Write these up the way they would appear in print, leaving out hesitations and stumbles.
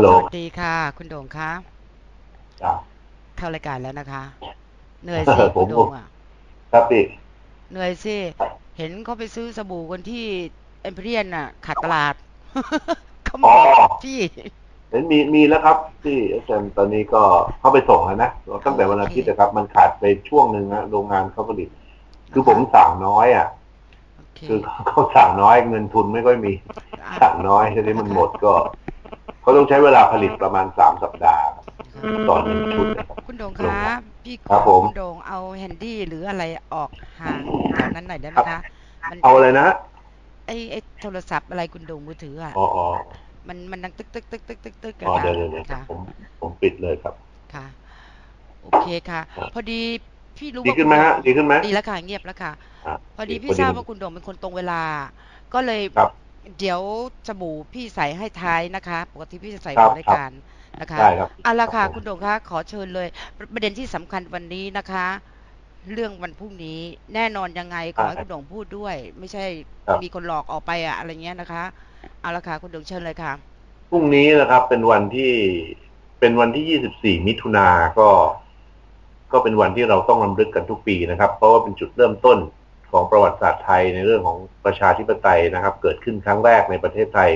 ฮัลโหลสวัสดีค่ะคุณโด่งคะเข้ารายการแล้วนะคะเหนื่อยสิคุณโด่งอ่ะครับพี่เหนื่อยสิเห็นเขาไปซื้อสบู่กันที่เอ็มพีเรียนอ่ะขาดตลาดเขาหมดที่เห็นมีแล้วครับที่เอสเอ็มตอนนี้ก็เข้าไปส่งแล้วนะตั้งแต่วันอาทิตย์นะครับมันขาดไปช่วงหนึ่งนะโรงงานเขาผลิตคือผมสั่งน้อยอ่ะคือเขาสั่งน้อยเงินทุนไม่ค่อยมีสั่งน้อยทีนี้มันหมดก็เขาต้องใช้เวลาผลิตประมาณ3 สัปดาห์ต่อ1 ชุดคุณโด่งครับพี่คุณโด่งเอาแฮนดี้หรืออะไรออกห่างแถวนั้นหน่อยได้ไหมคะเอาอะไรนะไอโทรศัพท์อะไรคุณโด่งมือถืออ่ะมันดังตึกกันค่ะค่ะผมปิดเลยครับค่ะโอเคค่ะพอดีพี่รู้ว่าดีขึ้นไหมฮะดีขึ้นไหมดีแล้วค่ะเงียบแล้วค่ะพอดีพี่ทราบว่าคุณโด่งเป็นคนตรงเวลาก็เลยเดี๋ยวสบู่พี่ใส่ให้ท้ายนะคะปกติพี่จะใส่ในรายการนะคะเอาละค่ะคุณโด่งคะขอเชิญเลยประเด็นที่สำคัญวันนี้นะคะเรื่องวันพรุ่งนี้แน่นอนยังไงขอให้คุณโด่งพูดด้วยไม่ใช่มีคนหลอกออกไปอะไรเงี้ยนะคะเอาละค่ะคุณโด่งเชิญเลยค่ะพรุ่งนี้นะครับเป็นวันที่24 มิถุนาก็เป็นวันที่เราต้องรำลึกกันทุกปีนะครับเพราะว่าเป็นจุดเริ่มต้นของประวัติศาสตร์ไทยในเรื่องของประชาธิปไตยนะครับเกิดขึ้นครั้งแรกในประเทศไทย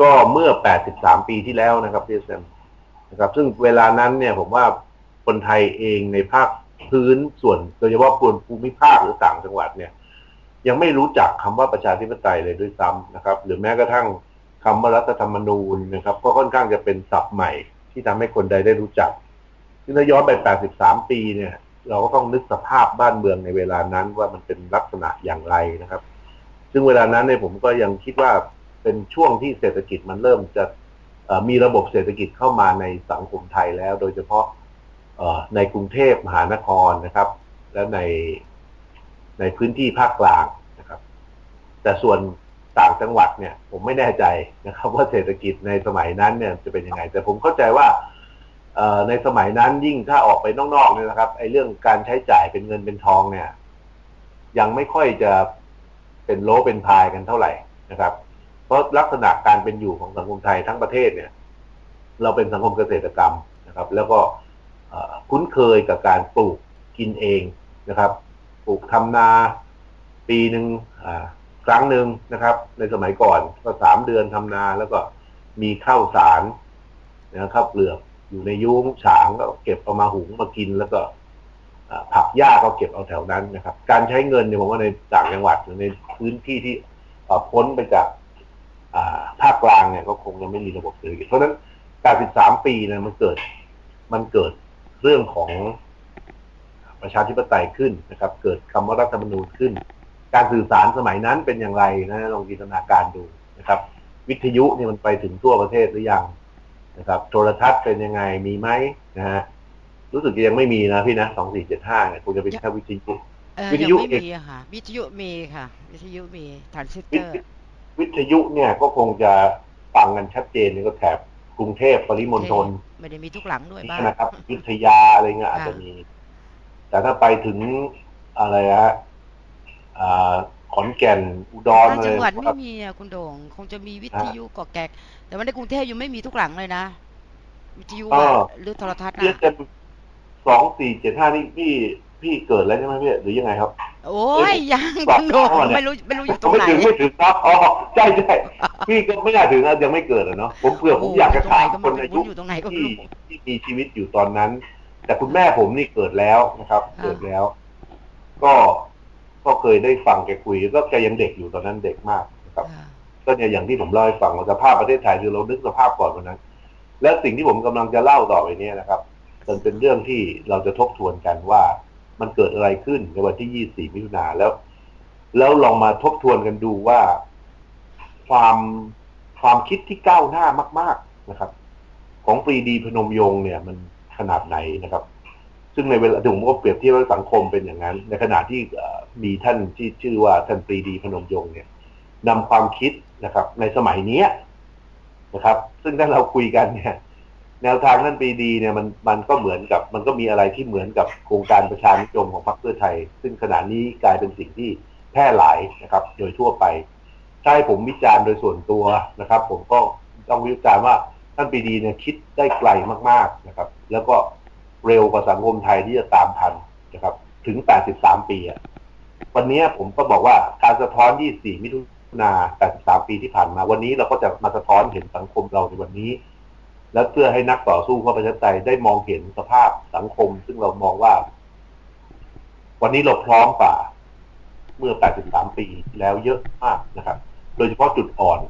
ก็เมื่อ83 ปีที่แล้วนะครับพี่แซมนะครับซึ่งเวลานั้นเนี่ยผมว่าคนไทยเองในภาคพื้นส่วนโดยเฉพาะภูมิภาคหรือต่างจังหวัดเนี่ยยังไม่รู้จักคำว่าประชาธิปไตยเลยด้วยซ้ำนะครับหรือแม้กระทั่งคำว่ารัฐธรรมนูญนะครับก็ค่อนข้างจะเป็นศัพท์ใหม่ที่ทำให้คนใดได้รู้จักซึ่งถ้าย้อนไป83 ปีเนี่ยเราก็ต้องนึกสภาพบ้านเมืองในเวลานั้นว่ามันเป็นลักษณะอย่างไรนะครับซึ่งเวลานั้นเนี่ยผมก็ยังคิดว่าเป็นช่วงที่เศรษฐกิจมันเริ่มจะมีระบบเศรษฐกิจเข้ามาในสังคมไทยแล้วโดยเฉพาะในกรุงเทพมหานครนะครับและในพื้นที่ภาคกลางนะครับแต่ส่วนต่างจังหวัดเนี่ยผมไม่แน่ใจนะครับว่าเศรษฐกิจในสมัยนั้นเนี่ยจะเป็นยังไงแต่ผมเข้าใจว่าในสมัยนั้นยิ่งถ้าออกไปนอกๆเนี่ยนะครับไอ้เรื่องการใช้จ่ายเป็นเงินเป็นทองเนี่ยยังไม่ค่อยจะเป็นโลเป็นพายกันเท่าไหร่นะครับเพราะลักษณะการเป็นอยู่ของสังคมไทยทั้งประเทศเนี่ยเราเป็นสังคมเกษตรกรรมนะครับแล้วก็คุ้นเคยกับการปลูกกินเองนะครับปลูกทำนาปีหนึ่งครั้งหนึ่งนะครับในสมัยก่อนก็3 เดือนทำนาแล้วก็มีข้าวสารนะครับข้าวเปลือกอยู่ในยุ้งฉางก็เก็บเอามาหุงมากินแล้วก็ผักหญ้าก็เก็บเอาแถวนั้นนะครับการใช้เงินเนี่ยผมว่าในต่างจังหวัดหรือในพื้นที่ที่พ้นไปจากภาคกลางเนี่ยก็คงยังไม่มีระบบเศรษฐกิจเพราะฉะนั้น83 ปีเนี่ยมันเกิดเรื่องของประชาธิปไตยขึ้นนะครับเกิดคำว่ารัฐธรรมนูญขึ้นการสื่อสารสมัยนั้นเป็นอย่างไรนะลองจินตนาการดูนะครับวิทยุเนี่ยมันไปถึงทั่วประเทศหรือยังนะครับโทรทัศน์เป็นยังไงมีไหมนะฮะรู้สึกยังไม่มีนะพี่นะ2475เนี่ยคงจะเป็นแค่วิทยุไม่มีค่ะวิทยุมีค่ะวิทยุมีทรานซิสเตอร์วิทยุเนี่ยก็คงจะฟังกันชัดเจนก็แถบกรุงเทพปริมณฑลไม่ได้มีทุกหลังด้วยบ้างนะครับวิทยาอะไรเงี้ยอาจจะมีแต่ถ้าไปถึงอะไรฮะขอนแก่นอุดรจังหวัดไม่มีอ่ะคุณโด่งคงจะมีวิทยุเกาะแกะแต่ว่าในกรุงเทพยังไม่มีทุกหลังเลยนะวิทยุหรือโทรทัศน์นะ2475นี่พี่เกิดแล้วใช่ไหมพี่หรือยังไงครับโอ้ยยังคุณโด่งไม่รู้อยู่ตรงไหนไม่ถึงครับอ๋อใช่พี่ก็ไม่น่าถึงนะยังไม่เกิดอ่ะเนาะผมอยากจะถามคนอายุที่มีชีวิตอยู่ตอนนั้นแต่คุณแม่ผมนี่เกิดแล้วนะครับเกิดแล้วก็เคยได้ฟังแกคุยก็แกยังเด็กอยู่ตอนนั้นเด็กมากนะครับก็เนี่ยอย่างที่ผมเล่าให้ฟังว่าสภาพประเทศไทยคือเรานึกสภาพก่อนวันนั้นและสิ่งที่ผมกำลังจะเล่าต่อไปนี้นะครับมันเป็นเรื่องที่เราจะทบทวนกันว่ามันเกิดอะไรขึ้นในวันที่24 มิถุนาแล้วลองมาทบทวนกันดูว่าความคิดที่ก้าวหน้ามากๆนะครับของปรีดีพนมยงค์เนี่ยมันขนาดไหนนะครับซึ่งในเวลาผมก็เปรียบเทียบว่าสังคมเป็นอย่างนั้นในขณะที่มีท่านที่ชื่อว่าท่านปรีดีพนมยงค์เนี่ยนำความคิดนะครับในสมัยนี้นะครับซึ่งถ้าเราคุยกันเนี่ยแนวทางท่านปรีดีเนี่ยมันก็เหมือนกับมันก็มีอะไรที่เหมือนกับโครงการประชานิยมของพรรคเพื่อไทยซึ่งขณะนี้กลายเป็นสิ่งที่แพร่หลายนะครับโดยทั่วไปถ้าให้ผมวิจารณ์โดยส่วนตัวนะครับผมก็ต้องวิจารณ์ว่า ท่านปรีดีเนี่ยคิดได้ไกลมากๆนะครับแล้วก็เร็วกว่าสังคมไทยที่จะตามทันนะครับถึง83ปีวันนี้ผมก็บอกว่าการสะท้อน24มิถุนายน83ปีที่ผ่านมาวันนี้เราก็จะมาสะท้อนเห็นสังคมเราในวันนี้และเพื่อให้นักต่อสู้เพื่อประชาธิปไตยได้มองเห็นสภาพสังคมซึ่งเรามองว่าวันนี้เราพร้อมกว่าเมื่อ83ปีแล้วเยอะมากนะครับโดยเฉพาะจุดอ่อน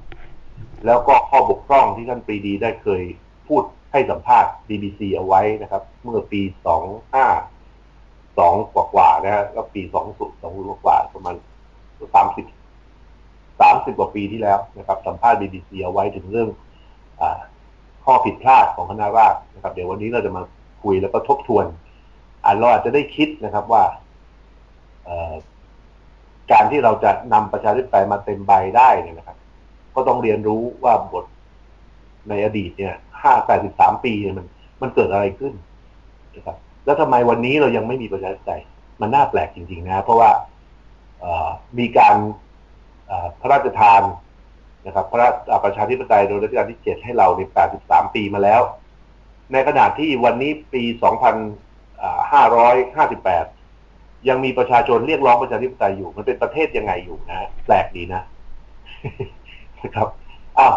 แล้วก็ข้อบกพร่องที่ท่านปรีดีได้เคยพูดให้สัมภาษณ์ BBC เอาไว้นะครับเมื่อปี2522กว่านะฮะแล้วปี2020กว่าประมาณ30กว่าปีที่แล้วนะครับสัมภาษณ์ BBC เอาไว้ถึงเรื่องข้อผิดพลาดของคณะราษฎรนะครับเดี๋ยววันนี้เราจะมาคุยแล้วก็ทบทวนเราอาจจะได้คิดนะครับว่าการที่เราจะนำประชาธิปไตยมาเต็มใบได้เนี่ยนะครับก็ต้องเรียนรู้ว่าบทในอดีตเนี่ย83ปีเนี่ยมันเกิดอะไรขึ้นนะครับแล้วทำไมวันนี้เรายังไม่มีประชาธิปไตยมันน่าแปลกจริงๆนะเพราะว่ามีการพระราชทานนะครับพระประชาธิปไตยโดยรัชกาลที่7ให้เราใน83ปีมาแล้วในขณะที่วันนี้ปี2558ยังมีประชาชนเรียกร้องประชาธิปไตยอยู่มันเป็นประเทศยังไงอยู่นะแปลกดีนะนะครับ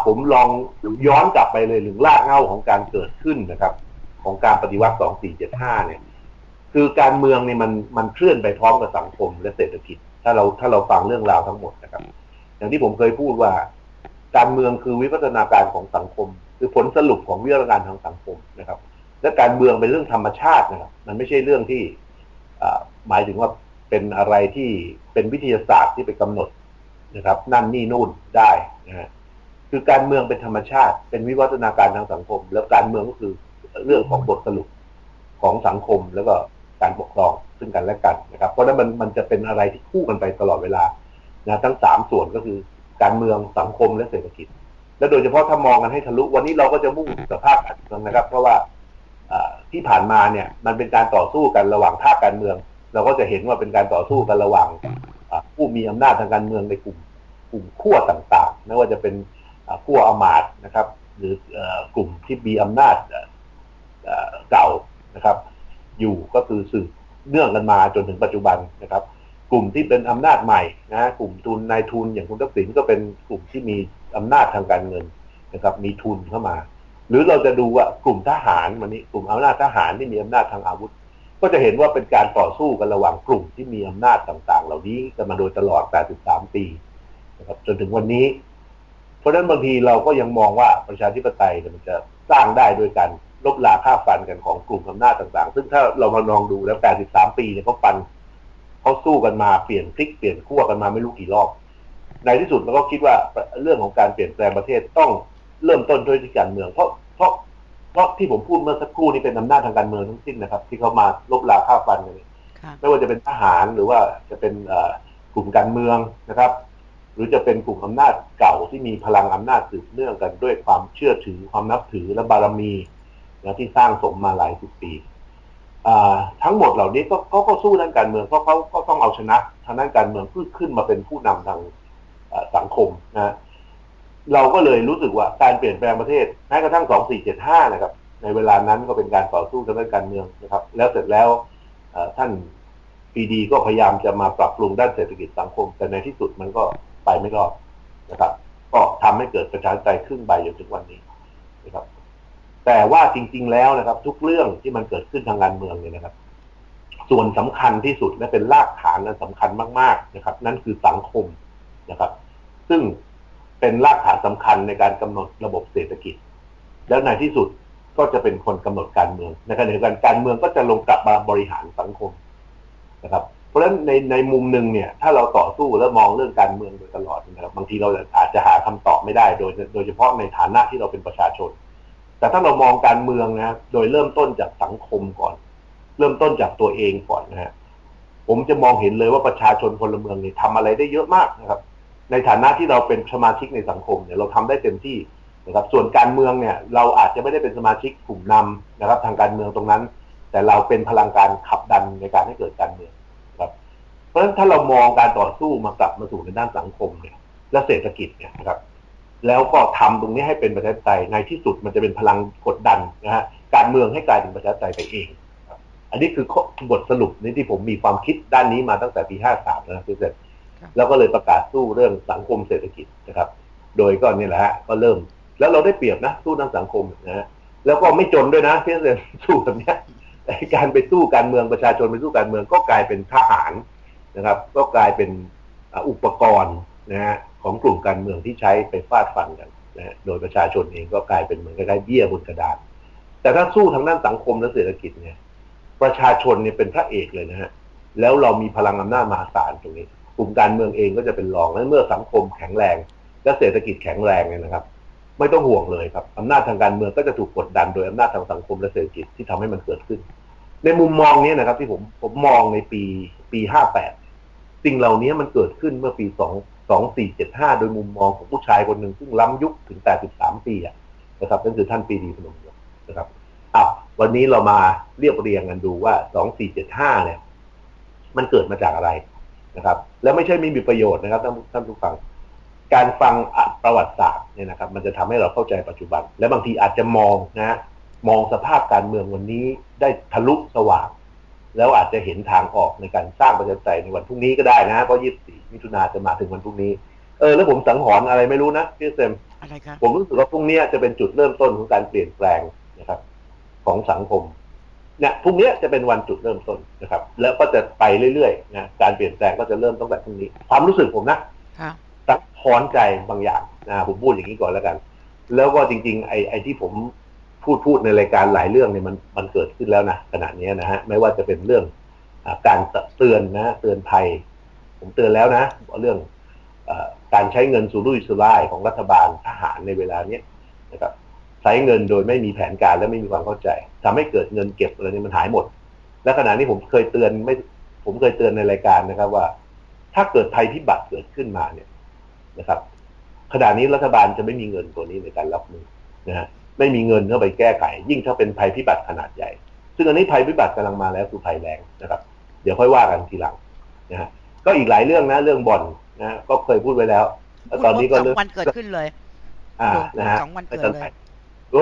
ผมลองย้อนกลับไปเลยถึงรากเหง้าของการเกิดขึ้นนะครับของการปฏิวัติ2475เนี่ยคือการเมืองเนี่ยมันเคลื่อนไปพร้อมกับสังคมและเศรษฐกิจถ้าเราฟังเรื่องราวทั้งหมดนะครับอย่างที่ผมเคยพูดว่าการเมืองคือวิวัฒนาการของสังคมคือผลสรุปของวิวัฒนาการทางสังคมนะครับและการเมืองเป็นเรื่องธรรมชาตินะครับมันไม่ใช่เรื่องที่หมายถึงว่าเป็นอะไรที่เป็นวิทยาศาสตร์ที่ไปกำหนดนะครับนั่นนี่นู่นได้นะฮะคือการเมืองเป็นธรรมชาติเป็นวิวัฒนาการทางสังคมแล้วการเมืองก็คือเรื่องของบทสรุปของสังคมแล้วก็การปกครองซึ่งกันและกันนะครับเพราะฉะนั้นมันจะเป็นอะไรที่คู่กันไปตลอดเวลานะทั้ง3ส่วนก็คือการเมืองสังคมและเศรษฐกิจและโดยเฉพาะถ้ามองกันให้ทะลุวันนี้เราก็จะมุ่งสภาพการเมืองนะครับเพราะว่าที่ผ่านมาเนี่ยมันเป็นการต่อสู้กันระหว่างภาคการเมืองเราก็จะเห็นว่าเป็นการต่อสู้กันระหว่างผู้มีอำนาจทางการเมืองในกลุ่มขั้วต่างๆไม่ว่าจะเป็นขั้วอำมาตย์นะครับหรือกลุ่มที่มีอำนาจเก่านะครับอยู่ก็คือสืบเนื่องกันมาจนถึงปัจจุบันนะครับกลุ่มที่เป็นอำนาจใหม่นะกลุ่มทุนนายทุนอย่างคุณทักษิณก็เป็นกลุ่มที่มีอำนาจทางการเงินนะครับมีทุนเข้ามาหรือเราจะดูว่ากลุ่มทหารวันนี้กลุ่มอำนาจทหารที่มีอำนาจทางอาวุธก็จะเห็นว่าเป็นการต่อสู้กันระหว่างกลุ่มที่มีอำนาจต่างๆเหล่านี้กันมาโดยตลอด83ปีนะครับจนถึงวันนี้เพราะฉะนั้นบางทีเราก็ยังมองว่าประชาธิปไตยมันจะสร้างได้โดยการลบล้างค่าฟันกันของกลุ่มอำนาจต่างๆซึ่งถ้าเรามาลองดูแล้ว83ปีเนี่ยเขาสู้กันมาเปลี่ยนพลิกเปลี่ยนขั้วกันมาไม่รู้กี่รอบในที่สุดเราก็คิดว่าเรื่องของการเปลี่ยนแปลงประเทศต้องเริ่มต้นด้วยการเมืองเพราะที่ผมพูดเมื่อสักครู่นี้เป็นอำนาจทางการเมืองทั้งสิ้นนะครับที่เขามาลบล้างค่าฟันกันไม่ว่าจะเป็นทหารหรือว่าจะเป็นกลุ่มการเมืองนะครับหรือจะเป็นกลุ่มอำนาจเก่าที่มีพลังอำนาจสืบเนื่องกันด้วยความเชื่อถือความนับถือและบารมีนะที่สร้างสมมาหลายสิบปีทั้งหมดเหล่านี้ก็สู้ด้านการเมืองเพราะเขาก็ต้องเอาชนะทางด้านการเมืองเพื่อขึ้นมาเป็นผู้นำทางสังคมนะเราก็เลยรู้สึกว่าการเปลี่ยนแปลงประเทศแม้กระทั่ง2475นะครับในเวลานั้นก็เป็นการต่อสู้ทางด้านการเมืองนะครับแล้วเสร็จแล้วท่านปรีดีก็พยายามจะมาปรับปรุงด้านเศรษฐกิจสังคมแต่ในที่สุดมันก็ไปไม่รอดนะครับก็ทำให้เกิดประชาธิปไตยครึ่งใบอยู่ถึงวันนี้นะครับแต่ว่าจริงๆแล้วนะครับทุกเรื่องที่มันเกิดขึ้นทางการเมืองเนี่ยนะครับส่วนสำคัญที่สุดและเป็นรากฐานนั้นสำคัญมากๆนะครับนั่นคือสังคมนะครับซึ่งเป็นรากฐานสำคัญในการกำหนดระบบเศรษฐกิจแล้วในที่สุดก็จะเป็นคนกำหนดการเมืองในขณะเดียวกันการเมืองก็จะลงกลับมาบริหารสังคมนะครับเพราะฉะนั้นในมุมหนึ่งเนี่ยถ้าเราต่อสู้และมองเรื่องการเมืองโดยตลอดนะครับบางทีเราอาจจะหาคำตอบไม่ได้โดยเฉพาะในฐานะที่เราเป็นประชาชนแต่ถ้าเรามองการเมืองนะโดยเริ่มต้นจากสังคมก่อนเริ่มต้นจากตัวเองก่อนนะฮะผมจะมองเห็นเลยว่าประชาชนพลเมืองเนี่ยทำอะไรได้เยอะมากนะครับในฐานะที่เราเป็นสมาชิกในสังคมเนี่ยเราทำได้เต็มที่นะครับส่วนการเมืองเนี่ยเราอาจจะไม่ได้เป็นสมาชิกกลุ่มนำนะครับทางการเมืองตรงนั้นแต่เราเป็นพลังการขับดันในการให้เกิดการเมืองครับเพราะฉะนั้นถ้าเรามองการต่อสู้มากลับมาสู่ในด้านสังคมเนี่ยและเศรษฐกิจเนี่ยนะครับ แล้วก็ทำตรงนี้ให้เป็นประชาธิปไตยในที่สุดมันจะเป็นพลังกดดันนะฮะการเมืองให้กลายเป็นประชาธิปไตยไปเองอันนี้คือบทสรุปนี้ที่ผมมีความคิดด้านนี้มาตั้งแต่ปี 53 นะครับที่เสร็จแล้วก็เลยประกาศสู้เรื่องสังคมเศรษฐกิจนะครับโดยก็นี่แหละฮะก็เริ่มแล้วเราได้เปรียบนะสู้ทางสังคมนะฮะแล้วก็ไม่จนด้วยนะที่เสร็จสู้แบบนี้การไปสู้การเมืองประชาชนไปสู้การเมืองก็กลายเป็นทหารนะครับก็กลายเป็นอุปกรณ์นะฮะของกลุ่มการเมืองที่ใช้ไปฟาดฟันกันนะโดยประชาชนเองก็กลายเป็นเหมือนคล้ายๆเบี้ยบนกระดานแต่ถ้าสู้ทางด้านสังคมและเศรษฐกิจเนี่ยประชาชนเนี่ยเป็นพระเอกเลยนะฮะแล้วเรามีพลังอำนาจมหาศาลตรงนี้กลุ่มการเมืองเองก็จะเป็นรองและเมื่อสังคมแข็งแรงและเศรษฐกิจแข็งแรงเนี่ยนะครับไม่ต้องห่วงเลยครับอำนาจทางการเมืองก็จะถูกกดดันโดยอำนาจทางสังคมและเศรษฐกิจที่ทำให้มันเกิดขึ้นในมุมมองนี้นะครับที่ผมมองในปี 58 สิ่งเหล่านี้มันเกิดขึ้นเมื่อปี 2475 โดยมุมมองของผู้ชายคนหนึ่งซึ่งล้ำยุคถึง 83 ปีนะครับนั่นคือท่านปรีดี พนมยงค์นะครับวันนี้เรามาเรียบเรียงกันดูว่า 2475 เนี่ยมันเกิดมาจากอะไรนะครับและไม่ใช่ไม่มีประโยชน์นะครับท่านผู้ฟังการฟังประวัติศาสตร์เนี่ยนะครับมันจะทำให้เราเข้าใจปัจจุบันและบางทีอาจจะมองสภาพการเมืองวันนี้ได้ทะลุสว่างแล้วอาจจะเห็นทางออกในการสร้างประชาธิปไตยในวันพรุ่งนี้ก็ได้นะเพราะ 24 มิถุนายนจะมาถึงวันพรุ่งนี้แล้วผมสังหรณ์อะไรไม่รู้นะพี่เซมอะไรครับผมรู้สึกว่าพรุ่งนี้จะเป็นจุดเริ่มต้นของการเปลี่ยนแปลงนะครับของสังคมเนี่ยพรุ่งนี้จะเป็นวันจุดเริ่มต้นนะครับแล้วก็จะไปเรื่อยๆนะการเปลี่ยนแปลงก็จะเริ่มตั้งแต่พรุ่งนี้ความรู้สึกผมนะสังหรณ์ใจบางอย่างนะผมพูดอย่างนี้ก่อนแล้วกันแล้วก็จริงๆไอ้ที่ผมพูดในรายการหลายเรื่องเนี่ยมันเกิดขึ้นแล้วนะขณะนี้นะฮะไม่ว่าจะเป็นเรื่องการเตือนนะเตือนภัยผมเตือนแล้วนะเรื่องการใช้เงินสุรุ่ยสุร่ายของรัฐบาลทหารในเวลานี้นะครับใช้เงินโดยไม่มีแผนการและไม่มีความเข้าใจทำให้เกิดเงินเก็บอะไรนี่มันหายหมดและขณะนี้ผมเคยเตือนในรายการนะครับว่าถ้าเกิดภัยพิบัติเกิดขึ้นมาเนี่ยนะครับขณะนี้รัฐบาลจะไม่มีเงินตัวนี้ในการรับมือนะฮะไม่มีเงินเข้าไปแก้ไขยิ่งถ้าเป็นภัยพิบัติขนาดใหญ่ซึ่งอันนี้ภัยพิบัติกำลังมาแล้วคือภัยแรงนะครับเดี๋ยวค่อยว่ากันทีหลังนะฮะก็อีกหลายเรื่องนะเรื่องบ่อนนะก็เคยพูดไว้แล้วตอนนี้ก็เรื่องวันเกิดขึ้นเลยนะฮะ2 วันเกิดเลย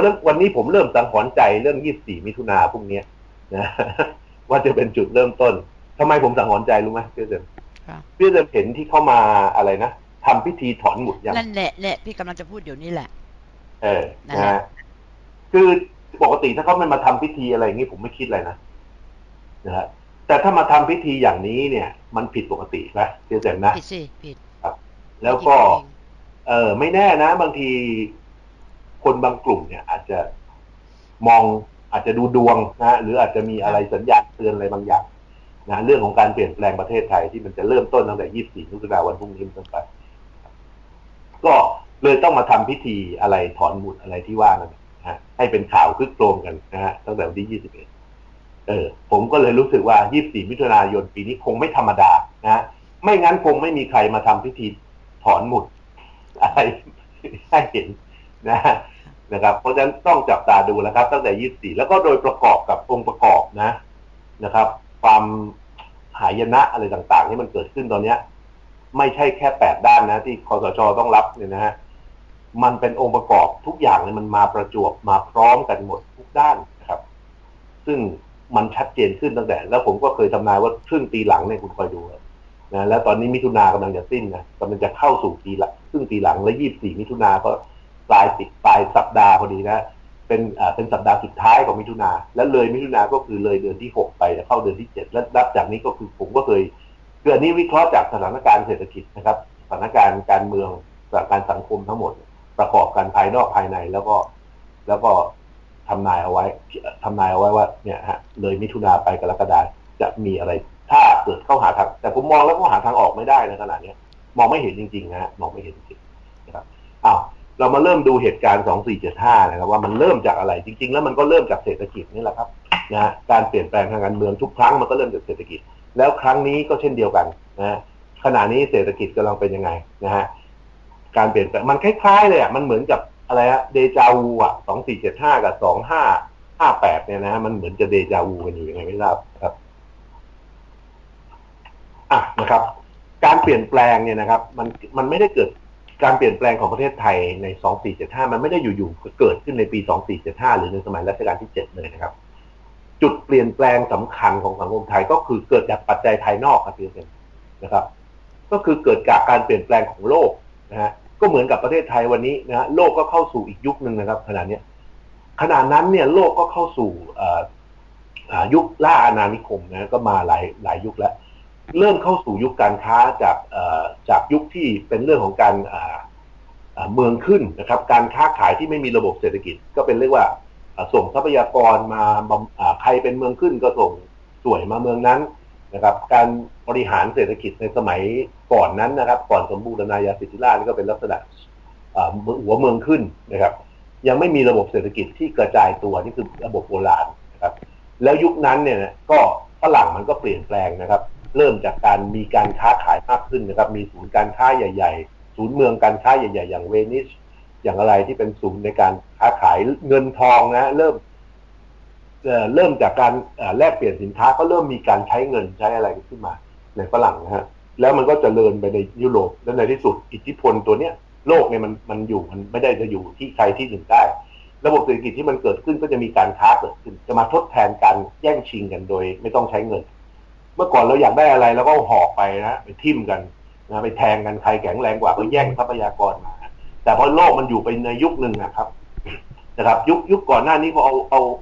เรื่องวันนี้ผมเริ่มสังหรณ์ใจเรื่อง 24 มิถุนายนพรุ่งนี้นะว่าจะเป็นจุดเริ่มต้นทำไมผมสังหรณ์ใจรู้ไหมพี่เจมเห็นที่เข้ามาอะไรนะทำพิธีถอนหมุดยังนั่นแหละเนี่ยพี่กำลังจะพูดเดี๋ยวนี้แหละนะฮะคือปกติถ้าเขาไม่มาทำพิธีอะไรอย่างนี้ผมไม่คิดอะไรนะฮะแต่ถ้ามาทำพิธีอย่างนี้เนี่ยมันผิดปกตินะพี่เจมนะผิดครับแล้วก็ไม่แน่นะบางทีคนบางกลุ่มเนี่ยอาจจะมองอาจจะดูดวงนะหรืออาจจะมีอะไรสัญญาณเตือนอะไรบางอย่างนะเรื่องของการเปลี่ยนแปลงประเทศไทยที่มันจะเริ่มต้นตั้งแต่ 24 มิถุนายนวันพรุ่งนี้ต้นไปก็เลยต้องมาทำพิธีอะไรถอนหมุดอะไรที่ว่านั้นนะให้เป็นข่าวคึกโครมกันนะฮะตั้งแต่วันที่ 21 ผมก็เลยรู้สึกว่า 24 มิถุนายนปีนี้คงไม่ธรรมดานะไม่งั้นคงไม่มีใครมาทำพิธีถอนหมุดอะไรให้เห็นนะครับเพราะฉะนั้นต้องจับตาดูนะครับตั้งแต่ 24แล้วก็โดยประกอบกับองค์ประกอบนะครับความหายนะอะไรต่างๆที่มันเกิดขึ้นตอนเนี้ยไม่ใช่แค่8ด้านนะที่คสช.ต้องรับเนี่ยนะฮะมันเป็นองค์ประกอบทุกอย่างเลยมันมาประจวบมาพร้อมกันหมดทุกด้านนะครับซึ่งมันชัดเจนขึ้นตั้งแต่แล้วผมก็เคยทำนายว่าครึ่งปีหลังเนี่ยคุณคอยดูนะแล้วตอนนี้มิถุนายนกำลังจะสิ้นนะกำลังจะเข้าสู่ปีหลังครึ่งปีหลังและ24 มิถุนายนก็ปลายสัปดาห์พอดีนะเป็นสัปดาห์สุดท้ายของมิถุนาและเลยมิถุนาก็คือเลยเดือนที่6ไปเข้าเดือนที่7และนับจากนี้ก็คือผมก็เคยเดือนนี้วิเคราะห์จากสถานการณ์เศรษฐกิจนะครับสถานการณ์การเมืองสถานการณ์สังคมทั้งหมดประกอบกันภายนอกภายในแล้วก็ทำนายเอาไว้ว่าเนี่ยฮะเลยมิถุนาไปกรกฎาจะมีอะไรถ้าเกิดเข้าหาทางแต่ผมมองแล้วก็หาทางออกไม่ได้ในขณะนี้มองไม่เห็นจริงๆนะมองไม่เห็นจริงนะครับเรามาเริ่มดูเหตุการณ์ 2475 นะครับว่ามันเริ่มจากอะไรจริงๆแล้วมันก็เริ่มจากเศรษฐกิจนี่แหละครับนะการเปลี่ยนแปลงทางการเมืองทุกครั้งมันก็เริ่มจากเศรษฐกิจแล้วครั้งนี้ก็เช่นเดียวกันนะขณะนี้เศรษฐกิจกำลังเป็นยังไงนะฮะการเปลี่ยนแปลงมันคล้ายๆเลยอ่ะมันเหมือนกับอะไรฮะเดจาวูอ่ะ 2475 กับ 2558 เนี่ยนะฮะมันเหมือนจะเดจาวูกันอยู่ยังไงไม่ทราบครับนะครับการเปลี่ยนแปลงเนี่ยนะครับมันไม่ได้เกิด การเปลี่ยนแปลงของประเทศไทยใน 2475 มันไม่ได้อยู่ๆเกิดขึ้นในปี 2475 หรือในสมัยรัชกาลที่ 7 เลยนะครับจุดเปลี่ยนแปลงสำคัญของสังคมไทยก็คือเกิดจากปัจจัยภายนอกครับพี่เซนนะครับก็คือเกิดจากการเปลี่ยนแปลงของโลกนะฮะก็เหมือนกับประเทศไทยวันนี้นะฮะโลกก็เข้าสู่อีกยุคหนึ่งนะครับขณะนั้นเนี่ยโลกก็เข้าสู่ยุคล่าอาณานิคมนะก็มาหลายยุคแล้วเริ่มเข้าสู่ยุคการค้าจากยุคที่เป็นเรื่องของการเมืองขึ้นนะครับการค้าขายที่ไม่มีระบบเศรษฐกิจก็เป็นเรียกว่าส่งทรัพยากรมาใครเป็นเมืองขึ้นก็ส่งสวยมาเมืองนั้นนะครับการบริหารเศรษฐกิจในสมัยก่อนนั้นนะครับก่อนสมบูรณาญาสิทธิราชก็เป็นลักษณะหัวเมืองขึ้นนะครับยังไม่มีระบบเศรษฐกิจที่กระจายตัวนี่คือระบบโบราณนะครับแล้วยุคนั้นเนี่ยก็ฝรั่งมันก็เปลี่ยนแปลงนะครับเริ่มจากการมีการค้าขายมากขึ้นนะครับมีศูนย์การค้าใหญ่ๆศูนย์เมืองการค้าใหญ่ๆอย่างเวนิสอย่างอะไรที่เป็นศูนย์ในการค้าขายเงินทองนะเริ่มจากการแลกเปลี่ยนสินค้าก็เริ่มมีการใช้เงินใช้อะไรขึ้นมาในฝรั่งนะฮะแล้วมันก็เจริญไปในยุโรปและในที่สุดอิทธิพลตัวเนี้ยโลกเนี่ยมันไม่ได้จะอยู่ที่ใครที่หนึ่งได้ระบบเศรษฐกิจที่มันเกิดขึ้นก็จะมีการค้าเกิดขึ้นจะมาทดแทนการแย่งชิงกันโดยไม่ต้องใช้เงินเมื่อก่อนเราอยากได้อะไรเราก็หอกไปนะไปทิ่มกันนะไปแทงกันใครแข็งแรงกว่าก็แย่งทรัพยากรมาแต่พอโลกมันอยู่ไปในยุคหนึ่งนะครับยุคก่อนหน้านี้พอ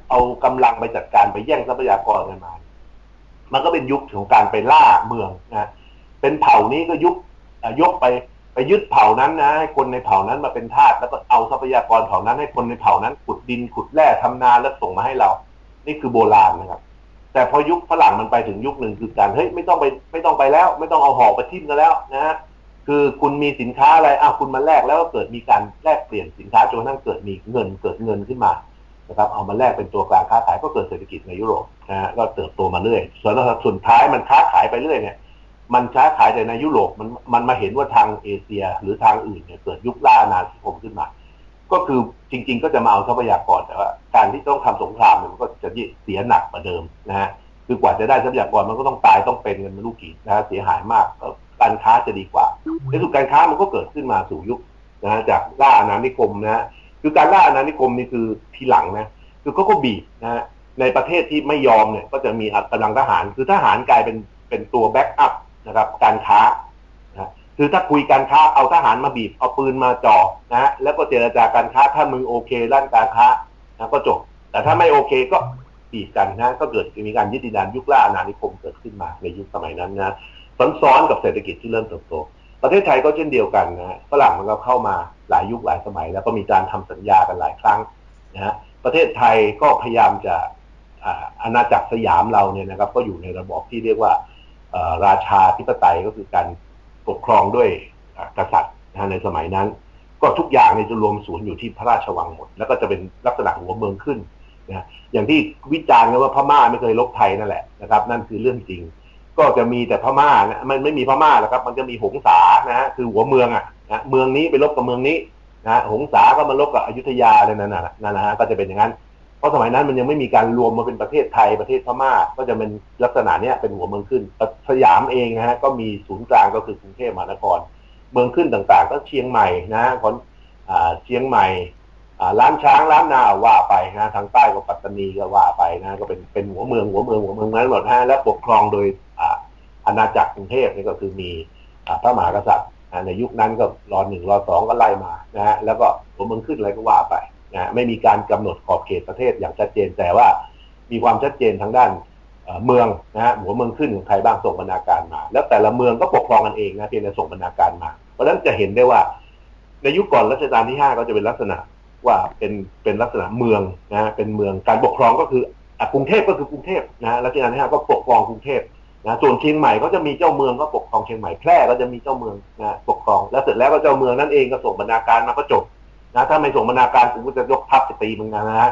เอากำลังไปจัดการไปแย่งทรัพยากรกันมามันก็เป็นยุคของการไปล่าเมืองนะเป็นเผ่านี้ก็ยุคยกไปยึดเผ่านั้นนะให้คนในเผ่านั้นมาเป็นทาสแล้วก็เอาทรัพยากรเผ่านั้นให้คนในเผ่านั้นขุดดินขุดแร่ทำนาแล้วส่งมาให้เรานี่คือโบราณนะครับแต่พอยุคฝรั่งมันไปถึงยุคหนึ่งคือการเฮ้ยไม่ต้องไปแล้วไม่ต้องเอาหอกไปทิ่มกันแล้วนะคือคุณมีสินค้าอะไรคุณมาแลกแล้วก็เกิดมีการแลกเปลี่ยนสินค้าจนกระทั่งเกิดมีเงินขึ้นมานะครับเอามาแลกเป็นตัวกลางค้าขายก็เกิดเศรษฐกิจในยุโรปนะฮะก็เติบโตมาเรื่อยส่วนท้ายมันค้าขายไปเรื่อยเนี่ยมันค้าขายแต่ในยุโรปมันมาเห็นว่าทางเอเชียหรือทางอื่นเนี่ยเกิดยุคล่าอาณานิคมขึ้นมาก็คือจริงๆก็จะมาเอาทรัพยากรแต่ว่าการที่ต้องทำสงครามมันก็จะเสียหนักกว่าเดิมนะฮะคือกว่าจะได้ทรัพยากรมันก็ต้องตายต้องเป็นกันไม่รู้กี่นะฮะเสียหายมากการค้าจะดีกว่าในสุดการค้ามันก็เกิดขึ้นมาสู่ยุคนะจากล่าอาณานิคมนะคือการล่าอาณานิคมนี่คือทีหลังนะคือเขาก็บีบนะฮะในประเทศที่ไม่ยอมเนี่ยก็จะมีกำลังทหารคือทหารกลายเป็นตัวแบ็กอัพนะครับการค้านะคือถ้าคุยการค้าเอาทหารมาบีบเอาปืนมาจ่อนะฮะแล้วก็เจรจาการค้าถ้ามึงโอเคด้านการค้านะก็จบแต่ถ้าไม่โอเคก็บีบกันนะก็เกิดมีการยึดดินแดนยุคล่าอาณานิคมเกิดขึ้นมาในยุคสมัยนั้นนะซ้อนๆกับเศรษฐกิจที่เริ่มเติบโตประเทศไทยก็เช่นเดียวกันนะฮะฝรั่งมันก็เข้ามาหลายยุคหลายสมัยแล้วก็มีการทำสัญญากันหลายครั้งนะฮะประเทศไทยก็พยายามจะอาณาจักรสยามเราเนี่ยนะครับก็อยู่ในระบอบที่เรียกว่าราชาธิปไตยก็คือการปกครองด้วยกษัตริย์ในสมัยนั้นก็ทุกอย่างในจะรวมศูนย์อยู่ที่พระราชวังหมดแล้วก็จะเป็นลักษณะหัวเมืองขึ้นนะอย่างที่วิจารณ์กันว่าพม่าไม่เคยลบไทยนั่นแหละนะครับนั่นคือเรื่องจริงก็จะมีแต่พม่านะมันไม่มีพม่าหรอกครับมันจะมีหงสานะฮะคือหัวเมืองนะเมืองนี้ไปลบกับเมืองนี้นะหงสาก็มาลบกับอยุธยาอะไรนั่นนะฮะก็จะเป็นอย่างนั้นเพราะสมัยนั้นมันยังไม่มีการรวมมาเป็นประเทศไทยประเทศพม่าก็จะเป็นลักษณะเนี้ยเป็นหัวเมืองขึ้นสยามเองนะฮะก็มีศูนย์กลางก็คือกรุงเทพมหานครเมืองขึ้นต่างๆก็เชียงใหม่นะฮะเชียงใหม่ล้านช้างล้านนาว่าไปนะทางใต้ก็ปัตตานีก็ว่าไปนะก็เป็นหัวเมืองนั้นหมดนะและปกครองโดยอาณาจักรกรุงเทพนี่ก็คือมีพระมหากษัตริย์ในยุคนั้นก็รอ 1 รอ 2 ก็ไล่มานะฮะแล้วก็หัวเมืองขึ้นอะไรก็ว่าไปนะไม่มีการกำหนดขอบเขตประเทศอย่างชัดเจนแต่ว่ามีความชัดเจนทางด้านเมืองนะฮะหัวเมืองขึ้นของไทยบ้างส่งบรรณาการมาแล้วแต่ละเมืองก็ปกครองกันเองนะเพียงแต่ส่งบรรณาการมาเพราะฉะนั้นจะเห็นได้ว่าในยุคก่อนรัชกาลที่ 5 ก็จะเป็นลักษณะว่าเป็นลักษณะเมืองนะฮะเป็นเมืองการปกครองก็คือกรุงเทพก็คือกรุงเทพนะฮะรัชกาลที่ 5 ก็ปกครองกรุงเทพนะส่วนเชียงใหม่ก็จะมีเจ้าเมืองก็ปกครองเชียงใหม่แพร่ก็จะมีเจ้าเมืองนะปกครองแล้วเสร็จแล้วก็เจ้าเมืองนั่นเองก็ส่งบรรณาการมาก็จบนะถ้าไม่ส่งบรรณาการผมก็จะยกทัพไปตีมึงนะฮะ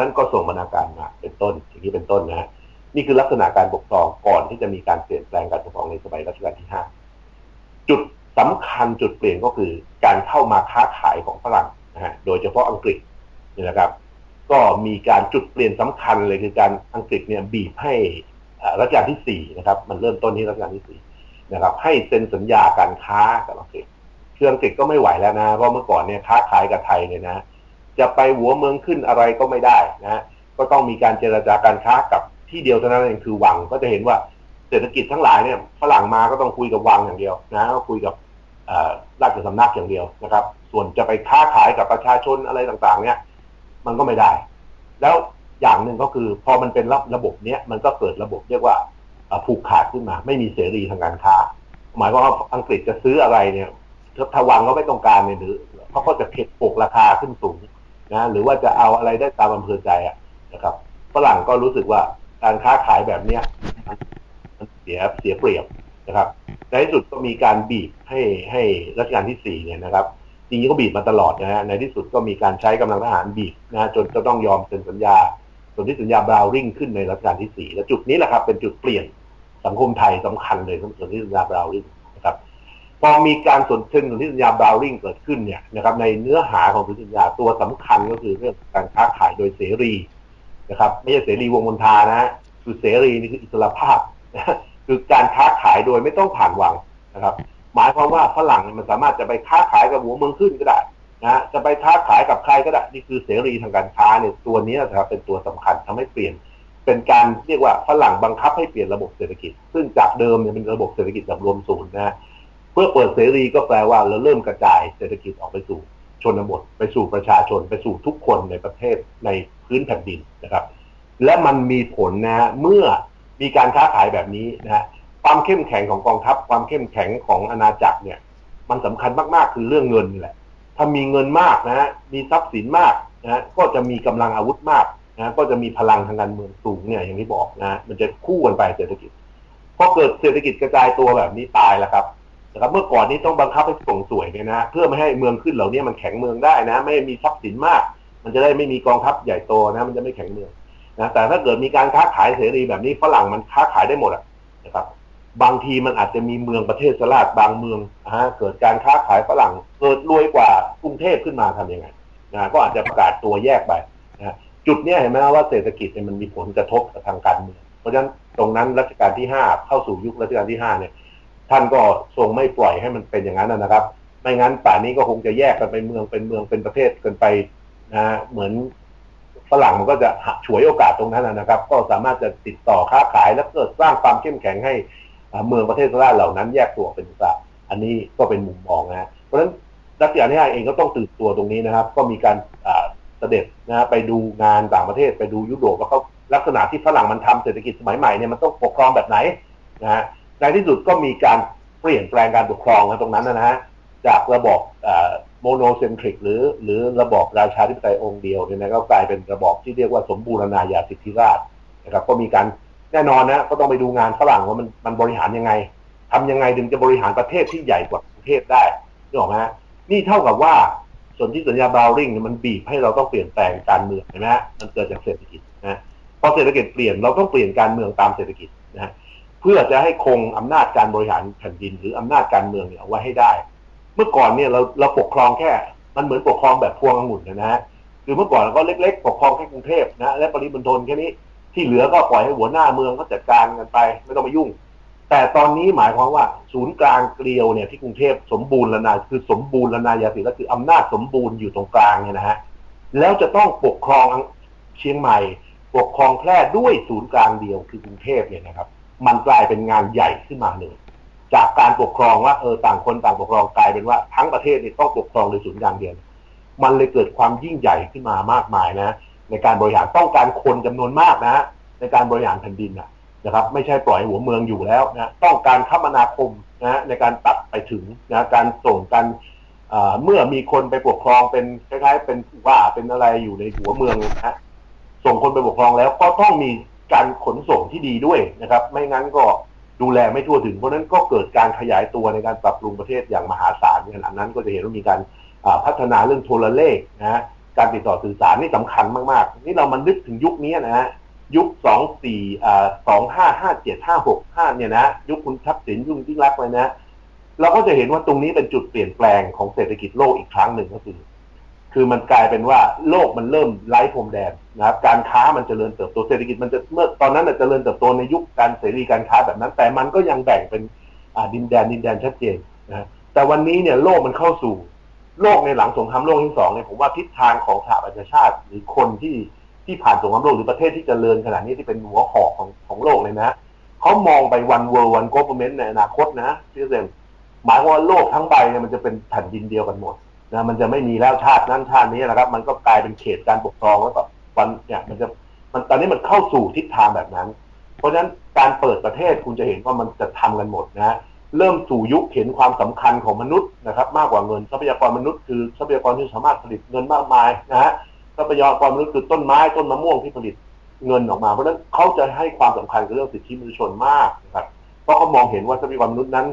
นั้นก็ส่งบรรณาการมาเป็นต้นอย่างนี้เป็นต้นนะฮะนี่คือลักษณะการปกครองก่อนที่จะมีการเปลี่ยนแปลงการปกครองในสมัยรัชกาลที่ 5จุดสำคัญจุดเปลี่ยนก็คือการเข้ามาค้าขายของฝรั่งนะฮะโดยเฉพาะอังกฤษนี่นะครับก็มีการจุดเปลี่ยนสำคัญเลยคือการอังกฤษเนี่ยบีบให้รัชกาลที่ 4นะครับมันเริ่มต้นที่รัชกาลที่ 4นะครับให้เซ็นสัญญาการค้ากับอังกฤษ คืออังกฤษก็ไม่ไหวแล้วนะเพราะเมื่อก่อนเนี่ยค้าขายกับไทยเนี่ยนะจะไปหัวเมืองขึ้นอะไรก็ไม่ได้นะก็ต้องมีการเจรจาการค้ากับที่เดียวเท่านั้นเองคือวังก็จะเห็นว่าเศรษฐกิจทั้งหลายเนี่ยฝรั่งมาก็ต้องคุยกับวังอย่างเดียวนะก็คุยกับราชสำนักอย่างเดียวนะครับส่วนจะไปค้าขายกับประชาชนอะไรต่างๆเนี่ยมันก็ไม่ได้แล้วอย่างหนึ่งก็คือพอมันเป็นระบบเนี้ยมันก็เกิดระบบเรียกว่าผูกขาดขึ้นมาไม่มีเสรีทางการค้าหมายความว่าอังกฤษจะซื้ออะไรเนี่ยถ้าวังก็ไม่ต้องการเนี่ยหรือเขาก็จะเก็บปกราคาขึ้นสูงนะหรือว่าจะเอาอะไรได้ตามอำเภอใจนะครับฝรั่งก็รู้สึกว่าการค้าขายแบบเนี้ยมันเสียเปรียบนะครับในที่สุดก็มีการบีบให้รัชกาลที่ 4เนี่ยนะครับจริงๆก็บีบมาตลอดนะฮะในที่สุดก็มีการใช้กำลังทหารบีบนะจนจะต้องยอมเซ็นสัญญาส่วนที่สัญญาบราวริงขึ้นในรัชกาลที่ 4และจุดนี้แหละครับเป็นจุดเปลี่ยนสังคมไทยสำคัญเลยส่วนที่สัญญาบราวริงนะครับพอมีการสนทนาส่วนที่สัญญาบราวริงเกิดขึ้นเนี่ยนะครับในเนื้อหาของส่วนที่สัญญาตัวสำคัญก็คือเรื่องการค้าขายโดยเสรีนะครับไม่ใช่เสรีวงมนทานะคือเสรีนี่คืออิสรภาพคือการค้าขายโดยไม่ต้องผ่านวังนะครับหมายความว่าฝรั่งมันสามารถจะไปค้าขายกับหัวเมืองขึ้นก็ได้นะจะไปค้าขายกับใครก็ได้นี่คือเสรีทางการค้าเนี่ยตัวนี้นะครับเป็นตัวสำคัญทำให้เปลี่ยนเป็นการเรียกว่าฝรั่งบังคับให้เปลี่ยนระบบเศรษฐกิจซึ่งจากเดิมเนี่ยเป็นระบบเศรษฐกิจแบบรวมศูนย์นะเพื่อเปิดเสรีก็แปลว่าเราเริ่มกระจายเศรษฐกิจออกไปสู่ชนบทไปสู่ประชาชนไปสู่ทุกคนในประเทศในพื้นแผ่นดินนะครับและมันมีผลนะฮะเมื่อมีการค้าขายแบบนี้นะฮะความเข้มแข็งของกองทัพความเข้มแข็งของอาณาจักรเนี่ยมันสำคัญมากๆคือเรื่องเงินนี่แหละถ้ามีเงินมากนะฮะมีทรัพย์สินมากนะฮะก็จะมีกำลังอาวุธมากนะก็จะมีพลังทางการเมืองสูงเนี่ยอย่างที่บอกนะมันจะคู่กันไปเศรษฐกิจพอเกิดเศรษฐกิจกระจายตัวแบบนี้ตายแล้วครับนะครับเมื่อก่อนนี้ต้องบังคับให้ส่งสวยเนี่ยนะเพื่อไม่ให้เมืองขึ้นเหล่านี้มันแข็งเมืองได้นะไม่มีทรัพย์สินมากมันจะได้ไม่มีกองทัพใหญ่โตนะมันจะไม่แข็งเมืองนะแต่ถ้าเกิดมีการค้าขายเสรีแบบนี้ฝรั่งมันค้าขายได้หมดนะครับบางทีมันอาจจะมีเมืองประเทศสลาดบางเมืองเกิดการค้าขายฝรั่งเกิดรวยกว่ากรุงเทพขึ้นมาทำยังไงนะก็อาจจะประกาศตัวแยกไปนะจุดนี้เห็นไหมว่าเศรษฐกิจเนี่ยมันมีผลกระทบกับทางการเมืองเพราะฉะนั้นตรงนั้นรัชกาลที่5เข้าสู่ยุครัชกาลที่5เนี่ยท่านก็ทรงไม่ปล่อยให้มันเป็นอย่างนั้นนะครับไม่งั้นป่านนี้ก็คงจะแยกกันไปเมืองเป็นประเทศกันไปนะเหมือนฝรั่งมันก็จะฉวยโอกาสตรงนั้นนะครับก็สามารถจะติดต่อค้าขายและเกิดสร้างความเข้มแข็งให้เมืองประเทศสลาดเหล่านั้นแยกตัวเป็นอิสระอันนี้ก็เป็นมุมมองนะเพราะฉะนั้นรัชกาลที่ 5เองก็ต้องตื่นตัวตรงนี้นะครับก็มีการเสด็จนะไปดูงานต่างประเทศไปดูยุโรปว่าเขาลักษณะที่ฝรั่งมันทำเศรษฐกิจสมัยใหม่เนี่ยมันต้องปกครองแบบไหนนะฮะในที่สุดก็มีการเปลี่ยนแปลงการปกครองตรงนั้นนะฮะจากระบอบโมโนเซนทริกหรือระบอบราชาธิปไตยองค์เดียวเนี่ยนะก็กลายเป็นระบอบที่เรียกว่าสมบูรณาญาสิทธิราชย์นะครับก็มีการแน่นอนนะก็ต้องไปดูงานฝรั่งว่ามันบริหารยังไงทำยังไงถึงจะบริหารประเทศที่ใหญ่กว่าประเทศได้นึกออกไหมนี่เท่ากับว่าส่วนที่สัญญาบราวริงมันบีบให้เราต้องเปลี่ยนแปลงการเมืองใช่ไหมมันเกิดจากเศรษฐกิจนะพอเศรษฐกิจเปลี่ยนเราต้องเปลี่ยนการเมืองตามเศรษฐกิจนะเพื่อจะให้คงอำนาจการบริหารแผ่นดินหรืออำนาจการเมืองเนี่ยเอาไว้ให้ได้เมื่อก่อนเนี่ยเราปกครองแค่มันเหมือนปกครองแบบพวงองุ่นนะฮะคือเมื่อก่อนเราก็เล็กๆปกครองแค่กรุงเทพนะและปริมณฑลแค่นี้ที่เหลือก็ปล่อยให้หัวหน้าเมืองเขาจัดการกันไปไม่ต้องมายุ่งแต่ตอนนี้หมายความว่าศูนย์กลางเกลียวเนี่ยที่กรุงเทพสมบูรณ์นาคือสมบูรณ์นาญาสิทธิราชย์คืออำนาจสมบูรณ์อยู่ตรงกลางเนี่ยนะฮะแล้วจะต้องปกครองเชียงใหม่ปกครองแพร่ด้วยศูนย์กลางเดียวคือกรุงเทพเนี่ยนะครับมันกลายเป็นงานใหญ่ขึ้นมาเลยจากการปกครองว่าต่างคนต่างปกครองกลายเป็นว่าทั้งประเทศเนี่ยต้องปกครองโดยศูนย์กลางเดียวมันเลยเกิดความยิ่งใหญ่ขึ้นมามากมายนะในการบริหารต้องการคนจำนวนมากนะฮะในการบริหารแผ่นดินนะครับไม่ใช่ปล่อยหัวเมืองอยู่แล้วนะต้องการคมนาคมนะในการตัดไปถึงนะการส่งกันเมื่อมีคนไปปกครองเป็นคล้ายๆเป็นว่าเป็นอะไรอยู่ในหัวเมืองนะส่งคนไปปกครองแล้วก็ต้องมีการขนส่งที่ดีด้วยนะครับไม่งั้นก็ดูแลไม่ทั่วถึงเพราะนั้นก็เกิดการขยายตัวในการปรับปรุงประเทศอย่างมหาศาลอันนั้นก็จะเห็นว่ามีการพัฒนาเรื่องโทรเลขนะการติดต่อสื่อสารนี่สำคัญมากๆนี่เรามันนึกถึงยุคนี้นะฮะยุค24 25 57 56 5เนี่ยนะยุคคุณทักษิณยุคยิ่งรักเลยนะเราก็จะเห็นว่าตรงนี้เป็นจุดเปลี่ยนแปลงของเศรษฐกิจโลกอีกครั้งหนึ่งก็คือมันกลายเป็นว่าโลกมันเริ่มไร้พรมแดนนะครับการค้ามันเจริญเติบโตเศรษฐกิจมันจะเมื่อตอนนั้นเจริญเติบโตในยุคการเสรีการค้าแบบนั้นแต่มันก็ยังแบ่งเป็นดินแดนชัดเจนนะ แต่วันนี้เนี่ยโลกมันเข้าสู่โลกในหลังสงครามโลกที่ 2เนี่ยผมว่าทิศทางของสหประชาชาติหรือคนที่ผ่านสงครามโลกหรือประเทศที่เจริญขนาดนี้ที่เป็นหัวหอกของโลกเลยนะเขามองไปวัน world one government ในอนาคตนะพี่เซมหมายว่าโลกทั้งใบเนี่ยมันจะเป็นแผ่นดินเดียวกันหมดนะมันจะไม่มีแล้วชาตินั้นชาตินี้นะครับมันก็กลายเป็นเขตการปกครองแล้วก็วันเนี่ยมันตอนนี้มันเข้าสู่ทิศทางแบบนั้นเพราะฉะนั้นการเปิดประเทศคุณจะเห็นว่ามันจะทำกันหมดนะเริ่มสู่ยุคเห็นความสำคัญของมนุษย์นะครับมากกว่าเงินทรัพยากรมนุษย์คือทรัพยากรที่สามารถผลิตเงินมากมายนะฮะทรัพยากรมนุษย์คือต้นไม้ต้นมะม่วงที่ผลิตเงินออกมาเพราะฉะนั้นเขาจะให้ความสำคัญกับเรื่องสิทธิมนุษยชนมากนะครับเพราะเขามองเห็นว่าทรัพยากรมนุษย์นั้น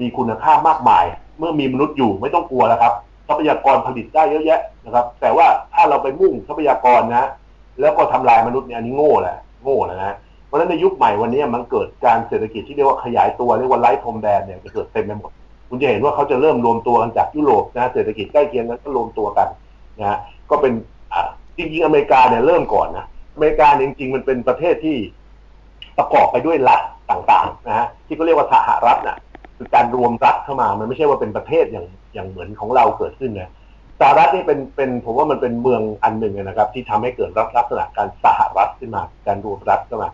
มีคุณค่ามากมายเมื่อมีมนุษย์อยู่ไม่ต้องกลัวแล้วครับทรัพยากรผลิตได้เยอะแยะนะครับแต่ว่าถ้าเราไปมุ่งทรัพยากรนะแล้วก็ทำลายมนุษย์เนี่ยอันนี้โง่แหละนะเพราะฉะนั้นในยุคใหม่วันนี้มันเกิดการเศรษฐกิจที่เรียกว่าขยายตัวเรียกว่าไร้พรมแดนเนี่ยจะเกิดเต็มไปหมดคุณจะเห็นว่าเขาจะเริ่มรวมตัวกันจากยุโรปนะเศรษฐกิจใกล้เคียงกันก็รวมตัวกันนะก็เป็นจริงๆอเมริกาเนี่ยเริ่มก่อนนะอเมริกาจริงๆมันเป็นประเทศที่ประกอบไปด้วยรัฐต่างๆนะที่เขาเรียกว่าสหรัฐนะคือการรวมรัฐเข้ามามันไม่ใช่ว่าเป็นประเทศอย่างเหมือนของเราเกิดขึ้นนะสหรัฐนี่เป็นผมว่ามันเป็นเมืองอันหนึ่งนะครับที่ทำให้เกิดลักษณะการสหรัฐขึ้นมาการรวมรัฐขึ้นมา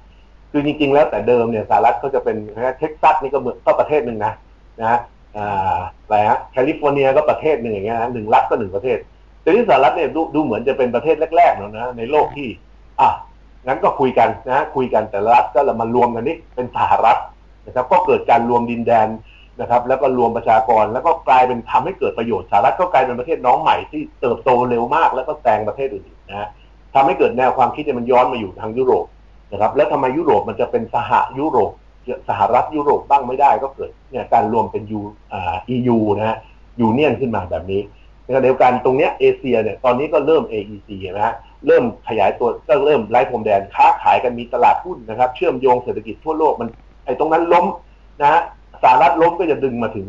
คือจริงๆแล้วแต่เดิมเนี่ยสหรัฐก็จะเป็นเท็กซัสนี่ก็เมืองก็ประเทศหนึ่งนะอะไรฮะแคลิฟอร์เนียก็ประเทศหนึ่งอย่างเงี้ยนะหนึ่งรัฐก็หนึ่งประเทศแต่ที่สหรัฐเนี่ยดูเหมือนจะเป็นประเทศแรกๆแล้วนะในโลกที่งั้นก็คุยกันนะคุยกันแต่ละรัฐก็มารวมกันนี่เป็นสหรัฐนะครับก็เกิดการรวมดินแดนนะครับแล้วก็รวมประชากรแล้วก็กลายเป็นทำให้เกิดประโยชน์สหรัฐก็กลายเป็นประเทศน้องใหม่ที่เติบโตเร็วมากแล้วก็แซงประเทศอื่นๆนะทำให้เกิดแนวความคิดมันย้อนมาอยู่ทางยุโรปนะครับแล้วทำไมยุโรปมันจะเป็นสหรัฐยุโรปบ้างไม่ได้ก็เกิดเนี่ยการรวมเป็นEU นะฮะยูเนียนขึ้นมาแบบนี้ในขณะเดียวกันตรงเนี้ยเอเชียเนี่ยตอนนี้ก็เริ่ม AEC นะฮะเริ่มขยายตัวก็เริ่มไร้พรมแดนค้าขายกันมีตลาดหุ้นนะครับเชื่อมโยงเศรษฐกิจทั่วโลกมันไอ้ตรงนั้นล้มนะฮะสหรัฐล้มก็จะดึงมาถึง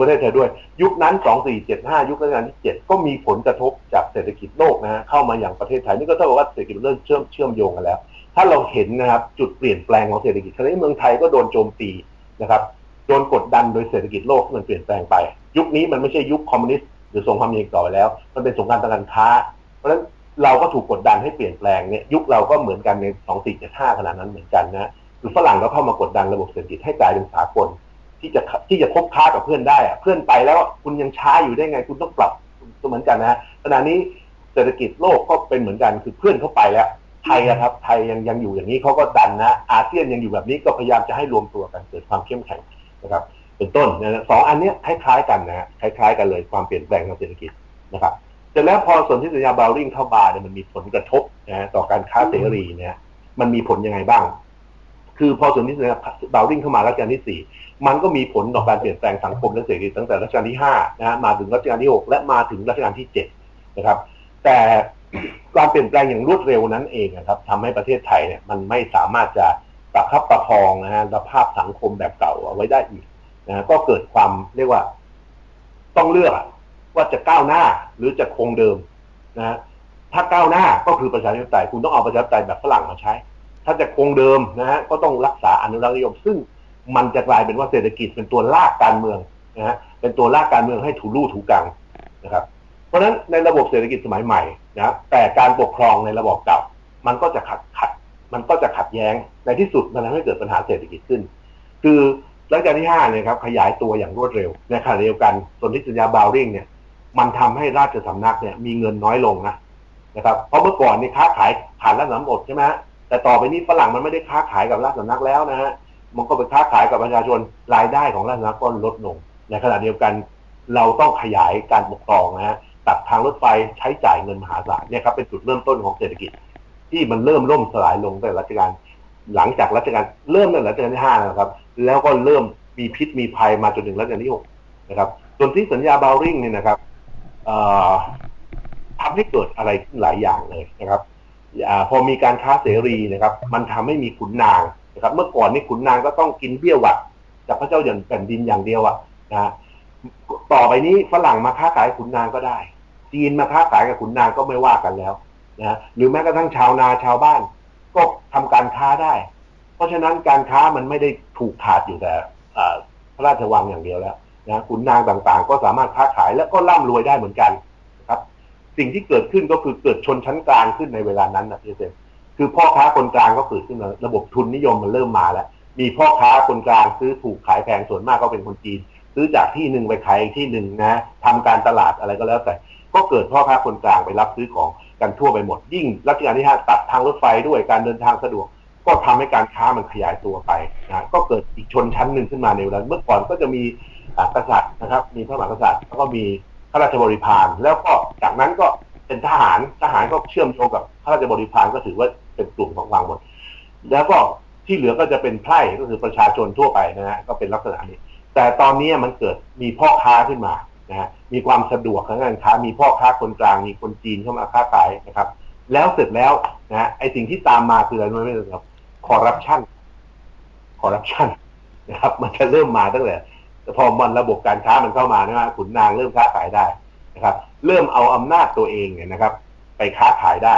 ประเทศไทยด้วยยุคนั้น2475ยุครัชกาลที่7ก็มีผลกระทบจากเศรษฐกิจโลกนะฮะเข้ามาอย่างประเทศไทยนี่ก็เท่ากับว่าเศรษฐกิจเริ่มเชื่อมโยงกันแล้วถ้าเราเห็นนะครับจุดเปลี่ยนแปลงของเศรษฐกิจขณะนี้เมืองไทยก็โดนโจมตีนะครับโดนกดดันโดยเศรษฐกิจโลกมันเปลี่ยนแปลงไปยุคนี้มันไม่ใช่ยุคคอมมิวนิสต์หรือสงครามเย็นต่อไปแล้วมันเป็นสงครามทางการค้าเพราะฉะนั้นเราก็ถูกกดดันให้เปลี่ยนแปลงเนี่ยยุคเราก็เหมือนกันใน2475ขณะนั้นเหมือนกันนะคือฝรั่งก็เข้ามากดดันระบบเศรษฐกิจให้กลายเป็นสากลที่จะคบค้ากับเพื่อนได้อะเพื่อนไปแล้วคุณยังช้าอยู่ได้ไงคุณต้องปรับตัวเหมือนกันนะขณะนี้เศรษฐกิจโลกก็เป็นเหมือนกันคือเพื่อนเข้าไปแล้วไทยนะครับไทยยังอยู่อย่างนี้เขาก็ดันนะอาเซียนยังอยู่แบบนี้ก็พยายามจะให้รวมตัวกันเกิดความเข้มแข็งนะครับเป็นต้นนะสองอันนี้คล้ายๆกันนะคล้ายๆกันเลยความเปลี่ยนแปลงทางเศรษฐกิจนะครับแต่แล้วพอสนธิสัญญาเบลลิงเข้ามาเนี่ยมันมีผลกระทบนะต่อการค้าเสรีเนี่ยมันมีผลยังไงบ้างคือพอสนธิสัญญาเบลลิงเข้ามารัชกาลที่4มันก็มีผลต่อการเปลี่ยนแปลงสังคมและเศรษฐกิจตั้งแต่รัชกาลที่5นะมาถึงรัชกาลที่6และมาถึงรัชกาลที่7นะครับแต่การเปลี่ยนแปลงอย่างรวดเร็วนั้นเองนะครับทำให้ประเทศไทยเนี่ยมันไม่สามารถจะประคับประคองนะฮะสภาพสังคมแบบเก่าเอาไว้ได้อีกนะก็เกิดความเรียกว่าต้องเลือกว่าจะก้าวหน้าหรือจะคงเดิมนะถ้าก้าวหน้าก็คือประชาธิปไตยคุณต้องเอาประชาธิปไตยแบบฝรั่งมาใช้ถ้าจะคงเดิมนะฮะก็ต้องรักษาอนุรักษนิยมซึ่งมันจะกลายเป็นว่าเศรษฐกิจเป็นตัวลากการเมืองนะฮะเป็นตัวลากการเมืองให้ถูลู่ถูกังนะครับเพราะฉะนั้นในระบบเศรษฐกิจสมัยใหม่นะแต่การปกครองในระบบเก่ามันก็จะขัดแย้งในที่สุดมันทำให้เกิดปัญหาเศรษฐกิจขึ้นคือรัชกาลที่5เนี่ยครับขยายตัวอย่างรวดเร็วในขณะเดียวกันสนธิสัญญาบาวริ่งเนี่ยมันทำให้ราชสำนักเนี่ยมีเงินน้อยลงนะครับเพราะเมื่อก่อนนี่ค้าขายผ่านราชสำนักหมดใช่ไหมฮะแต่ต่อไปนี้ฝรั่งมันไม่ได้ค้าขายกับราชสำนักแล้วนะฮะมันก็ไปค้าขายกับประชาชนรายได้ของราชสำนักก็ลดลงในขณะเดียวกันเราต้องขยายการปกครองนะฮะตัดทางรถไฟใช้จ่ายเงินมหาศาลเนี่ยครับเป็นจุดเริ่มต้นของเศรษฐกิจที่มันเริ่มล่มสลายลงแต่รัชกาลที่ 5นะครับแล้วก็เริ่มมีพิษมีภัยมาจนถึงรัชกาลที่ 6นะครับจนที่สัญญาเบลลิงเนี่ยนะครับทำให้เกิดอะไรขึ้นหลายอย่างเลยนะครับพอมีการค้าเสรีนะครับมันทำให้มีขุนนางนะครับเมื่อก่อนนี่ขุนนางก็ต้องกินเบี้ยหวัดจากพระเจ้าอย่างแผ่นดินอย่างเดียวนะต่อไปนี้ฝรั่งมาค้าขายขุนนางก็ได้จีนมาค้าขายกับขุนนางก็ไม่ว่ากันแล้วนะหรือแม้กระทั่งชาวนาชาวบ้านก็ทำการค้าได้เพราะฉะนั้นการค้ามันไม่ได้ถูกขาดอยู่แต่พระราชวังอย่างเดียวแล้ว นะขุนนางต่างๆก็สามารถค้าขายและก็ร่ำรวยได้เหมือนกันนะครับสิ่งที่เกิดขึ้นก็คือเกิดชนชั้นกลางขึ้นในเวลานั้นนะพี่เซนคือพ่อค้าคนกลางก็เกิดขึ้นระบบทุนนิยมมันเริ่มมาแล้วมีพ่อค้าคนกลางซื้อถูกขายแพงส่วนมากก็เป็นคนจีนซื้อจากที่หนึ่งไปขายที่หนึ่งนะทำการตลาดอะไรก็แล้วแต่ก็เกิดพ่อค้าคนกลางไปรับซื้อของกันทั่วไปหมดยิ่งรัชกาลที่ 5ตัดทางรถไฟด้วยการเดินทางสะดวกก็ทำให้การค้ามันขยายตัวไปนะก็เกิดอีกชนชั้นหนึ่งขึ้นมาในเวลาเมื่อก่อนก็จะมีกษัตริย์นะครับมีพระมหากษัตริย์แล้วก็มีข้าราชบริพารแล้วก็จากนั้นก็เป็นทหารก็เชื่อมโยงกับข้าราชบริพารก็ถือว่าเป็นกลุ่มของวังหมดแล้วก็ที่เหลือก็จะเป็นไพร่ก็คือประชาชนทั่วไปนะฮะก็เป็นลักษณะนี้แต่ตอนนี้มันเกิดมีพ่อค้าขึ้นมานะฮะมีความสะดวกทางการค้ามีพ่อค้าคนกลางมีคนจีนเข้ามาค้าขายนะครับแล้วเสร็จแล้วนะไอ้สิ่งที่ตามมาคืออะไรไม่รู้ครับคอร์รัปชันนะครับมันจะเริ่มมาตั้งแต่พอมันระบบการค้ามันเข้ามานะฮะขุนนางเริ่มค้าขายได้นะครับเริ่มเอาอำนาจตัวเองเนี่ยนะครับไปค้าขายได้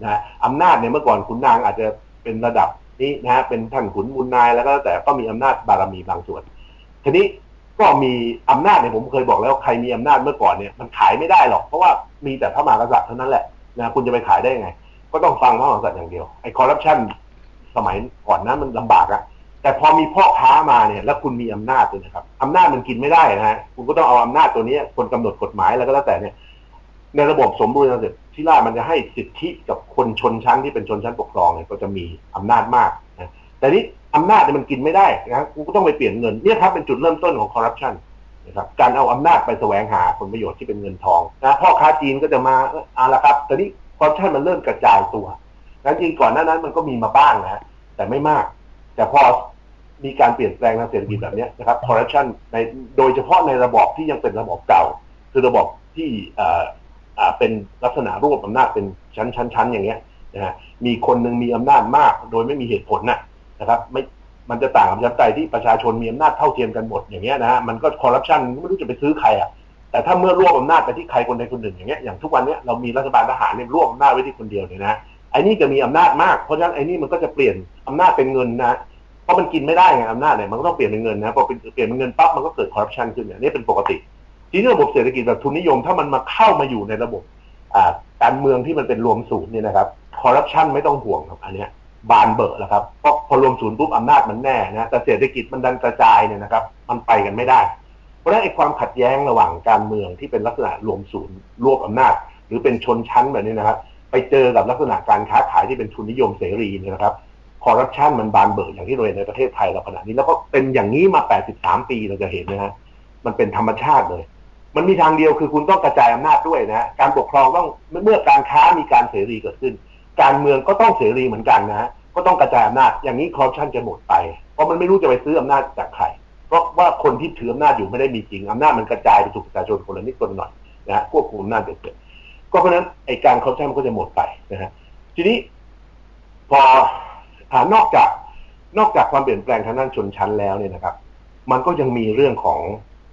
นะอำนาจเนี่ยเมื่อก่อนขุนนางอาจจะเป็นระดับนี้นะฮะเป็นท่านขุนมูลนายแล้วก็แต่ก็มีอำนาจบารมีบางส่วนทีนี้ก็มีอำนาจเนี่ยผมเคยบอกแล้วใครมีอำนาจเมื่อก่อนเนี่ยมันขายไม่ได้หรอกเพราะว่ามีแต่พระมหากษัตริย์เท่านั้นแหละนะคุณจะไปขายได้ไงก็ต้องฟังพระมหากษัตริย์อย่างเดียวไอ้คอร์รัปชันสมัยก่อนนั้นมันลำบากอะแต่พอมีพ่อค้ามาเนี่ยแล้วคุณมีอำนาจเลยนะครับอำนาจมันกินไม่ได้นะฮะคุณก็ต้องเอาอำนาจตัวนี้คนกำหนดกฎหมายแล้วก็แล้วแต่เนี่ยในระบบสมบูรณาธิปที่ราชมันจะให้สิทธิกับคนชนชั้นที่เป็นชนชั้นปกครองเนี่ยก็จะมีอำนาจมากนะแต่นี้อำนาจมันกินไม่ได้นะกูก็ต้องไปเปลี่ยนเงินเนี่ยครับเป็นจุดเริ่มต้นของคอร์รัปชันนะครับการเอาอำนาจไปแสวงหาผลประโยชน์ที่เป็นเงินทองนะพ่อค้าจีนก็จะมาเอาละครับแต่นี้คอร์รัปชันมันเริ่มกระจายตัวนะจริงก่อนหน้านั้นมันก็มีมาบ้างนะแต่ไม่มากแต่พอมีการเปลี่ยนแปลงทางเศรษฐกิจแบบนี้นะครับคอร์รัปชันในโดยเฉพาะในระบอบที่ยังเป็นระบอบเก่าคือระบอบที่เป็นลักษณะรวบอำนาจเป็นชั้นอย่างเงี้ยนะฮะมีคนหนึ่งมีอำนาจมากโดยไม่มีเหตุผลนะครับไม่มันจะต่างกับประชาธิปไตยที่ประชาชนมีอำนาจเท่าเทียมกันหมดอย่างเงี้ยนะฮะมันก็คอร์รัปชันไม่รู้จะไปซื้อใครอ่ะแต่ถ้าเมื่อรวบอำนาจไปที่ใครคนใดคนหนึ่งอย่างเงี้ยอย่างทุกวันเนี้ยเรามีรัฐบาลทหารเนี่ยรวบอำนาจไว้ที่คนเดียวเนี่ยนะไอ้นี่จะมีอำนาจมากเพราะฉะนั้นไอ้นี่มันก็จะเปลี่ยนอำนาจเป็นเงินนะเพราะมันกินไม่ได้ไงอำนาจเนี่ยมันก็ต้องเปลี่ยนเป็นเงินนะพอเปลี่ยนเป็นเงินปั๊บมันก็เกิดคอร์รัปชันขึ้นนี่เป็นปกติทีนี้ระบบเศรษฐกิจแบบทุนนิยมถ้ามันมาเข้ามาอยู่ในระบบการเมืองที่มันเป็นรวมศูนย์เนี่ยนะครับคอร์รัปชันไม่ต้องห่วงครับอันเนี้ยบานเบอร์แล้วครับเพราะพอรวมศูนย์ปุ๊บอำนาจมันแน่นะแต่เศรษฐกิจมันดันกระจายเนี่ยนะครับมันไปกันไม่ได้เพราะฉะนั้นไอ้ความขัดแย้งระหว่างการเมืองที่เป็นลักษณะรวมศูนย์รวบอำนาจหรือเป็นชนชั้นแบบนี้นะครับไปเจอกับลักษณะการค้าขายที่เป็นทุนนิยมเสรีเนี่ยนะครับคอร์รัปชันมันบานเบอร์อย่างที่เราเห็นในประเทศไทยเราขณะนี้แล้วก็เป็นอย่างนี้มา83ปีเราจะเห็นนะฮะมันเป็นธรรมชาติเลยมันมีทางเดียวคือคุณต้องกระจายอำนาจด้วยนะการปกครองต้องเมื่อการค้ามีการเสรีเกิดขึ้นการเมืองก็ต้องเสรีเหมือนกันนะก็ต้องกระจายอำนาจอย่างนี้คอร์รัปชันจะหมดไปเพราะมันไม่รู้จะไปซื้ออำนาจจากใครเพราะว่าคนที่ถืออำนาจอยู่ไม่ได้มีจริงอำนาจมันกระจายไปสู่ประชาชนคนละนิดคนละหน่อยนะควบคุมอำนาจเกิดก็เพราะนั้นไอ้การคอร์รัปชันมันก็จะหมดไปนะฮะทีนี้พอนอกจากความเปลี่ยนแปลงทางด้านชนชั้นแล้วเนี่ยนะครับมันก็ยังมีเรื่องของ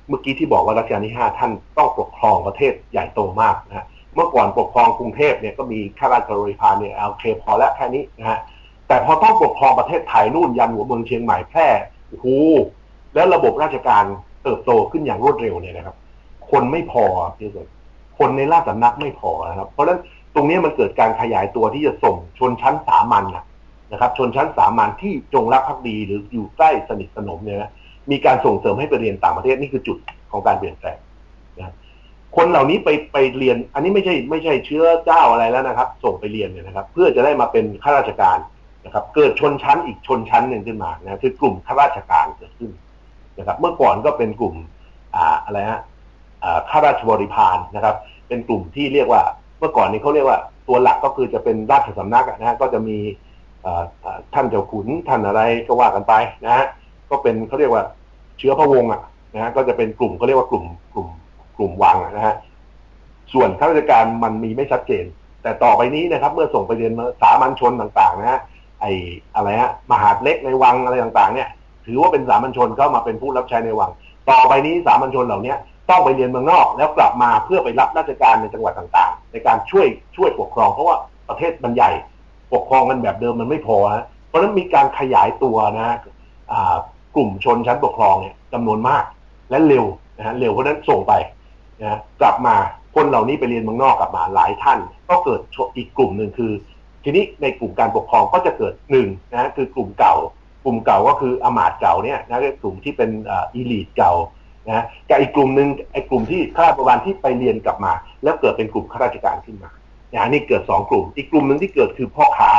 เมื่อกี้ที่บอกว่ารัชกาลที่ 5ท่านต้องปกครองประเทศใหญ่โตมากนะฮะเมื่อก่อนปกครองกรุงเทพเนี่ยก็มีข้าราชบริพารเนี่ยเอาเคพอแล้วแค่นี้นะฮะแต่พอต้องปกครองประเทศไทยนู่นยันหัวเมืองเชียงใหม่แพร่โอ้โหแล้วระบบราชการเติบโตขึ้นอย่างรวดเร็วเนี่ยนะครับคนไม่พอที่สุดคนในราชสำนักไม่พอนะครับเพราะฉะนั้นตรงนี้มันเกิดการขยายตัวที่จะส่งชนชั้นสามัญนะครับชนชั้นสามัญที่จงรักภักดีหรืออยู่ใกล้สนิทสนมเนี่ยนะมีการส่งเสริมให้ไปเรียนต่างประเทศนี่คือจุดของการเปลี่ยนแปลงนะคนเหล่านี้ไปเรียนอันนี้ไม่ใช่เชื้อเจ้าอะไรแล้วนะครับส่งไปเรียนเนี่ยนะครับเพื่อจะได้มาเป็นข้าราชการนะครับเกิดชนชั้นอีกชนชั้นหนึ่งขึ้นมานะคือกลุ่มข้าราชการเกิดขึ้นนะครับเมื่อก่อนก็เป็นกลุ่มอะไรฮะข้าราชบริพารนะครับเป็นกลุ่มที่เรียกว่าเมื่อก่อนนี้เขาเรียกว่าตัวหลักก็คือจะเป็นราชสำนักนะฮะก็จะมีท่านเจ้าขุนท่านอะไรก็ว่ากันไปนะฮะก็เป็นเขาเรียกว่าเชื้อพระวงศ์นะฮะก็จะเป็นกลุ่มเขาเรียกว่ากลุ่มวังนะฮะส่วนข้าราชการมันมีไม่ชัดเจนแต่ต่อไปนี้นะครับเมื่อส่งไปเรียนสามัญชนต่างๆนะฮะไอ้อะไรฮะมหาดเล็กในวังอะไรต่างๆเนี่ยถือว่าเป็นสามัญชนเข้ามาเป็นผู้รับใช้ในวังต่อไปนี้สามัญชนเหล่านี้ต้องไปเรียนเมืองนอกแล้วกลับมาเพื่อไปรับราชการในจังหวัดต่างๆในการช่วยปกครองเพราะว่าประเทศมันใหญ่ปกครองกันแบบเดิมมันไม่พอนะเพราะฉะนั้นมีการขยายตัวนะกลุ่มชนชั้นปกครองเนี่ยจำนวนมาก และเร็วนะฮะเร็วเพราะนั้นส่งไปนะกลับมาคนเหล่านี้ไปเรียนเมืองนอกกลับมาหลายท่านก็เกิดอีกกลุ่มหนึ่งคือทีนี้ในกลุ่มการปกครองก็จะเกิดหนึ่งนะคือกลุ่มเก่ากลุ่มเก่าก็คืออมาตย์เก่าเนี่ยนะกลุ่มที่เป็นอีลีทเก่านะกับอีกกลุ่มหนึ่งไอ้กลุ่มที่ข้าราชการที่ไปเรียนกลับมาแล้วเกิดเป็นกลุ่มข้าราชการขึ้นมานะนี่เกิดสองกลุ่มอีกกลุ่มหนึ่งที่เกิดคือพ่อค้า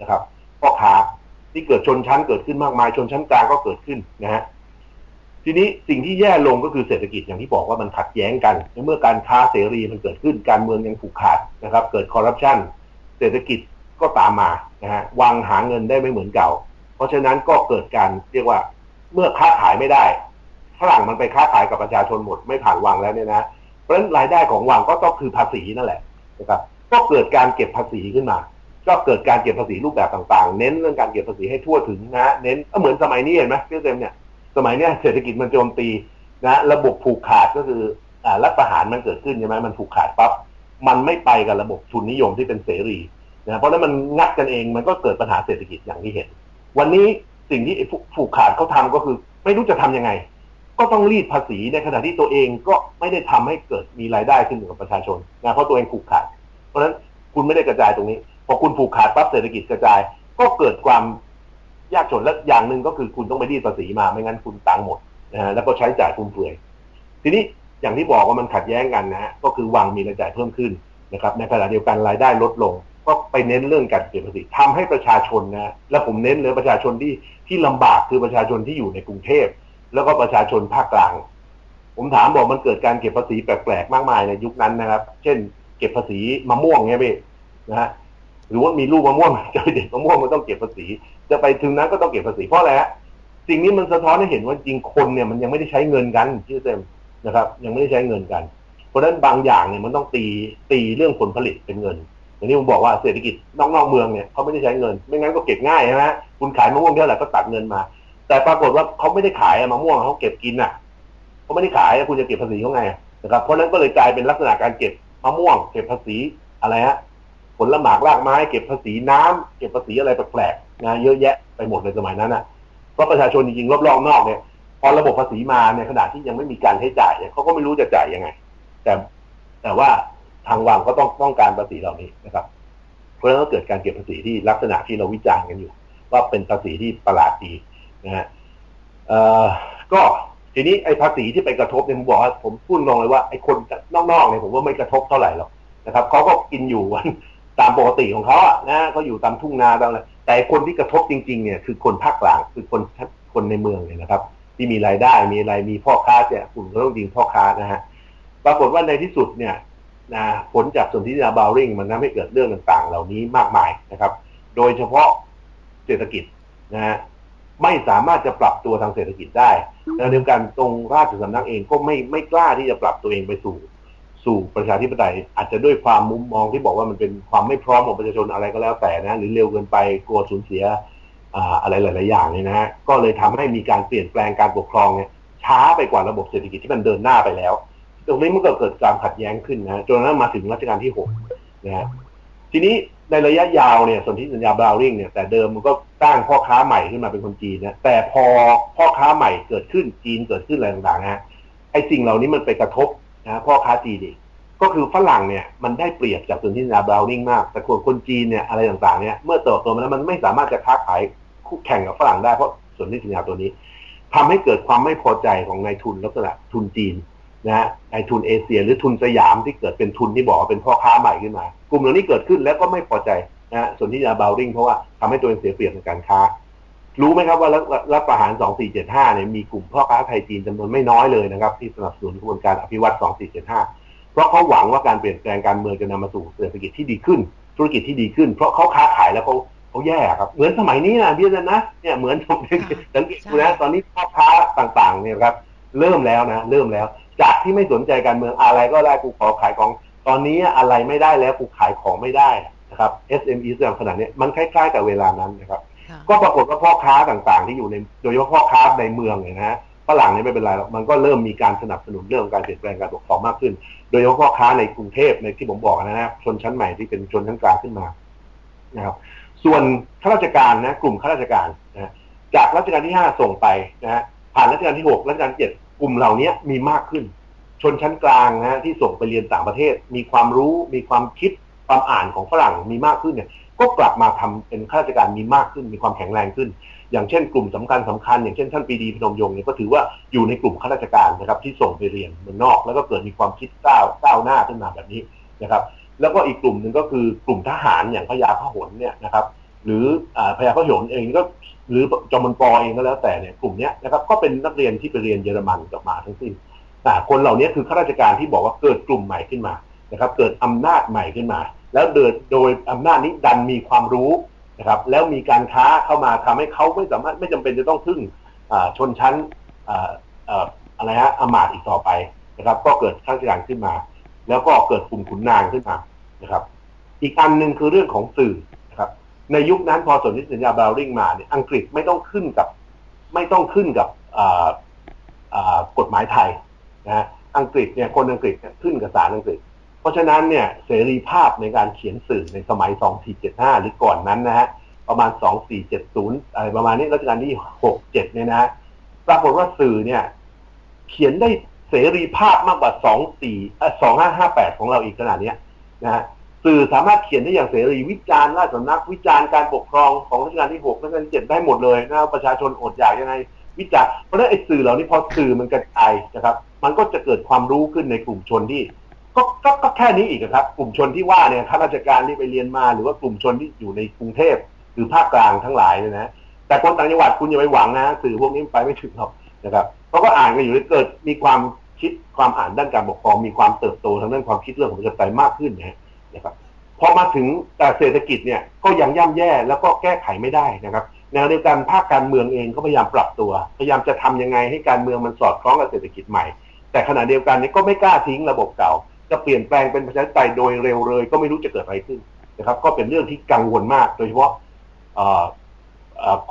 นะครับพ่อค้าที่เกิดชนชั้นเกิดขึ้นมากมายชนชั้นกลางก็เกิดขึ้นนะฮะทีนี้สิ่งที่แย่ลงก็คือเศรษฐกิจอย่างที่บอกว่ามันขัดแย้งกันเมื่อการค้าเสรีมันเกิดขึ้นการเมืองยังผูกขาดนะครับเกิดคอร์รัปชันเศรษฐกิจก็ตามมานะฮะวางหาเงินได้ไม่เหมือนเก่าเพราะฉะนั้นก็เกิดการเรียกว่าเมื่อค้าขายไม่ได้ฝรั่งมันไปค้าขายกับประชาชนหมดไม่ผ่านวังแล้วเนี่ยนะเพราะฉะนั้นรายได้ของวังก็ต้องคือภาษีนั่นแหละนะครับก็เกิดการเก็บภาษีขึ้นมาก็เกิดการเก็บภาษีรูปแบบต่างๆเน้นเรื่องการเก็บภาษีให้ทั่วถึงนะเน้นเหมือนสมัยนี้เห็นไหมพี่เต็มเนี่ยสมัยนี้เศรษฐกิจมันโจมตีนะระบบผูกขาดก็คือรัฐประหารมันเกิดขึ้นใช่ไหมมันผูกขาดปั๊บมันไม่ไปกับระบบทุนนิยมที่เป็นเสรีนะเพราะนั้นมันงัดกันเองมันก็เกิดปัญหาเศรษฐกิจอย่างที่เห็นวันนี้สิ่งที่ผูกขาดเขาทำก็คือไม่รู้จะทำยังไงก็ต้องรีดภาษีในขณะที่ตัวเองก็ไม่ได้ทำให้เกิดมีรายได้ขึ้นกับประชาชนนะเพราะตัวเองผูกขาดเพราะฉะนั้นคุณไม่ได้กระจายตรงนี้พอคุณผูกขาดปั๊บเศรษฐกิจกระจายก็เกิดความยากจนและอย่างหนึ่งก็คือคุณต้องไปรีดภาษีมาไม่งั้นคุณตังหมดนะฮะแล้วก็ใช้จ่ายฟุ่มเฟือยทีนี้อย่างที่บอกว่ามันขัดแย้งกันนะฮะก็คือวังมีรายจ่ายเพิ่มขึ้นนะครับในขณะเดียวกันรายได้ลดลงก็ไปเน้นเรื่องการเก็บภาษีทำให้ประชาชนนะและผมเน้นเลยประชาชนที่ลำบากคือประชาชนที่อยู่ในกรุงเทพแล้วก็ประชาชนภาคกลางผมถามบอกมันเกิดการเก็บภาษีแปลกๆมากมายในยุคนั้นนะครับเช่นเก็บภาษีมะม่วงเนี่ยพี่นะฮะหรือว่ามีลูกมะม่วงจะไปเด็ดมะม่วงมันต้องเก็บภาษีจะไปถึงนั้นก็ต้องเก็บภาษีเพราะอะไรฮะสิ่งนี้มันสะท้อนให้เห็นว่าจริงคนเนี่ยมันยังไม่ได้ใช้เงินกันชื่อเต็มนะครับยังไม่ได้ใช้เงินกันเพราะฉะนั้นบางอย่างเนี่ยมันต้องตีเรื่องผลผลิตเป็นเงินอย่างนี้ผมบอกว่าเศรษฐกิจนอกเมืองเนี่ยเขาไม่ได้ใช้เงินไม่งั้นก็เก็บง่ายใช่ไหมคุณขายมะม่วงเท่าไหร่ก็ตัดเงินมาแต่ปรากฏว่าเขาไม่ได้ขายมะม่วงเขาเก็บกินอ่ะเขาไม่ได้ขายคุณจะเก็บภาษีเขาไงนะครับเพราะนั้นก็เลยกลายเป็นลักษณะการเก็บมะม่วงเก็บภาษีอะไรฮะผลละหมากรากไม้เก็บภาษีน้ำเก็บภาษีอะไรแปลกๆนะเยอะแยะไปหมดในสมัยนั้นอ่ะเพราะประชาชนจริงๆรอบๆนอกเนี่ยพอระบบภาษีมาในขณะที่ยังไม่มีการใช้จ่ายเนี่ยเขาก็ไม่รู้จะจ่ายยังไงแต่ว่าทางวังก็ต้องการภาษีเหล่านี้นะครับเพราะฉะนั้นก็เกิดการเก็บภาษีที่ลักษณะที่เราวิจารณ์กันอยู่ว่าเป็นภาษีที่ประหลาดดีนะฮะก็ทีนี้ไอ้ภาษีที่ไปกระทบเนี่ยผมบอกว่าผมพูดตรงเลยว่าไอ้คนนอกๆเนี่ยผมว่าไม่กระทบเท่าไหร่หรอกนะครับเขาก็กินอยู่ตามปกติของเขาอ่ะนะเขาอยู่ตามทุ่งนาตามอะไรแต่คนที่กระทบจริงๆเนี่ยคือคนภาคกลางคือคนในเมืองเลยนะครับที่มีรายได้มีอะไรมีพ่อค้าเนี่ยกลุ่มก็ต้องยิงพ่อค้านะฮะปรากฏว่าในที่สุดเนี่ยนะผลจากสนธิสัญญาบาวริ่งมันทำให้เกิดเรื่องต่างๆเหล่านี้มากมายนะครับโดยเฉพาะเศรษฐกิจนะฮะไม่สามารถจะปรับตัวทางเศรษฐกิจได้แล้วเรื่องการตรงราชสำนักเองก็ไม่กล้าที่จะปรับตัวเองไปสู่ประชาธิปไตยอาจจะด้วยความมุมมองที่บอกว่ามันเป็นความไม่พร้อมของประชาชนอะไรก็แล้วแต่นะหรือเร็วเกินไปกลัวสูญเสียอะไรหลายๆอย่างเนี่ยนะฮะก็เลยทำให้มีการเปลี่ยนแปลงการปกครองเนี่ยช้าไปกว่าระบบเศรษฐกิจที่มันเดินหน้าไปแล้วตรงนี้มันก็เกิดความขัดแย้งขึ้นนะจนกระทั่งมาถึงรัชกาลที่6นะฮะทีนี้ในระยะยาวเนี่ยสนธิสัญญาบราวนิ่งเนี่ยแต่เดิมมันก็ตั้งพ่อค้าใหม่ขึ้นมาเป็นคนจีนนะแต่พอพ่อค้าใหม่เกิดขึ้นจีนเกิดขึ้นอะไรต่างๆนะไอ้สิ่งเหล่านี้มันไปกระทบนะพ่อค้าจีนอีกก็คือฝรั่งเนี่ยมันได้เปรียบจากสนธิสัญญาบราวนิ่งมากแต่คนจีนเนี่ยอะไรต่างๆเนี่ยเมื่อเติบโตมาแล้วมันไม่สามารถจะค้าขายคู่แข่งกับฝรั่งได้เพราะสนธิสัญญาตัวนี้ทำให้เกิดความไม่พอใจของนายทุนลักษณะทุนจีนนะนายทุนเอเชียหรือทุนสยามที่เกิดเป็นทุนที่บอกว่าเป็นพ่อค้าใหม่ขึ้นมากลุ่มเหล่านี้เกิดขึ้นแล้วก็ไม่พอใจนะสนธิสัญญาบาวริ่งเพราะว่าทำให้ตัวเองเสียเปรียบในการค้ารู้ไหมครับว่ารัฐประหาร2475เนี่ยมีกลุ่มพ่อค้าไทยจีนจำนวนไม่น้อยเลยนะครับที่สนับสนุนกระบวนการอภิวัตน์2475เพราะเขาหวังว่าการเปลี่ยนแปลงการเมืองจะนำมาสู่เศรษฐกิจที่ดีขึ้นธุรกิจที่ดีขึ้นเพราะเขาค้าขายแล้วเขาแย่ครับเหมือนสมัยนี้นะพี่จันนะเนี่ยเหมือนสมัยสังเกตดูนะตอนนี้พ่อค้าต่างๆเนี่ยครับเริ่มแล้วจากที่ไม่สนใจการเมืองอะไรก็ได้กูขอขายของตอนนี้อะไรไม่ได้แล้วกูขายของไม่ได้นะครับ SME ส่วนขนาดนี้มันคล้ายๆกับเวลานั้นนะครับก็ปรากฏว่าพ่อค้าต่างๆที่อยู่ในโดยเฉพาะพ่อค้าในเมืองเนี่ยนะฝรั่งนี่ไม่เป็นไรหรอกมันก็เริ่มมีการสนับสนุนเรื่องการเปลี่ยนแปลงการปกครองมากขึ้นโดยเฉพาะพ่อค้าในกรุงเทพในที่ผมบอกนะครับชนชั้นใหม่ที่เป็นชนชั้นกลางขึ้นมานะครับส่วนข้าราชการนะกลุ่มข้าราชการนะจากรัชกาลที่5ส่งไปนะผ่านรัชกาลที่6รัชกาลที่7 กลุ่มเหล่านี้มีมากขึ้นชนชั้นกลางนะที่ส่งไปเรียนต่างประเทศมีความรู้มีความคิดความอ่านของฝรั่งมีมากขึ้นเนี่ยก็กลับมาทำเป็นข้าราชการมีมากขึ้นมีความแข็งแรงขึ้นอย่างเช่นกลุ่มสำคัญอย่างเช่นท่านปรีดีพนมยงค์เนี่ยก็ถือว่าอยู่ในกลุ่มข้าราชการนะครับที่ส่งไปเรียนเมืองนอกแล้วก็เกิดมีความคิดก้าวหน้าขึ้นมาแบบนี้นะครับแล้วก็อีกกลุ่มหนึ่งก็คือกลุ่มทหารอย่างพญาพหลเนี่ยนะครับหรือพญาพหลเองก็หรือจอมพลปเองก็แล้วแต่เนี่ยกลุ่มนี้นะครับก็เป็นนักเรียนที่ไปเรียนเยอรมันออกมาทั้งสิ้นแต่คนเหล่านี้คือข้าราชการที่บอกว่าเกิดกลุ่มใหม่ขึ้นมานะครับเกิดอำนาจใหม่ขึ้นมาแล้วโดยอำนาจนี้ดันมีความรู้นะครับแล้วมีการค้าเข้ามาทำให้เขาไม่จำเป็นจะต้องพึ่งชนชั้นอำมาตย์อีกต่อไปนะครับก็เกิดข้าราชการขึ้นมาแล้วก็เกิดกลุ่มขุนนางขึ้นมานะครับอีกอันหนึ่งคือเรื่องของสื่อนะครับในยุคนั้นพอสนธิสัญญาแบลลิงมาเนี่ยอังกฤษไม่ต้องขึ้นกับกฎหมายไทยนะอังกฤษเนี่ยคนอังกฤษขึ้นกับศาลอังกฤษเพราะฉะนั้นเนี่ยเสรีภาพในการเขียนสื่อในสมัย2475หรือก่อนนั้นนะฮะประมาณ2470อะไรประมาณนี้รัชกาลที่6-7เนี่ยนะปรากฏว่าสื่อเนี่ยเขียนได้เสรีภาพมากกว่า2558ของเราอีกขนาดนี้นะฮะสื่อสามารถเขียนได้อย่างเสรีวิจารณ์ราชสำนักวิจารณ์การปกครองของรัชกาลที่6รัชกาลที่7ได้หมดเลยนะประชาชนอดอยากยังไงวิจารณ์เพราะฉะนั้นไอ้สื่อเหล่านี้พอสื่อมันกระจายนะครับมันก็จะเกิดความรู้ขึ้นในกลุ่มชนที่ก็แค่นี้อีกครับกลุ่มชนที่ว่าเนี่ยข้าราชการที่ไปเรียนมาหรือว่ากลุ่มชนที่อยู่ในกรุงเทพหรือภาคกลางทั้งหลายเนี่ยนะแต่คนต่างจังหวัดคุณอย่าไปหวังนะสื่อพวกนี้ไปไม่ถึงหรอกนะครับเขาก็อ่านกันอยู่เกิดมีความคิดความอ่านด้านการปกครองมีความเติบโตทางด้านความคิดเรื่องของประชาธิปไตยมากขึ้นนะครับพอมาถึงเศรษฐกิจเนี่ยก็ยังย่ำแย่แล้วก็แก้ไขไม่ได้นะครับในเรื่องการภาคการเมืองเองก็พยายามปรับตัวพยายามจะทำยังไงให้การเมืองมันสอดคล้องกับเศรษฐกิจใหม่แต่ขณะเดียวกันนี้ก็ไม่กล้าทิ้งระบบเก่าจะเปลี่ยนแปลงเป็นประชาธิปไตยโดยเร็วเลยก็ไม่รู้จะเกิดอะไรขึ้นนะครับก็เป็นเรื่องที่กังวลมากโดยเฉพาะ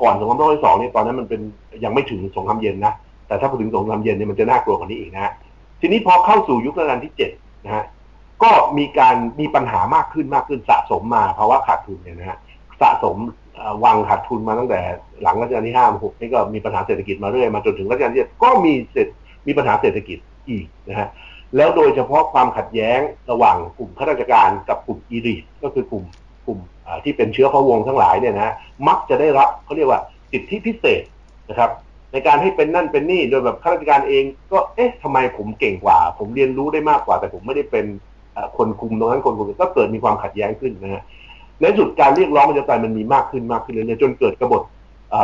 ก่อนสงครามโลกครั้งที่ 2เนี่ยตอนนั้นมันเป็นยังไม่ถึงสงครามเย็นนะแต่ถ้าพอถึงสงครามเย็นเนี่ยมันจะน่ากลัวกว่านี้อีกนะทีนี้พอเข้าสู่ยุครัชกาลที่7นะฮะก็มีปัญหามากขึ้นสะสมมาภาวะขาดทุนเนี่ยนะฮะสะสมวังขาดทุนมาตั้งแต่หลังรัชกาลที่5-6นี่ก็มีปัญหาเศรษฐกิจมาเรื่อยมาจนถึงรัชกาลที่7ก็มีปัญหาเศรษฐกิจอีกนะฮะแล้วโดยเฉพาะความขัดแย้งระหว่างกลุ่มข้าราชการกับกลุ่มอีลิทก็คือกลุ่มที่เป็นเชื้อพระวงศ์ทั้งหลายเนี่ยนะมักจะได้รับเขาเรียกว่าสิทธิพิเศษนะครับในการให้เป็นนั่นเป็นนี่โดยแบบข้าราชการเองก็เอ๊ะทำไมผมเก่งกว่าผมเรียนรู้ได้มากกว่าแต่ผมไม่ได้เป็นคนคุมตรงนั้นคนคุมก็เกิดมีความขัดแย้งขึ้นนะฮะในจุดการเรียกร้องประชาธิปไตยมันมีมากขึ้นเรื่อยๆจนเกิดกบฏ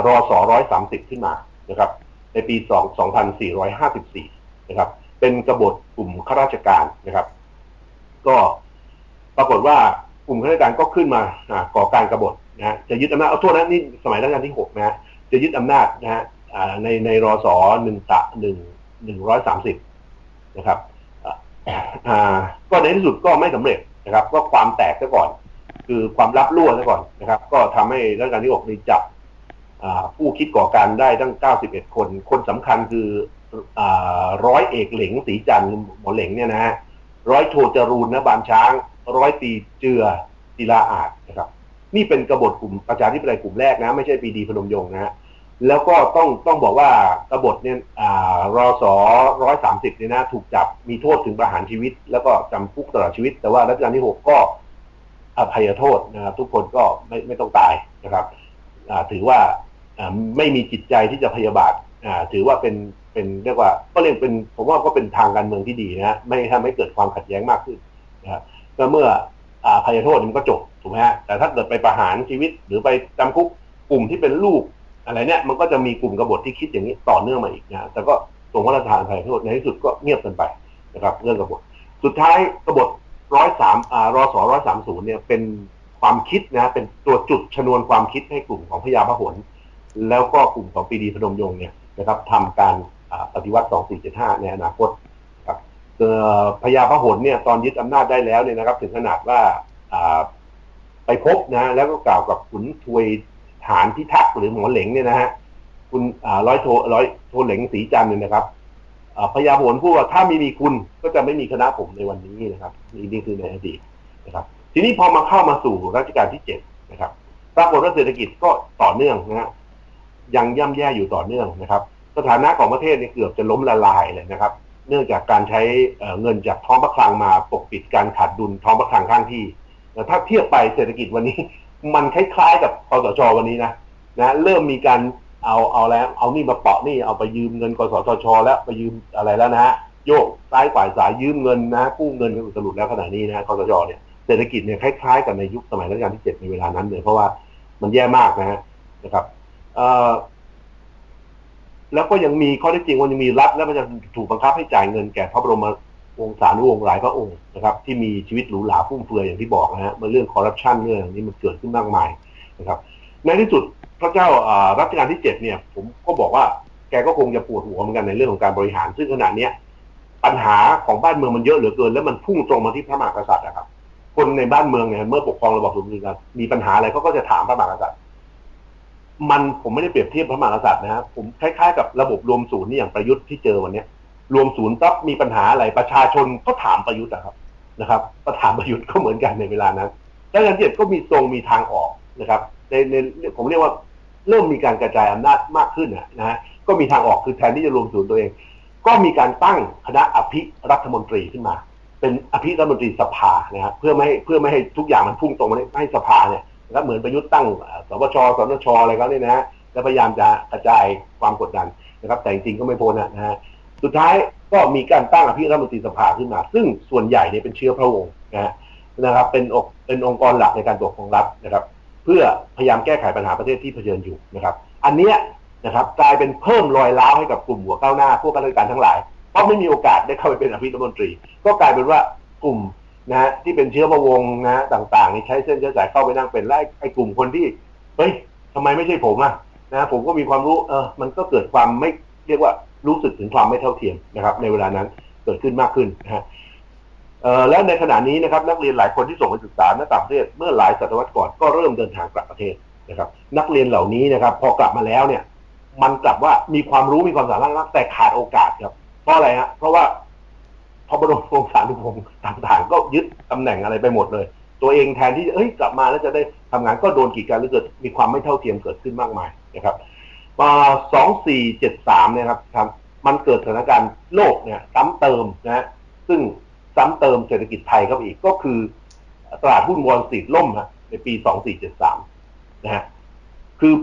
รศ.130ขึ้นมานะครับในปี2454นะครับเป็นกบฏกลุ่มข้าราชการนะครับก็ปรากฏว่ากลุ่มข้าราชการก็ขึ้นมาก่อการกบฏนะจะยึดอำนาจเอาโทษนะนี่สมัยรัชกาลที่6นะจะยึดอำนาจนะฮะในรศ130นะครับก็ในที่สุดก็ไม่สำเร็จนะครับก็ความแตกซะก่อนคือความลับรั่วซะก่อนนะครับก็ทำให้รัชกาลที่6ได้จับผู้คิดก่อการได้ตั้ง91คนคนสำคัญคือร้อยเอกเหลงศรีจันทร์หมอเหลงเนี่ยนะฮะร้อยโทจรูนบานช้างร้อยตีเจือศิลาอาจนะครับนี่เป็นกบฏกลุ่มประชาธิปไตยกลุ่มแรกนะไม่ใช่ปรีดีพนมยงค์นะฮะแล้วก็ต้องบอกว่ากบฏเนี่ยรศ.130เนี่ยนะถูกจับมีโทษถึงประหารชีวิตแล้วก็จำคุกตลอดชีวิตแต่ว่ารัชกาลที่6ก็อภัยโทษนะครับทุกคนก็ไม่ต้องตายนะครับถือว่าไม่มีจิตใจที่จะพยาบาทถือว่าเป็นเรียกว่าก็เรียกเป็นผมว่าก็เป็นทางการเมืองที่ดีนะไม่ทำให้เกิดความขัดแย้งมากขึ้นนะครับก็เมื่อภัยโทษมันก็จบถูกไหมฮะแต่ถ้าเกิดไปประหารชีวิตหรือไปจำคุกกลุ่มที่เป็นลูกอะไรเนี่ยมันก็จะมีกลุ่มกบฏที่คิดอย่างนี้ต่อเนื่องมาอีกนะแต่ก็ส่งพระราชทานภัยโทษในที่สุดก็เงียบกันไปนะครับเรื่องกบฏสุดท้ายกบฏรศ.130เนี่ยเป็นความคิดนะเป็นตัวจุดชนวนความคิดให้กลุ่มของพญาพหลแล้วก็กลุ่มของปรีดีพนมยงค์เนี่ยนะครับทำการปฏิวัติ2475ในอนาคตครับพญาพหลเนี่ยตอนยึดอำนาจได้แล้วเนี่ยนะครับถึงขนาดว่าไปพบนะแล้วก็กล่าวกับขุนทวยฐานพิทักษ์หรือหมอเหลงเนี่ยนะฮะคุณร้อยโทเหลงศรีจันทร์เนี่ยนะครับพญาพหลพูดว่าถ้าไม่มีคุณก็จะไม่มีคณะผมในวันนี้นะครับนี่คือในอดีตนะครับทีนี้พอมาเข้ามาสู่รัชกาลที่7นะครับปรากฏว่าเศรษฐกิจก็ต่อเนื่องนะฮะยังย่ำแย่อยู่ต่อเนื่องนะครับ สถานะของประเทศเนี่ยเกือบจะล้มละลายเลยนะครับเนื่องจากการใช้เงินจากท้องพระคลังมาปกปิดการขาดดุลท้องพระคลังข้างที่ถ้าเทียบไปเศรษฐกิจวันนี้มันคล้ายๆกับคสช.วันนี้นะเริ่มมีการเอานี่มาเปาะนี่เอาไปยืมเงินกสช.แล้วไปยืมอะไรแล้วนะฮะโยกซ้ายขวาสายยืมเงินนะกู้เงินกันอุตลุดแล้วขณะนี้นะคสช.เนี่ยเศรษฐกิจเนี่ยคล้ายๆกับในยุคสมัยรัชกาลที่ 7ในเวลานั้นเลยเพราะว่ามันแย่มากนะครับแล้วก็ยังมีข้อเท็จจริงว่ายังมีรัฐและมันจะถูกบังคับให้จ่ายเงินแก่พระบรมวงศานุวงศ์หลายพระองค์นะครับที่มีชีวิตหรูหราฟุ่มเฟือยอย่างที่บอกนะฮะเรื่องคอร์รัปชันเรื่องนี้มันเกิดขึ้นมากมายนะครับในที่สุดพระเจ้ารัชกาลที่ 7เนี่ยผมก็บอกว่าแกก็คงจะปวดหัวเหมือนกันในเรื่องของการบริหารซึ่งขณะนี้ปัญหาของบ้านเมืองมันเยอะเหลือเกินแล้วมันพุ่งตรงมาที่พระมหากษัตริย์นะครับคนในบ้านเมืองเนี่ยเมื่อปกครองระบอบสมเด็จมีปัญหาอะไรเขาก็จะถามพระมหากษัตริย์ผมไม่ได้เปรียบเทียบพระมหากษัตริย์นะครับผมคล้ายๆกับระบบรวมศูนย์นี่อย่างประยุทธ์ที่เจอวันนี้รวมศูนย์ปั๊บมีปัญหาอะไรประชาชนก็ถามประยุทธ์นะครับก็ถามประยุทธ์ก็เหมือนกันในเวลานั้นรัชกาลที่ 7ก็มีทรงมีทางออกนะครับในผมเรียกว่าเริ่มมีการกระจายอำนาจมากขึ้นนะฮะก็มีทางออกคือแทนที่จะรวมศูนย์ตัวเองก็มีการตั้งคณะอภิรัฐมนตรีขึ้นมาเป็นอภิรัฐมนตรีสภานะครับเพื่อไม่ให้ทุกอย่างมันพุ่งตรงมาให้สภาเนี่ยแล้วเหมือนประยุทธ์ตั้งสวช.สนช.อะไรก็เนี่ยนะฮะแล้วพยายามจะกระจายความกดดันนะครับแต่จริงๆก็ไม่พ้นนะฮะสุดท้ายก็มีการตั้งอภิรัฐมนตรีสภาขึ้นมาซึ่งส่วนใหญ่เนี่ยเป็นเชื้อพระวงศ์นะครับเป็นองค์กรหลักในการปกครองรัฐนะครับเพื่อพยายามแก้ไขปัญหาประเทศที่เผชิญอยู่นะครับอันเนี้ยนะครับกลายเป็นเพิ่มรอยร้าวให้กับกลุ่มหัวก้าวหน้าพวกข้าราชการทั้งหลายเพราะไม่มีโอกาสได้เข้าไปเป็นอภิรัฐมนตรีก็กลายเป็นว่ากลุ่มนะฮะที่เป็นเชื้อพระวงศ์นะฮะต่างๆนี่ใช้เส้นเชื้อสายเข้าไปนั่งเป็นไล่ไอ้กลุ่มคนที่เฮ้ยทำไมไม่ใช่ผมนะผมก็มีความรู้มันก็เกิดความไม่เรียกว่ารู้สึกถึงความไม่เท่าเทียมนะครับในเวลานั้นเกิดขึ้นมากขึ้นนะฮะแล้วในขณะนี้นะครับนักเรียนหลายคนที่ส่งไปศึกษาในต่างประเทศเมื่อหลายศตวรรษก่อนก็เริ่มเดินทางกลับประเทศนะครับนักเรียนเหล่านี้นะครับพอกลับมาแล้วเนี่ยมันกลับว่ามีความรู้มีความสามารถแต่ขาดโอกาสครับเพราะอะไรฮะเพราะว่าพระบรมวงศานุวงศ์ต่างๆก็ยึดตำแหน่งอะไรไปหมดเลยตัวเองแทนที่กลับมาแล้วจะได้ทำงานก็โดนกีดกันหรือเกิดมีความไม่เท่าเทียมเกิดขึ้นมากมายนะครับ2473เนี่ยครับมันเกิดสถานการณ์โลกเนี่ยซ้ำเติมนะซึ่งซ้ำเติมเศรษฐกิจไทยเข้าไปอีกก็คือตลาดหุ้นวอลล์สตรีทล่มในปี2473นะฮะคือ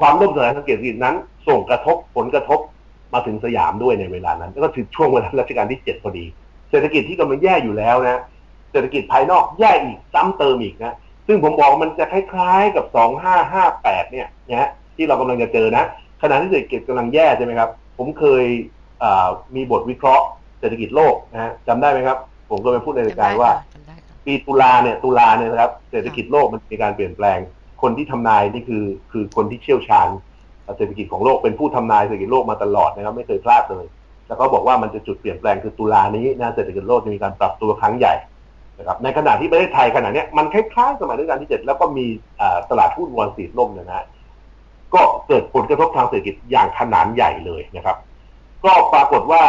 ความล่มสลายทางเศรษฐกิจนั้นส่งกระทบผลกระทบมาถึงสยามด้วยในเวลานั้นก็ถือช่วงเวลารัชกาลที่ 7พอดีเศรษฐกิจที่กำลังแย่อยู่แล้วนะเศรษฐกิจภายนอกแย่อีกซ้ำเติมอีกนะซึ่งผมบอกมันจะคล้ายๆกับ2558เนี่ยนะที่เรากำลังจะเจอนะขณะที่เศรษฐกิจกำลังแย่ใช่ไหมครับผมเคยมีบทวิเคราะห์เศรษฐกิจโลกนะจำได้ไหมครับผมก็ไปพูดในรายการว่าปีตุลาเนี่ยนะครับเศรษฐกิจโลกมันมีการเปลี่ยนแปลงคนที่ทำนายนี่คือคนที่เชี่ยวชาญเศรษฐกิจของโลกเป็นผู้ทำนายเศรษฐกิจโลกมาตลอดนะครับไม่เคยพลาดเลยแล้วก็บอกว่ามันจะจุดเปลี่ยนแปลงคือตุลานี้นะเศรษฐกิจโลกจะมีการปรับตัวครั้งใหญ่นะครับในขณะที่ประเทศไทยขณะนี้มันคล้ายๆสมัยรัชกาลที่ 7แล้วก็มีตลาดหุ้นวอลล์สตรีทล่มนะฮะก็เกิดผลกระทบทางเศรษฐกิจอย่างขนาดใหญ่เลยนะครับก็ปรากฏว่า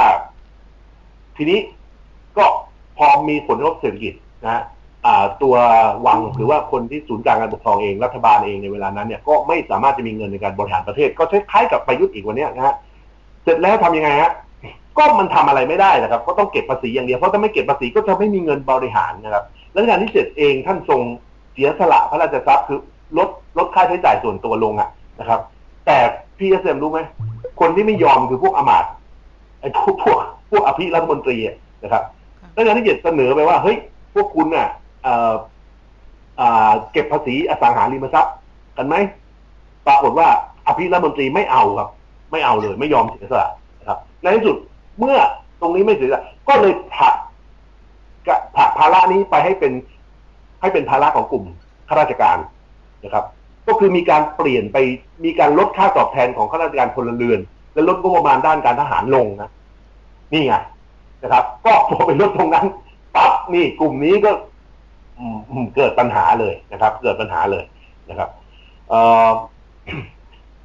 ทีนี้ก็พอมีผลกระทบเศรษฐกิจนะตัววังหรือว่าคนที่ศูนย์กลางการปกครองเองรัฐบาลเองในเวลานั้นเนี่ยก็ไม่สามารถจะมีเงินในการบริหารประเทศก็คล้ายๆกับประยุทธ์อีกวันนี้นะฮะเสร็จแล้วทำยังไงฮะก็มันทำอะไรไม่ได้นะครับก็ต้องเก็บภาษีอย่างเดียวเพราะถ้าไม่เก็บภาษีก็จะไม่มีเงินบริหารนะครับและการที่เสร็จเองท่านทรงเสียสละพระราชทรัพย์คือลดค่าใช้จ่ายส่วนตัวลงนะครับแต่พี่เสมรู้ไหมคนที่ไม่ยอมคือพวกอมาตย์ไอ้พวกอภิรัฐมนตรีนะครับและการที่เสร็จเสนอไปว่าเฮ้ยพวกคุณเก็บภาษีอสังหาริมทรัพย์กันไหมปรากฏว่าอภิรัฐมนตรีไม่เอาครับไม่เอาเลยไม่ยอมเสียสละนะครับในที่สุดเมื่อตรงนี้ไม่เสียก็เลยผลักภาระนี้ไปให้เป็นภาระของกลุ่มข้าราชการนะครับก็คือมีการเปลี่ยนไปมีการลดค่าตอบแทนของข้าราชการพลเรือนและลดงบประมาณด้านการทหารลงนะนี่ไงนะครับก็พอไปลดตรงนั้นปั๊บนี่กลุ่มนี้ก็เกิดปัญหาเลยนะครับเกิดปัญหาเลยนะครับ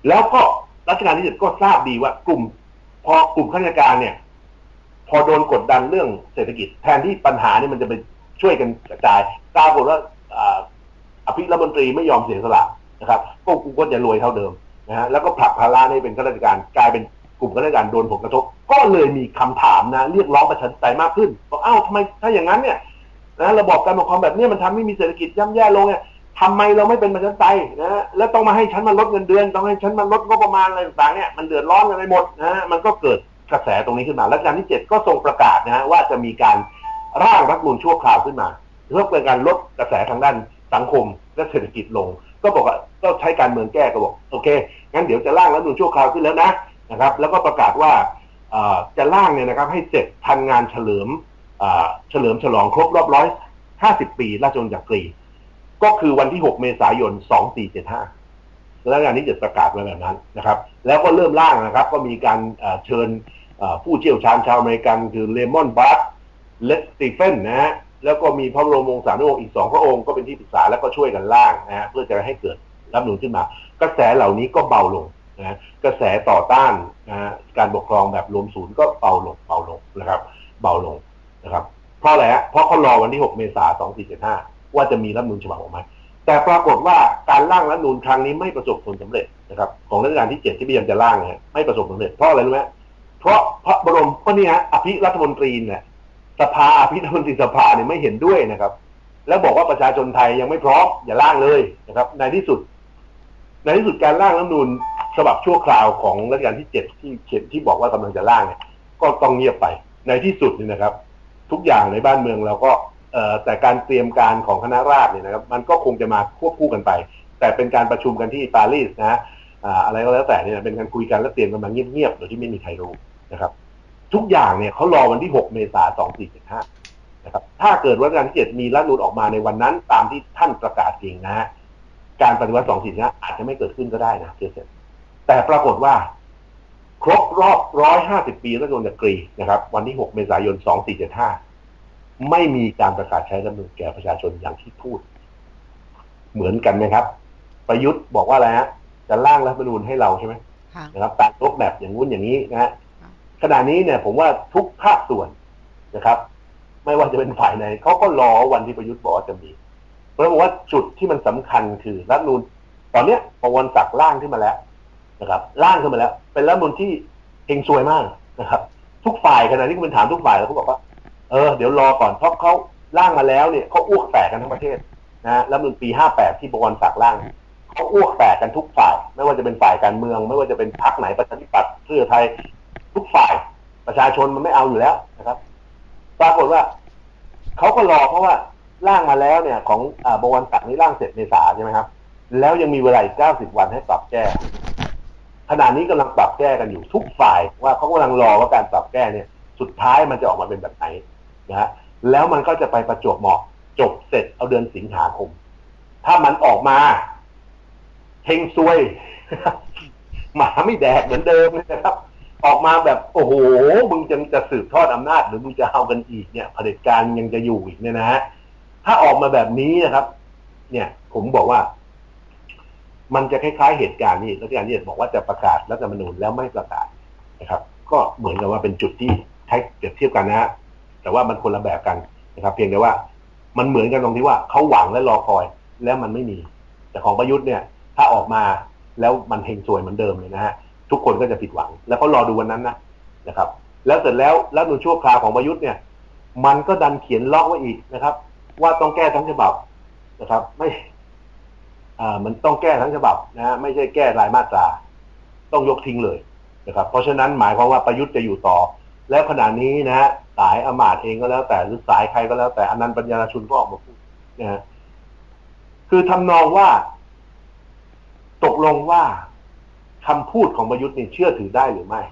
แล้วก็รัชกาลที่ 7ก็ทราบดีว่ากลุ่มพอกลุ่มข้าราชการเนี่ยพอโดนกดดันเรื่องเศรษฐกิจแทนที่ปัญหานี่มันจะไปช่วยกันกระจายปรากฏว่าอภิรัฐมนตรีไม่ยอมเสียสละนะครับก็กูก็จะรวยเท่าเดิมนะฮะแล้วก็ผลักภาระให้เป็นข้าราชการกลายเป็น กลุ่มข้าราชการโดนผลกระทบก็เลยมีคำถามนะเรียกร้องประชาธิปไตยมากขึ้นบอกอ้าวทำไมถ้าอย่างนั้นเนี่ยนะระบอบการปกครองแบบนี้มันทำให้มีเศรษฐกิจย่ำแย่ลงเนี่ยทำไมเราไม่เป็นประชาธิปไตยนะแล้วต้องมาให้ฉันมาลดเงินเดือนต้องให้ฉันมาลดงบประมาณอะไรต่างๆเนี่ยมันเดือดร้อนกันไปหมดนะมันก็เกิดกระแสตรงนี้ขึ้นมารัชกาลที่ 7ก็ทรงประกาศนะว่าจะมีการร่างรัฐธรรมนูญชั่วคราวขึ้นมาเพื่อเป็นการลดกระแสทางด้านสังคมและเศรษฐกิจลงก็บอกว่าก็ใช้การเมืองแก้ก็บอกโอเคงั้นเดี๋ยวจะร่างรัฐธรรมนูญชั่วคราวขึ้นแล้วนะครับแล้วก็ประกาศว่าจะร่างเนี่ยนะครับให้เสร็จทันงานเฉลิมฉลองครบรอบ150ปีราชวงศ์จักรีก็คือวันที่6 เมษายน 2475แล้วงานนี้จะประกาศไว้แบบนั้นนะครับแล้วก็เริ่มร่างนะครับก็มีการเชิญผู้เชี่ยวชาญชาวอเมริกันคือเลมอนบาร์ตเลสตีเฟนนะฮะแล้วก็มีพระบรมวงศานุวงศ์อีก2พระองค์ก็เป็นที่ปรึกษาแล้วก็ช่วยกันร่างนะฮะเพื่อจะให้เกิดรัฐธรรมนูญขึ้นมากระแสเหล่านี้ก็เบาลงนะกระแสต่อต้านการปกครองแบบรวมศูนย์ก็เบาลงนะครับเบาลงนะครับเพราะอะไรฮะเพราะเขารอวันที่6 เมษายน 2475ว่าจะมีรัฐธรรมนูญฉบับออกมาแต่ปรากฏว่าการร่างรัฐธรรมนูญครั้งนี้ไม่ประสบผลสำเร็จนะครับของรัชกาลที่7ที่พยายามจะร่างเนี่ยไม่ประสบผลสำเร็จเพราะอะไรรู้ไหมเพราะพระบรมก็นี่ฮะอภิรัฐมนตรีเนี่ยสภาอภิรัฐมนตรีสภาเนี่ยไม่เห็นด้วยนะครับแล้วบอกว่าประชาชนไทยยังไม่พร้อมอย่าร่างเลยนะครับในที่สุดการร่างรัฐธรรมนูญฉบับชั่วคราวของรัชกาลที่ 7ที่บอกว่ากำลังจะร่างเนี่ยก็ต้องเงียบไปในที่สุดนี่นะครับทุกอย่างในบ้านเมืองเราก็แต่การเตรียมการของคณะราษฎรเนี่ยนะครับมันก็คงจะมาควบคู่กันไปแต่เป็นการประชุมกันที่ปารีสนะอะไรก็แล้วแต่เนี่ยเป็นการคุยกันและเตรียมกันมาเงียบๆโดยที่ไม่มีใครรู้นะครับทุกอย่างเนี่ยเขารอวันที่6 เมษายน 2475นะครับถ้าเกิดรัชกาลที่ 7มีรัฐธรรมนูญออกมาในวันนั้นตามที่ท่านประกาศจริงนะฮะการปฏิวัติ2475อาจจะไม่เกิดขึ้นก็ได้นะแต่ปรากฏว่าครบรอบ150ปีรัฐธรรมนูญจักรีนะครับวันที่6 เมษายน 2475ไม่มีการประกาศใช้รัฐธรรมนูญแก่ประชาชนอย่างที่พูดเหมือนกันไหมครับประยุทธ์บอกว่าอะไรฮะจะร่างรัฐธรรมนูญให้เราใช่ไหมนะครับตัดลบแบบอย่างงู้นอย่างนี้นะฮะขณะนี้เนี่ยผมว่าทุกภาคส่วนนะครับไม่ว่าจะเป็นฝ่ายไหนเขาก็รอวันที่ประยุทธ์บอกว่าจะมีเพราะว่าจุดที่มันสำคัญคือรัฐธรรมนูญตอนเนี้ยประวัติศาสตร์ร่างขึ้นมาแล้วนะครับร่างขึ้นมาแล้วเป็นรัฐธรรมนูญที่เฮงซวยมากนะครับทุกฝ่ายขณะนี้คุณถามทุกฝ่ายแล้วเขาบอกว่าเดี๋ยวรอก่อนเพราะเขาร่างมาแล้วเนี่ยเขาอ้วกแตกกันทั้งประเทศนะรัฐธรรมนูญปี58ที่ประวัติศาสตร์ร่างเขาอ้วกแตกกันทุกฝ่ายไม่ว่าจะเป็นฝ่ายการเมืองไม่ว่าจะเป็นพรรคไหนประชาธิปัตย์เพื่อไทยทุกฝ่ายประชาชนมันไม่เอาอยู่แล้วนะครับปรากฏว่าเขาก็รอเพราะว่าร่างมาแล้วเนี่ยของบวรศักดิ์นี้ร่างเสร็จเมษาใช่ไหมครับแล้วยังมีเวลาอีก90 วันให้ปรับแก้ขณะนี้กำลังปรับแก้กันอยู่ทุกฝ่ายว่าเขากำลังรอว่าการปรับแก้เนี่ยสุดท้ายมันจะออกมาเป็นแบบไหนนะฮะแล้วมันก็จะไปประจวบเหมาะจบเสร็จเอาเดือนสิงหาคมถ้ามันออกมาเฮงซวยหมาไม่แดกเหมือนเดิมนะครับออกมาแบบโอ้โหมึงจะสืบทอดอำนาจหรือมึงจะเอากันอีกเนี่ยเผด็จการยังจะอยู่อีกเนี่ยนะฮะถ้าออกมาแบบนี้นะครับเนี่ยผมบอกว่ามันจะคล้ายๆเหตุการณ์นี้รัฐบาลเนี่ยบอกว่าจะประกาศรัฐธรรมนูญแล้วไม่ประกาศนะครับก็เหมือนกับว่าเป็นจุดที่ใช้เปรียบเทียบกันนะฮะแต่ว่ามันคนละแบบกันนะครับเพียงแต่ว่ามันเหมือนกันตรงที่ว่าเขาหวังและรอคอยแล้วมันไม่มีแต่ของประยุทธ์เนี่ยถ้าออกมาแล้วมันเฮงซวยเหมือนเดิมเลยนะฮะทุกคนก็จะผิดหวังแล้วก็รอดูวันนั้นนะครับแล้วเสร็จแล้วรัฐธรรมนูญชั่วคราวของประยุทธ์เนี่ยมันก็ดันเขียนล็อกไว้อีกนะครับว่าต้องแก้ทั้งฉบับนะครับไม่มันต้องแก้ทั้งฉบับนะไม่ใช่แก้รายมาตราต้องยกทิ้งเลยนะครับเพราะฉะนั้นหมายความว่าประยุทธ์จะอยู่ต่อแล้วขณะนี้นะฮะสายอมาตย์เองก็แล้วแต่หรือสายใครก็แล้วแต่อนันต์ปัญญารชุนก็ออกมาพูดนะฮะคือทำนองว่าตกลงว่าคำพูดของประยุทธ์นี่เชื่อถือได้หรือไม่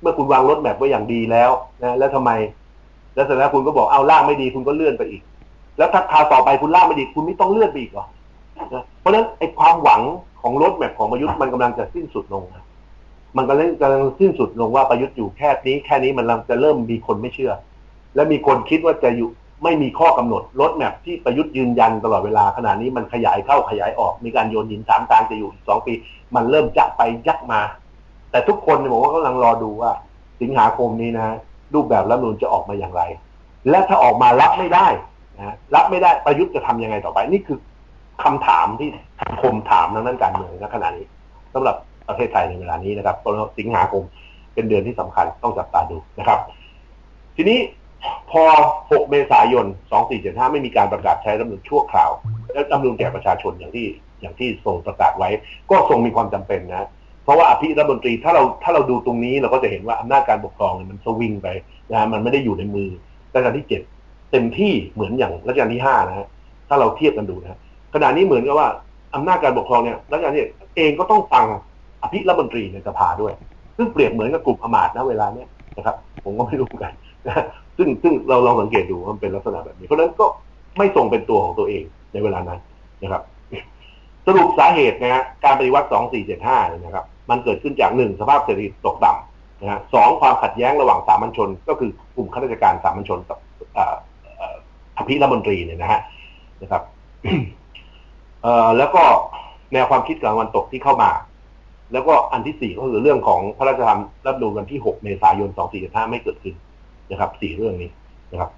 เมื่อคุณวางรถแมพไว้อย่างดีแล้วนะแล้วทำไมแล้วเสร็จแล้วคุณก็บอกเอาร่างไม่ดีคุณก็เลื่อนไปอีกแล้วถ้าคราวต่อไปคุณล่าไม่ดีคุณไม่ต้องเลื่อนไปอีกหรอเพราะฉะนั้นไอ้ความหวังของรถแมพของประยุทธ์มันกำลังจะสิ้นสุดลงมันกำลังสิ้นสุดลงว่าประยุทธ์อยู่แค่นี้มันกำลังจะเริ่มมีคนไม่เชื่อและมีคนคิดว่าจะอยู่ไม่มีข้อกำหนดรถแมพที่ประยุทธ์ยืนยันตลอดเวลาขณะนี้มันขยายเข้าขยายออกมีการโยนหิน3 ทางจะอยู่2 ปีมันเริ่มจะไปยักมาแต่ทุกคนบอกว่ากำลังรอดูว่าสิงหาคมนี้นะรูปแบบรัฐธรรมนูญจะออกมาอย่างไรและถ้าออกมารับไม่ได้นะรับไม่ได้ประยุทธ์จะทำยังไงต่อไปนี่คือคำถามที่สังคมถามทางด้านการเมืองณขณะนี้สำหรับประเทศไทยในเวลานี้นะครับสิงหาคม เป็นเดือนที่สำคัญต้องจับตาดูนะครับทีนี้พอ6เมษายน2475ไม่มีการประกาศใช้รัฐธรรมนูญชั่วคราวและรัฐธรรมนูญแก่ประชาชนอย่างที่ทรงประกาศไว้ก็ทรงมีความจำเป็นนะเพราะว่าอภิรัฐมนตรีถ้าเราดูตรงนี้เราก็จะเห็นว่าอำนาจการปกครองมันสวิงไปนะมันไม่ได้อยู่ในมือรัชกาลที่7เต็มที่เหมือนอย่างรัชกาลที่5นะฮะถ้าเราเทียบกันดูนะขณะนี้เหมือนกับว่าอำนาจการปกครองรัชกาลที่7เองก็ต้องฟังอภิรัฐมนตรีในสภาด้วยซึ่งเปรียบเหมือนกับกลุ่มอมาตย์ณเวลาเนี้ยนะครับผมก็ไม่รู้กันนะซึ่งเราลองสังเกตดูมันเป็นลักษณะแบบนี้เพราะฉะนั้นก็ไม่ทรงเป็นตัวของตัวเองในเวลานั้นนะครับสรุปสาเหตุนะฮะการปฏิวัติ2475นะครับมันเกิดขึ้นจาก1สภาพเศรษฐกิจตกต่ำนะฮะ2ความขัดแย้งระหว่างสามัญชนก็คือกลุ่มข้าราชการสามัญชนกับอภิรัฐมนตรีเนี่ยนะฮะนะครับ แล้วก็แนวความคิดกลางตะวันตกที่เข้ามาแล้วก็อันที่4ก็คือเรื่องของพระราชธรรมรัฐธรรมนูญวันที่6เมษายน2475ไม่เกิดขึ้นนะครับ4เรื่องนี้นะครับ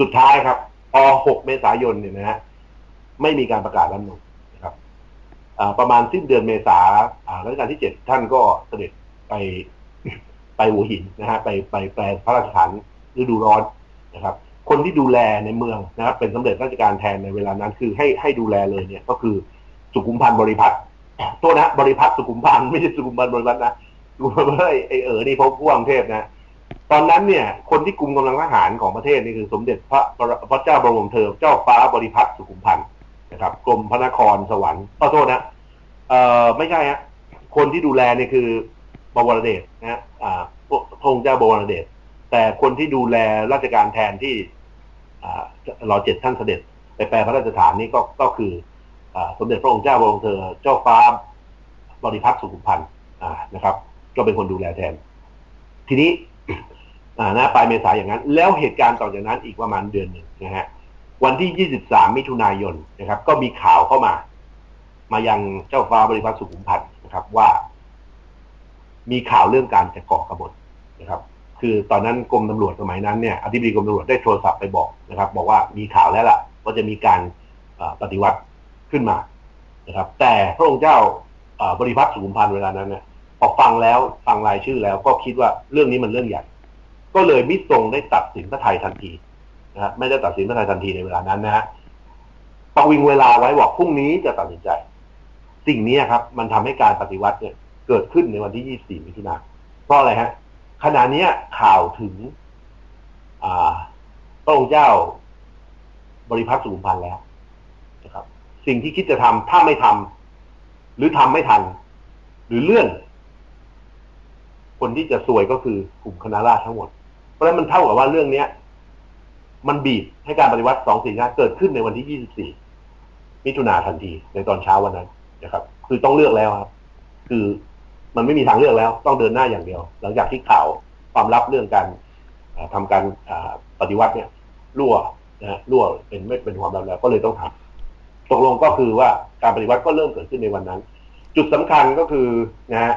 สุดท้ายครับพอ6เมษายนเนี่ยนะฮะไม่มีการประกาศรัฐธรรมนูญนะครับประมาณสิ้นเดือนเมษารัชกาลที่7ท่านก็เสด็จไปหัวหินนะฮะไปแปลพระราชฐานฤดูร้อนนะครับคนที่ดูแลในเมืองนะครับเป็นสมเด็จราชการแทนในเวลานั้นคือให้ดูแลเลยเนี่ยก็คือสุขุมพันธ์บริพัตรตัวนะบริพัตรสุขุมพันธ์ไม่ใช่สุขุมพันธ์บริพัตรนะดูมาเลยนี่พบผู้กรุงเทพนะตอนนั้นเนี่ยคนที่กุมกำลังทหารของประเทศนี่คือสมเด็จพระเจ้าบรมวงศ์เธอเจ้าฟ้าบริพัตรสุขุมพันธ์นะครับกรมพระนครสวรรค์ขอโทษนะไม่ใช่ฮะคนที่ดูแลนี่คือบวรเดชนะฮะพระองค์เจ้าบวรเดชแต่คนที่ดูแลราชการแทนที่รอเจ็ดท่านเสด็จไปแปลพระราชฐานนี่ก็คือสมเด็จพระองค์เจ้าบรมวงศ์เธอเจ้าฟ้าบริพัตรสุขุมพันธ์นะครับก็เป็นคนดูแลแทนทีนี้ปลายเมษายนอย่างนั้นแล้วเหตุการณ์ต่อจากนั้นอีกประมาณเดือนหนึ่งนะฮะวันที่23มิถุนายนนะครับก็มีข่าวเข้ามายังเจ้าฟ้าบริพัตรสุขุมพันธ์นะครับว่ามีข่าวเรื่องการจะก่อกบฏนะครับคือตอนนั้นกรมตำรวจสมัยนั้นเนี่ยอธิบดีกรมตำรวจได้โทรศัพท์ไปบอกนะครับบอกว่ามีข่าวแล้วล่ะว่าจะมีการปฏิวัติขึ้นมานะครับแต่พระองค์เจ้าบริพัตรสุขุมพันธ์เวลานั้นเนี่ยพอฟังรายชื่อแล้วก็คิดว่าเรื่องนี้มันเรื่องใหญ่ก็เลยมิทรงได้ตัดสินพระทัยทันทีนะฮะไม่ได้ตัดสินพระทัยทันทีในเวลานั้นนะฮะประวิงเวลาไว้บอกพรุ่งนี้จะตัดสินใจสิ่งนี้ครับมันทำให้การปฏิวัติเนี่ยเกิดขึ้นในวันที่24มิถุนายนเพราะอะไรฮะขณะนี้ข่าวถึงพระองค์เจ้าบริพัตรสุขุมพันธ์แล้วนะครับสิ่งที่คิดจะทำถ้าไม่ทำหรือทำไม่ทันหรือเลื่อนคนที่จะซวยก็คือกลุ่มคณะราษฎรทั้งหมดเพราะฉะนั้นมันเท่ากับว่าเรื่องนี้มันบีบให้การปฏิวัติ2475เกิดขึ้นในวันที่24มิถุนายนทันทีในตอนเช้าวันนั้นนะครับคือต้องเลือกแล้วครับคือมันไม่มีทางเลือกแล้วต้องเดินหน้าอย่างเดียวหลังจากที่ข่าวความลับเรื่องการทำการปฏิวัติเนี่ยรั่วเป็นไม่เป็นความลับแล้วก็เลยต้องทำตกลงก็คือว่าการปฏิวัติก็เริ่มเกิดขึ้นในวันนั้นจุดสำคัญก็คือนะฮะ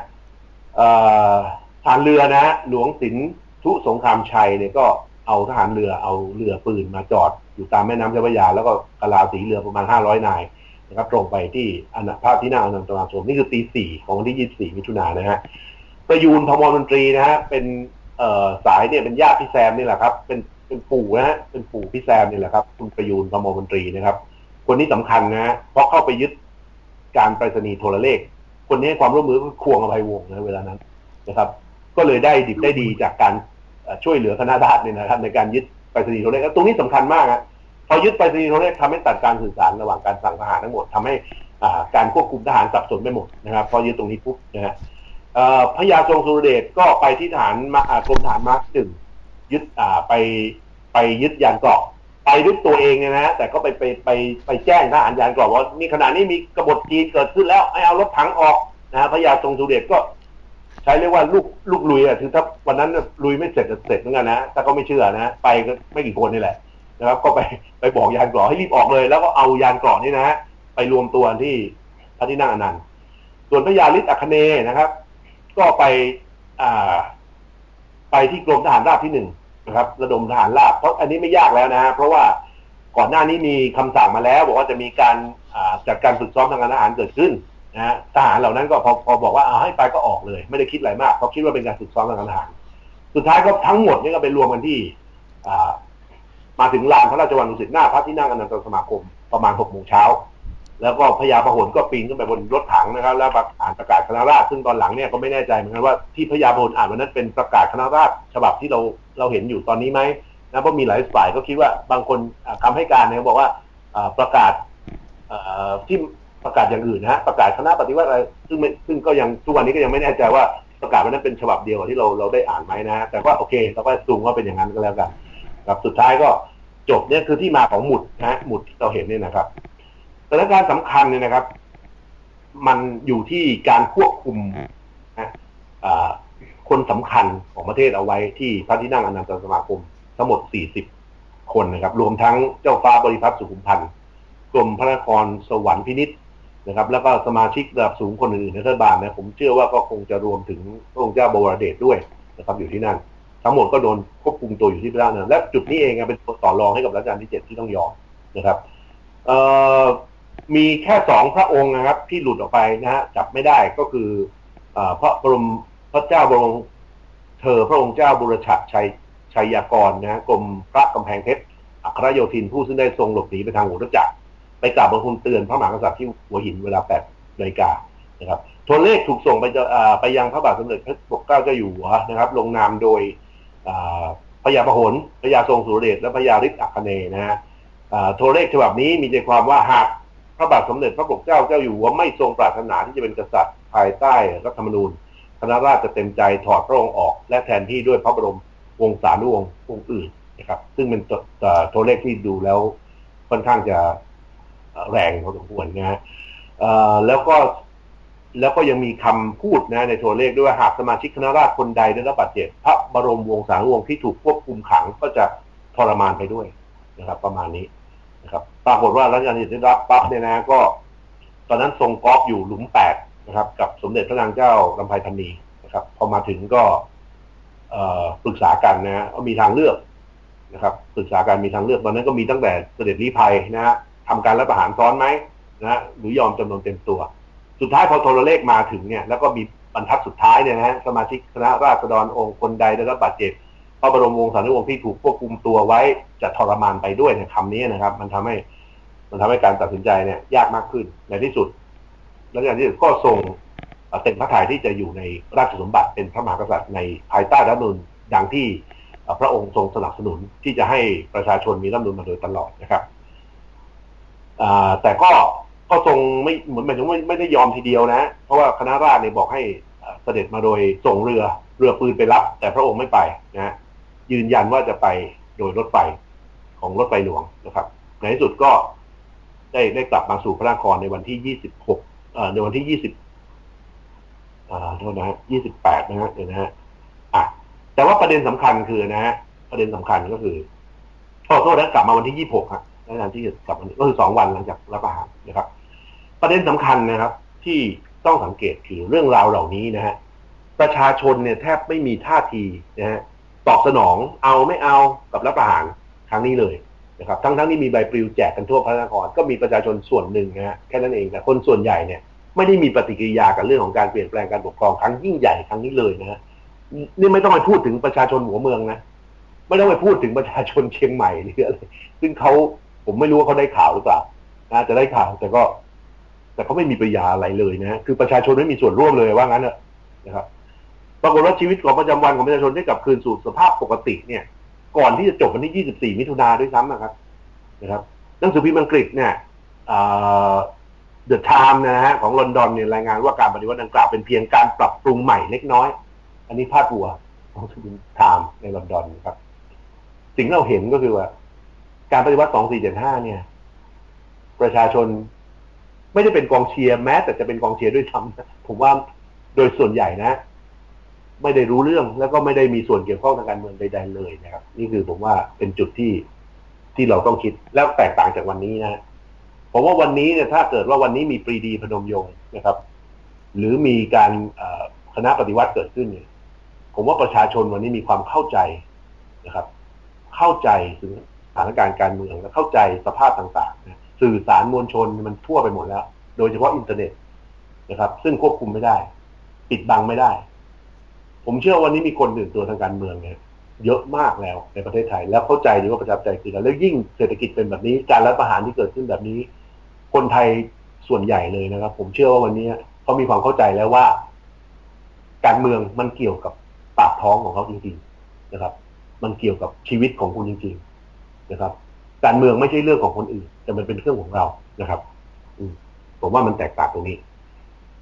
ทหารเรือนะหลวงสินธุสงครามชัยเนี่ยก็เอาทหารเรือเอาเรือปืนมาจอดอยู่ตามแม่น้ำเจ้าพระยาแล้วก็กะลาสีเรือประมาณ500นายนะครับตรงไปที่อนาภาพที่หน้าอนันตราชมนี่คือตีสี่ของวันที่24มิถุนายนนะฮะประยูนพมรมนตรีนะฮะเป็นสายเนี่ยเป็นญาติพี่แซมนี่แหละครับเป็นปู่นะฮะเป็นปู่พี่แซมนี่แหละครับคุณประยูนพมรมนตรีนะครับคนนี้สำคัญนะฮะเพราะเข้าไปยึดการไปรษณีย์โทรเลขคนนี้ความร่วมมือคือควงอภัยวงศ์นะเวลานั้นนะครับก็เลยได้ดิบได้ดีจากการช่วยเหลือคณะราษฎรเนี่ยนะครับในการยึดไปรษณีย์โทรเลขตรงนี้สำคัญมากนะพอยึดไปรษณีย์โทรเลขทำให้ตัดการสื่อสารระหว่างการสั่งทหารทั้งหมดทำให้การควบคุมทหารสับสนไปหมดนะครับพอยึดตรงนี้ปุ๊บนะฮะพระยาทรงสุรเดชก็ไปที่ฐานกรมทหารมาร์ค1ยึดไปยึดยานเกราะไปด้วยตัวเองเนี่ยนะแต่ก็ไปแจ้งทหารยานเกราะว่านี่ขณะนี้มีกบฏจีนเกิดขึ้นแล้วให้เอารถถังออกนะพระยาทรงสุรเดชก็ใช้เรียกว่าลูกลุยอ่ะคือถ้าวันนั้นลุยไม่เสร็จเหมือนกันนะถ้าก็ไม่เชื่อนะไปก็ไม่กี่คนนี่แหละนะครับก็ไปบอกยานเกราะให้รีบออกเลยแล้วก็เอายานเกราะนี่นะฮะไปรวมตัวที่พระที่นั่งอนันต์ส่วนพระยาฤทธิ์อัคเนย์นะครับก็ไปที่กรมทหารราบที่1นะครับระดมทหารราบเพราะอันนี้ไม่ยากแล้วนะฮะเพราะว่าก่อนหน้านี้มีคำสั่งมาแล้วบอกว่าจะมีการจัดการฝึกซ้อมทางการทหารเกิดขึ้น นะทหารเหล่านั้นก็พอบอกว่าเอาให้ไปก็ออกเลยไม่ได้คิดอะไรมากเพราะคิดว่าเป็นการฝึกซ้อมทางทหารสุดท้ายก็ทั้งหมดนี่ก็ไปรวมกันที่มาถึงลานพระราชวังดุสิตหน้าพระที่นั่งอนันตสมาคมประมาณ 6 โมงเช้าแล้วก็พญาพหลก็ปีนขึ้นไปบนรถถังนะครับแล้วอ่านประกาศคณะราษฎรซึ่งตอนหลังเนี่ยก็ไม่แน่ใจเหมือนกันว่าที่พญาพหลอ่านวันนั้นเป็นประกาศคณะราษฎรฉบับที่เราเห็นอยู่ตอนนี้ไหมนะเพราะมีหลายฝ่ายก็คิดว่าบางคนคำให้การเนี่ยบอกว่าประกาศที่ประกาศอย่างอื่นนะฮะประกาศคณะปฏิวัติอะไรซึ่งก็ยังทุกวันนี้ก็ยังไม่แน่ใจว่าประกาศวันนั้นเป็นฉบับเดียวที่เราได้อ่านไหมนะแต่ว่าโอเคเราก็ซูมว่าเป็นอย่างนั้นก็แล้วกันครับสุดท้ายก็จบเนี่ยคือที่มาของหมุดนะหมุดที่เราเห็นเนี่ยนะครับสถานการณ์สำคัญเนี่ยนะครับมันอยู่ที่การควบคุมคนสำคัญของประเทศเอาไว้ที่พระที่นั่งอนันตสมาคมทั้งหมด40 คนนะครับรวมทั้งเจ้าฟ้าบริพัตรสุขุมพันธ์กรมพระนครสวรรค์พินิจนะครับแล้วก็สมาชิกระดับสูงคนอื่นในรัฐบาลนะผมเชื่อว่าก็คงจะรวมถึงพระองค์เจ้าบวรเดชด้วยนะครับอยู่ที่นั่นทั้งหมดก็โดนควบคุมตัวอยู่ที่พระนั่นและจุดนี้เองเป็นตัวต่อรองให้กับรัชกาลที่7ที่ต้องยอมนะครับมีแค่2พระองค์นะครับที่หลุดออกไปนะฮะจับไม่ได้ก็คือพระเจ้าบรมเธอพระองค์เจ้าบุรชัดชัยยากรนะกรมพระกำแพงเพชรอัครโยธินผู้ซึ่งได้ทรงหลบหนีไปทางหัวรถจักรไปกราบบังคมเตือนพระมหากษัตริย์ที่หัวหินเวลา 8 นาฬิกานะครับโทรเลขถูกส่งไปยังพระบาทสมเด็จพระปกเกล้าเจ้าอยู่หัวนะครับลงนามโดยพระยาพหลพระยาทรงสุรเดชและพระยาฤทธิ์อัคเนย์นะฮะโทรเลขฉบับนี้มีใจความว่าหากพระบาทสมเด็จพระปกเกล้าเจ้าอยู่หัวไม่ทรงปรารถนาที่จะเป็นกษัตริย์ภายใต้รัฐธรรมนูญคณะราษฎรจะเต็มใจถอดพระองค์ออกและแทนที่ด้วยพระบรมวงศานุวงศ์องค์อื่นนะครับซึ่งเป็นโทรเลขที่ดูแล้วค่อนข้างจะแรงพอสมควรนะฮะแล้วก็ยังมีคำพูดนะในตัวเลขด้วยว่าหากสมาชิกคณะราษฎรคนใดได้รับบาดเจ็บพระบรมวงศานุวงศ์ที่ถูกควบคุมขังก็จะทรมานไปด้วยนะครับประมาณนี้นะครับปรากฏว่ารัชกาลที่7ได้รับปั๊บเนี่ยนะก็ตอนนั้นทรงกอล์ฟอยู่หลุม8นะครับกับสมเด็จพระนางเจ้าลำไพพรรณีนะครับพอมาถึงก็ปรึกษากันนะมีทางเลือกนะครับปรึกษากันมีทางเลือกตอนนั้นก็มีตั้งแต่เสด็จลี้ภัยนะฮะทำการรัฐประหารซ้อนไหมนะหรือยอมจำนนเต็มตัวสุดท้ายพอโทรเลขมาถึงเนี่ยแล้วก็มีบรรทัดสุดท้ายเนี่ยนะสมาชิกคณะราษฎรองค์คนใดได้รับบาดเจ็บพระบรมวงศานุวงศ์ที่ถูกควบคุมตัวไว้จะทรมานไปด้วยในคำนี้นะครับมันทำให้การตัดสินใจเนี่ยยากมากขึ้นในที่สุดแล้วอย่างที่ก็ทรงเต็มพระทัยที่จะอยู่ในราชสมบัติเป็นพระมหากษัตริย์ในภายใต้รัฐธรรมนูญดังที่พระองค์ทรงสนับสนุนที่จะให้ประชาชนมีรัฐธรรมนูญมาโดยตลอดนะครับแต่ก็ทรงไม่เหมือนหมายถึงไม่ได้ยอมทีเดียวนะเพราะว่าคณะราษฎรเนี่ยบอกให้เสด็จมาโดยส่งเรือปืนไปรับแต่พระองค์ไม่ไปนะยืนยันว่าจะไปโดยรถไฟของรถไฟหลวงนะครับในที่สุดก็ได้กลับมาสู่พระนครในวันที่26ในวันที่20โทษนะฮะ28นะฮะเดี๋ยวนะฮะแต่ว่าประเด็นสำคัญคือนะฮะประเด็นสำคัญก็คือขอโทษนะกลับมาวันที่26ฮะในการที่จะกลับมาก็คือ2วันหลังจากรับอาหารนะครับประเด็นสำคัญนะครับที่ต้องสังเกตคือเรื่องราวเหล่านี้นะฮะประชาชนเนี่ยแทบไม่มีท่าทีนะฮะตอบสนองเอาไม่เอากับรับอาหารครั้งนี้เลยนะครับทั้งที่มีใบปลิวแจกกันทั่วพระนครก็มีประชาชนส่วนหนึ่งนะฮะแค่นั้นเองแต่คนส่วนใหญ่เนี่ยไม่ได้มีปฏิกิริยากับเรื่องของการเปลี่ยนแปลงการปกครองครั้งยิ่งใหญ่ครั้งนี้เลยนะฮะนี่ไม่ต้องไปพูดถึงประชาชนหัวเมืองนะไม่ต้องไปพูดถึงประชาชนเชียงใหม่หรืออะไรซึ่งผมไม่รู้ว่าเขาได้ข่าวหรือเปล่าอาจจะได้ข่าวแต่เขาไม่มีปริยาอะไรเลยนะคือประชาชนไม่มีส่วนร่วมเลยว่างั้นนะครับปรากฏว่าชีวิตของประจำวันของประชาชนได้กลับคืนสู่สภาพปกติเนี่ยก่อนที่จะจบวันที่24มิถุนายนด้วยซ้ำนะครับหนังสือพิมพ์อังกฤษเนี่ยThe Times นะฮะของลอนดอนเนี่ยรายงานว่าการปฏิวัติดังกล่าวเป็นเพียงการปรับปรุงใหม่เล็กน้อยอันนี้พาดหัวของ The Times ในลอนดอนนะครับสิ่งที่เราเห็นก็คือว่าการปฏิวัติ 2475 เนี่ยประชาชนไม่ได้เป็นกองเชียร์แม้แต่จะเป็นกองเชียร์ด้วยซ้ำผมว่าโดยส่วนใหญ่นะไม่ได้รู้เรื่องแล้วก็ไม่ได้มีส่วนเกี่ยวข้องทางการเมืองใดๆเลยนะครับนี่คือผมว่าเป็นจุดที่เราต้องคิดแล้วแตกต่างจากวันนี้นะผมว่าวันนี้เนี่ยถ้าเกิดว่าวันนี้มีปรีดีพนมยงค์นะครับหรือมีการคณะปฏิวัติเกิดขึ้นเนี่ยผมว่าประชาชนวันนี้มีความเข้าใจนะครับเข้าใจถึงสถานการณ์การเมืองและเข้าใจสภาพต่างๆสื่อสารมวลชนมันทั่วไปหมดแล้วโดยเฉพาะอินเทอร์เน็ต นะครับซึ่งควบคุมไม่ได้ปิดบังไม่ได้ผมเชื่อวันนี้มีคนตื่นตัวทางการเมืองเนี่ยเยอะมากแล้วในประเทศไทยแล้วเข้าใจหรือว่าประทับใจคือแล้วยิ่งเศรษฐกิจเป็นแบบนี้การรัฐประหารที่เกิดขึ้นแบบนี้คนไทยส่วนใหญ่เลยนะครับผมเชื่อว่าวันนี้เขามีความเข้าใจแล้วว่าการเมืองมันเกี่ยวกับปากท้องของเขาจริงๆนะครับมันเกี่ยวกับชีวิตของคุณจริงๆนะครับการเมืองไม่ใช่เรื่องของคนอื่นแต่มันเป็นเรื่องของเรานะครับผมว่ามันแตกต่างตรงนี้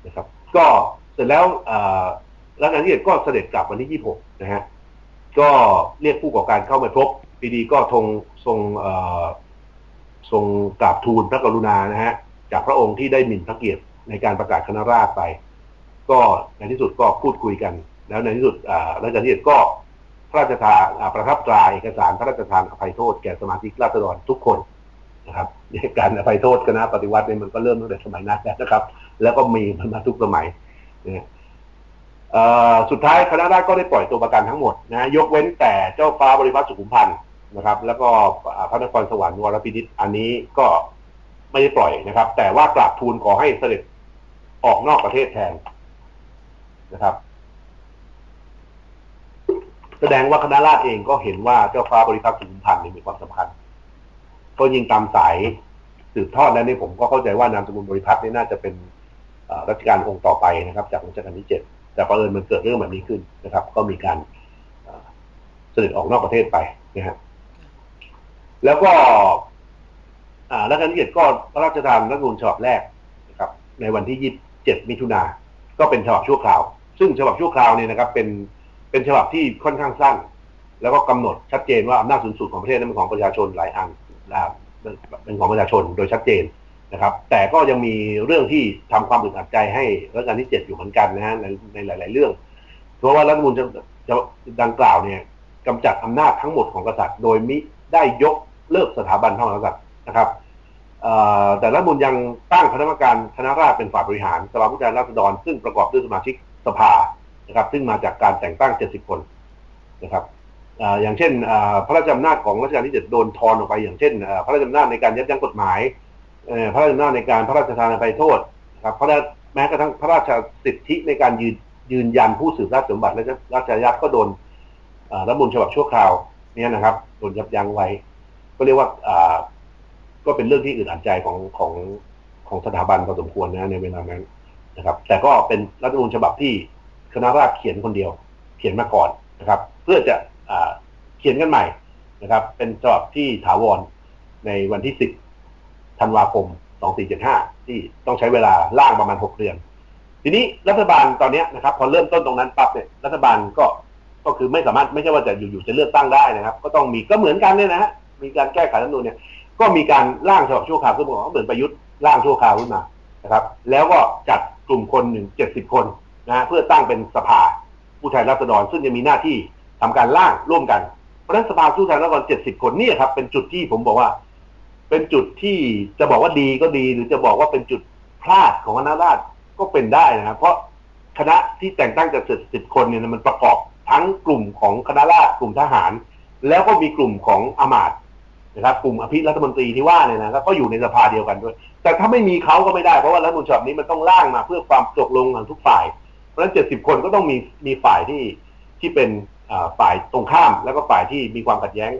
นะครับก็เสร็จแล้วรัชกาลที่ 7ก็เสด็จกลับวันที่ 26 นะฮะก็เรียกผู้ก่อการเข้ามาพบปรีดีก็ทรงกราบทูลพระกรุณานะฮะจากพระองค์ที่ได้หมิ่นพระเกียรติในการประกาศคณะราษฎรไปก็ในที่สุดก็พูดคุยกันแล้วในที่สุดรัชกาลที่ 7ก็พระราชทานประทับตราเอกสารพระราชทานอภัยโทษแก่สมาชิกราษฎรทุกคนนะครับการอภัยโทษคณะปฏิวัติเนี่ยมันก็เริ่มตั้งแต่สมัยนั้นแล้วนะครับแล้วก็มีมาทุกสมัยนะสุดท้ายคณะราษฎรก็ได้ปล่อยตัวประกันทั้งหมดนะยกเว้นแต่เจ้าฟ้าบริพัตรสุขุมพันธ์นะครับแล้วก็พระนครสวรรค์วรพินิจอันนี้ก็ไม่ได้ปล่อยนะครับแต่ว่ากราบทูลขอให้เสด็จออกนอกประเทศแทนนะครับแสดงว่าคณะราษฎรเองก็เห็นว่าเจ้าฟ้าบริพัตรสุขุมพันธ์มีความสำคัญก็ยิงตามสายสืบทอดแล้วนี่ผมก็เข้าใจว่านามสกุลบริพัตรนี่น่าจะเป็นรัชกาลองค์ต่อไปนะครับจากรัชกาลที่ 7แต่ประเอิญมันเกิดเรื่องแบบนี้ขึ้นนะครับก็มีการเสด็จออกนอกประเทศไปนะฮะแล้วก็รัชกาลที่ 7ก็พระราชทานรัฐธรรมนูญฉบับแรกนะครับในวันที่ 27 มิถุนายนก็เป็นฉบับชั่วคราวซึ่งฉบับชั่วคราวเนี่ยนะครับเป็นฉบับที่ค่อนข้างสั้นแล้วก็กำหนดชัดเจนว่าอำนาจสูงสุดของประเทศนั้นเป็นของประชาชนหลายอันเป็นของประชาชนโดยชัดเจนนะครับแต่ก็ยังมีเรื่องที่ทำความอึดอัดใจให้รัชกาลที่ 7อยู่เหมือนกันนะฮะในหลายๆเรื่องเพราะว่ารัฐธรรมนูญจะดังกล่าวเนี่ยกำจัดอำนาจทั้งหมดของกษัตริย์โดยมิได้ยกเลิกสถาบันพระมหากษัตริย์นะครับแต่รัฐธรรมนูญยังตั้งคณะกรรมการคณะราษฎรเป็นฝ่ายบริหารสภาผู้แทนราษฎรซึ่งประกอบด้วยสมาชิกสภานะครับซึ่งมาจากการแต่งตั้ง70คนนะครับอย่างเช่นพระราชอำนาจของรัชกาลที่ 7โดนทอนออกไปอย่างเช่นพระราชอำนาจในการยับยั้งกฎหมายพระราชอำนาจในการพระราชทานอภัยโทษครับเพราะแม้กระทั่งพระราชสิทธิในการยืนยันผู้สืบราชสมบัติและราชอายัดก็โดนรัฐธรรมนูญฉบับชั่วคราวนี้นะครับโดนยับยั้งไว้ก็เรียกว่าก็เป็นเรื่องที่อึดอัดใจของสถาบันพอสมควรนะในเวลานั้นนะครับแต่ก็เป็นรัฐธรรมนูญฉบับที่คณะราษฎรเขียนคนเดียวเขียนมาก่อนนะครับเพื่อจะเขียนกันใหม่นะครับเป็นฉบับที่ถาวรในวันที่10 ธันวาคม 2475ที่ต้องใช้เวลาล่างประมาณ6 เดือนทีนี้รัฐบาลตอนนี้นะครับพอเริ่มต้นตรงนั้นปั๊บเนี่ยรัฐบาลก็คือไม่สามารถไม่ใช่ว่าจะอยู่ๆจะเลือกตั้งได้นะครับก็ต้องมีก็เหมือนกันเนี่ยนะฮะมีการแก้ไขรัฐธรรมนูญเนี่ยก็มีการร่างฉบับชั่วคราวขึ้นมาเหมือนประยุทธ์ร่างชั่วคราวขึ้นมานะครับแล้วก็จัดกลุ่มคน70คนนะเพื่อตั้งเป็นสภาผู้แทนราษฎรซึ่งจะมีหน้าที่ทำการร่างร่วมกันเพราะฉะนั้นสภาผู้แทนราษฎร70คนนี่ครับเป็นจุดที่ผมบอกว่าเป็นจุดที่จะบอกว่าดีก็ดีหรือจะบอกว่าเป็นจุดพลาดของคณะราษฎรก็เป็นได้นะครับเพราะคณะที่แต่งตั้งจาก70คนเนี่ยมันประกอบทั้งกลุ่มของคณะราษฎรกลุ่มทหารแล้วก็มีกลุ่มของอมาตย์นะครับกลุ่มอภิรัฐมนตรีที่ว่าเนี่ยนะก็อยู่ในสภาเดียวกันด้วยแต่ถ้าไม่มีเขาก็ไม่ได้เพราะว่ารัฐธรรมนูญฉบับนี้มันต้องร่างมาเพื่อความตกลงของทุกฝ่ายเพราะฉะนั้น70คนก็ต้องมีฝ่ายที่เป็นฝ่ายตรงข้ามแล้วก็ฝ่ายที่มีความขัดแย้ง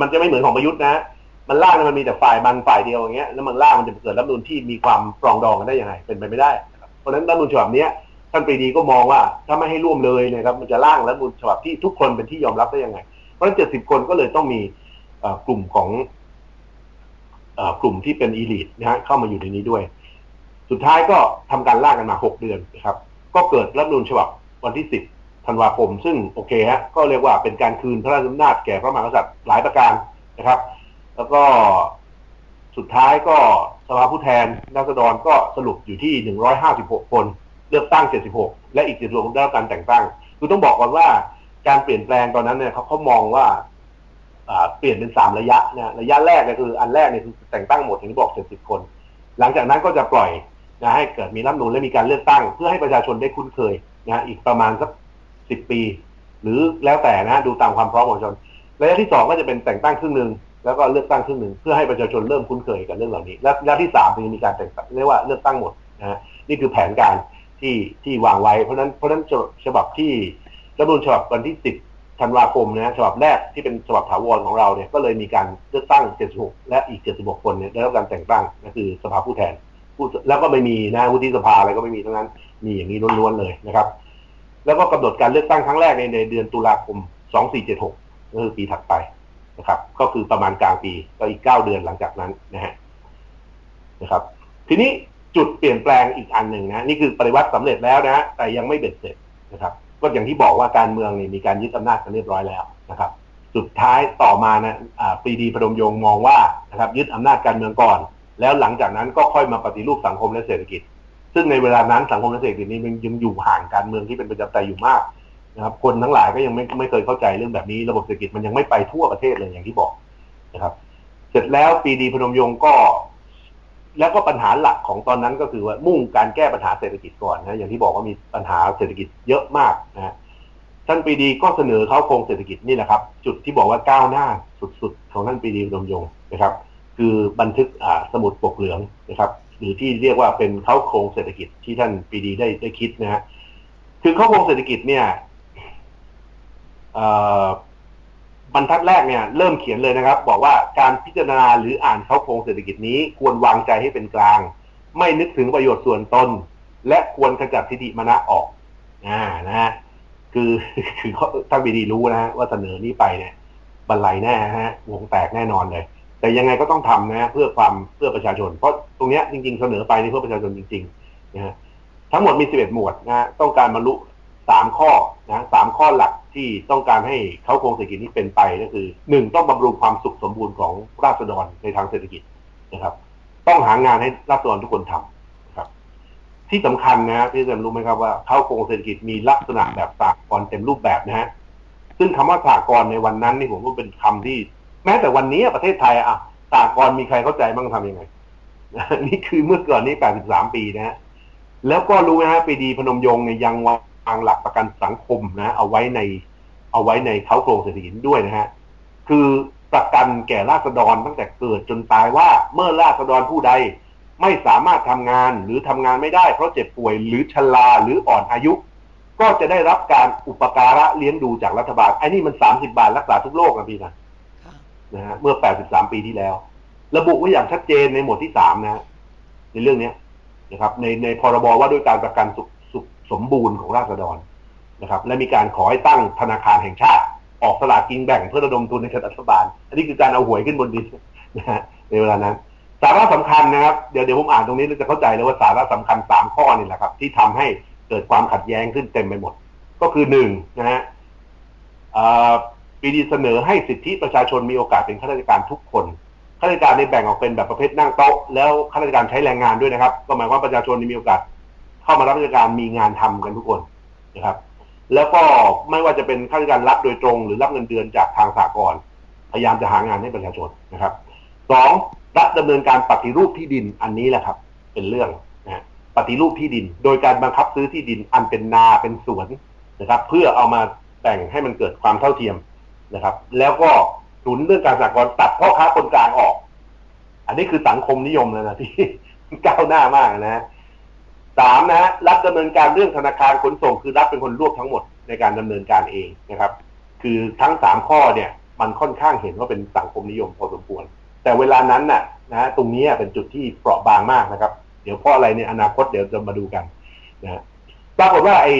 มันจะไม่เหมือนของประยุทธ์นะมันล่างมันมีแต่ฝ่ายมันฝ่ายเดียวอย่างเงี้ยแล้วมันล่างมันจะเกิดรัฐธรรมนูญที่มีความปรองดองกันได้ยังไงเป็นไปไม่ได้เพราะฉะนั้นรัฐธรรมนูญฉบับนี้ท่านปรีดีก็มองว่าถ้าไม่ให้ร่วมเลยนะครับมันจะล่างรัฐธรรมนูญฉบับที่ทุกคนเป็นที่ยอมรับได้ยังไงเพราะฉะนั้น70คนก็เลยต้องมีกลุ่มของกลุ่มที่เป็นอีลิทนะฮะเข้ามาอยู่ในนี้ด้วยสุดท้ายก็ทำการล่างกันมา6 เดือนนะครับก็เกิดรัฐธรรมนูญฉบับวันที่10 ธันวาคมซึ่งโอเคฮะก็เรียกว่าเป็นการคืนพระราชอำนาจแก่พระมหากษัตริย์หลายประการนะครับแล้วก็สุดท้ายก็สภาผู้แทนราษฎรก็สรุปอยู่ที่156คนเลือกตั้ง76และอีก70คนได้รับการแต่งตั้งคือต้องบอกก่อนว่าการเปลี่ยนแปลงตอนนั้นเนี่ยเขามองว่าเปลี่ยนเป็น3ระยะนะระยะแรกเนี่ยคืออันแรกเนี่ยคือแต่งตั้งหมดอย่างที่บอก70คนหลังจากนั้นก็จะปล่อยนะให้เกิดมีรัฐธรรมนูญและมีการเลือกตั้งเพื่อให้ประชาชนได้คุ้นเคยนะอีกประมาณสัก10 ปีหรือแล้วแต่นะดูตามความพร้อมของประชาชนระยะที่2ก็จะเป็นแต่งตั้งครึ่งนึงแล้วก็เลือกตั้งครึ่งหนึ่งเพื่อให้ประชาชนเริ่มคุ้นเคยกับเรื่องเหล่านี้และระยะที่3จะมีการแต่งตั้งเรียกว่าเลือกตั้งหมดนะฮะนี่คือแผนการ ที่วางไว้เพราะนั้นฉบับที่รัฐธรรมนูญฉบับวันที่10 ธันวาคมนะฉบับแรกที่เป็นฉบับถาวรของเราเนี่ยก็เลยมีการเลือกตั้ง76และอีก76คนเนี่ยได้รับการแต่งตั้งนั่นคือสภาผู้แทนแล้วก็ไม่มีนะวุฒิสภาอะไรก็ไม่มีทั้งนั้นมีอย่างนี้ล้วนๆเลยนะครับแล้วก็กำหนดการเลือกตั้งครั้งแรกในเดือนตุลาคม2476ก็คือปีถัดไปนะครับก็คือประมาณกลางปีก็อีก9 เดือนหลังจากนั้นนะครับทีนี้จุดเปลี่ยนแปลงอีกอันหนึ่งนะนี่คือปฏิวัติสำเร็จแล้วนะแต่ยังไม่เบ็ดเสร็จนะครับก็อย่างที่บอกว่าการเมืองนี่มีการยึดอำนาจกันเรียบร้อยแล้วนะครับสุดท้ายต่อมานะปรีดีพนมยงค์มองว่านะครับยึดอำนาจการเมืองก่อนแล้วหลังจากนั้นก็ค่อยมาปฏิรูปสังคมและเศรษฐกิจซึ่งในเวลานั้นสังคมและเศรษฐกิจนี้มันยังอยู่ห่างการเมืองที่เป็นประชาธิปไตยอยู่มากนะครับคนทั้งหลายก็ยังไม่เคยเข้าใจเรื่องแบบนี้ระบบเศรษฐกิจมันยังไม่ไปทั่วประเทศเลยอย่างที่บอกนะครับเสร็จแล้วปรีดีพนมยงค์ก็แล้วก็ปัญหาหลักของตอนนั้นก็คือว่ามุ่งการแก้ปัญหาเศรษฐกิจก่อนนะอย่างที่บอกว่ามีปัญหาเศรษฐกิจเยอะมากนะท่านปรีดีก็เสนอเข้าโครงเศรษฐกิจนี่แหละครับจุดที่บอกว่าก้าวหน้าสุดๆของท่านปรีดีพนมยงค์นะครับคือบันทึกสมุดปกเหลืองนะครับหรือที่เรียกว่าเป็นเข้าโครงเศรษฐกิจที่ท่านปรีดีได้คิดนะฮะคือเข้าโครงเศรษฐกิจเนี่ยบรรทัดแรกเนี่ยเริ่มเขียนเลยนะครับบอกว่าการพิจารณาหรืออ่านเข้าโครงเศรษฐกิจนี้ควรวางใจให้เป็นกลางไม่นึกถึงประโยชน์ส่วนตนและควรขจัดทิฏฐิมานะออกนะฮะคือท่านปรีดีรู้นะว่าเสนอนี้ไปเนี่ยบรรลัยแน่ฮะวงแตกแน่นอนเลยแต่ยังไงก็ต้องทำนะเพื่อประชาชนเพราะตรงนี้จริงๆเสนอไปนี่เพื่อประชาชนจริงๆนะฮะทั้งหมดมี11 หมวดนะต้องการบรรลุ3 ข้อนะ3 ข้อหลักที่ต้องการให้เข้าโครงเศรษฐกิจนี้เป็นไปก็คือ1ต้องบำรุงความสุขสมบูรณ์ของราษฎรในทางเศรษฐกิจนะครับต้องหางานให้ราษฎรทุกคนทำนะครับที่สำคัญนะที่จะรู้ไหมครับว่าเข้าโครงเศรษฐกิจมีลักษณะแบบสหกรณ์เต็มรูปแบบนะฮะซึ่งคำว่าสหกรณ์ในวันนั้นนี่ผมว่าเป็นคำที่แม้แต่วันนี้ประเทศไทยอะสหกรณ์มีใครเข้าใจบ้างทำยังไงนี่คือเมื่อก่อนนี้83 ปีนะฮะแล้วก็รู้ไหมฮะปรีดีพนมยงค์เนี่ยยังวางหลักประกันสังคมนะเอาไว้ในเข้าโครงเศรษฐกิจด้วยนะฮะคือประกันแก่ราษฎรตั้งแต่เกิดจนตายว่าเมื่อราษฎรผู้ใดไม่สามารถทำงานหรือทำงานไม่ได้เพราะเจ็บป่วยหรือชราหรืออ่อนอายุก็จะได้รับการอุปการะเลี้ยงดูจากรัฐบาลไอ้นี่มัน30 บาทรักษาทุกโรคนะพี่นะฮะเมื่อ83 ปีที่แล้วระบุไว้อย่างชัดเจนในหมวดที่3นะฮะในเรื่องนี้นะครับในพรบว่าด้วยการประกันสุขสมบูรณ์ของราษฎรนะครับและมีการขอให้ตั้งธนาคารแห่งชาติออกสลากกินแบ่งเพื่อระดมทุนในรัฐบาลอันนี้คือการเอาหวยขึ้นบนดินนะฮะในเวลานั้นสาระสำคัญนะครับเดี๋ยวผมอ่านตรงนี้เราจะเข้าใจเลยว่าสาระสำคัญ3 ข้อนี่แหละครับที่ทำให้เกิดความขัดแย้งขึ้นเต็มไปหมดก็คือ1นะฮะปีดีเสนอให้สิทธิประชาชนมีโอกาสเป็นข้าราชการทุกคนข้าราชการในแบ่งออกเป็นแบบประเภทนั่งโต๊ะแล้วข้าราชการใช้แรงงานด้วยนะครับก็หมายความว่าประชาชนมีโอกาสเข้ามารับราชการมีงานทำกันทุกคนนะครับแล้วก็ไม่ว่าจะเป็นข้าราชการรับโดยตรงหรือรับเงินเดือนจากทางสหกรณ์พยายามจะหางานให้ประชาชนนะครับ2รัฐดำเนินการปฏิรูปที่ดินอันนี้แหละครับเป็นเรื่องนะปฏิรูปที่ดินโดยการบังคับซื้อที่ดินอันเป็นนาเป็นสวนนะครับเพื่อเอามาแบ่งให้มันเกิดความเท่าเทียมนะครับแล้วก็หนุนเรื่องการสหกรณ์ตัดพ่อค้าคนกลางออกอันนี้คือสังคมนิยมเลยนะที่ก้าวหน้ามากนะ3นะฮะรัฐดำเนินการเรื่องธนาคารขนส่งคือรัฐเป็นคนรวบทั้งหมดในการดำเนินการเองนะครับคือทั้ง3 ข้อเนี่ยมันค่อนข้างเห็นว่าเป็นสังคมนิยมพอสมควรแต่เวลานั้นน่ะนะตรงนี้เป็นจุดที่เปราะบางมากนะครับเดี๋ยวเพราะอะไรในอนาคตเดี๋ยวจะมาดูกันนะปรากฏว่าไอ้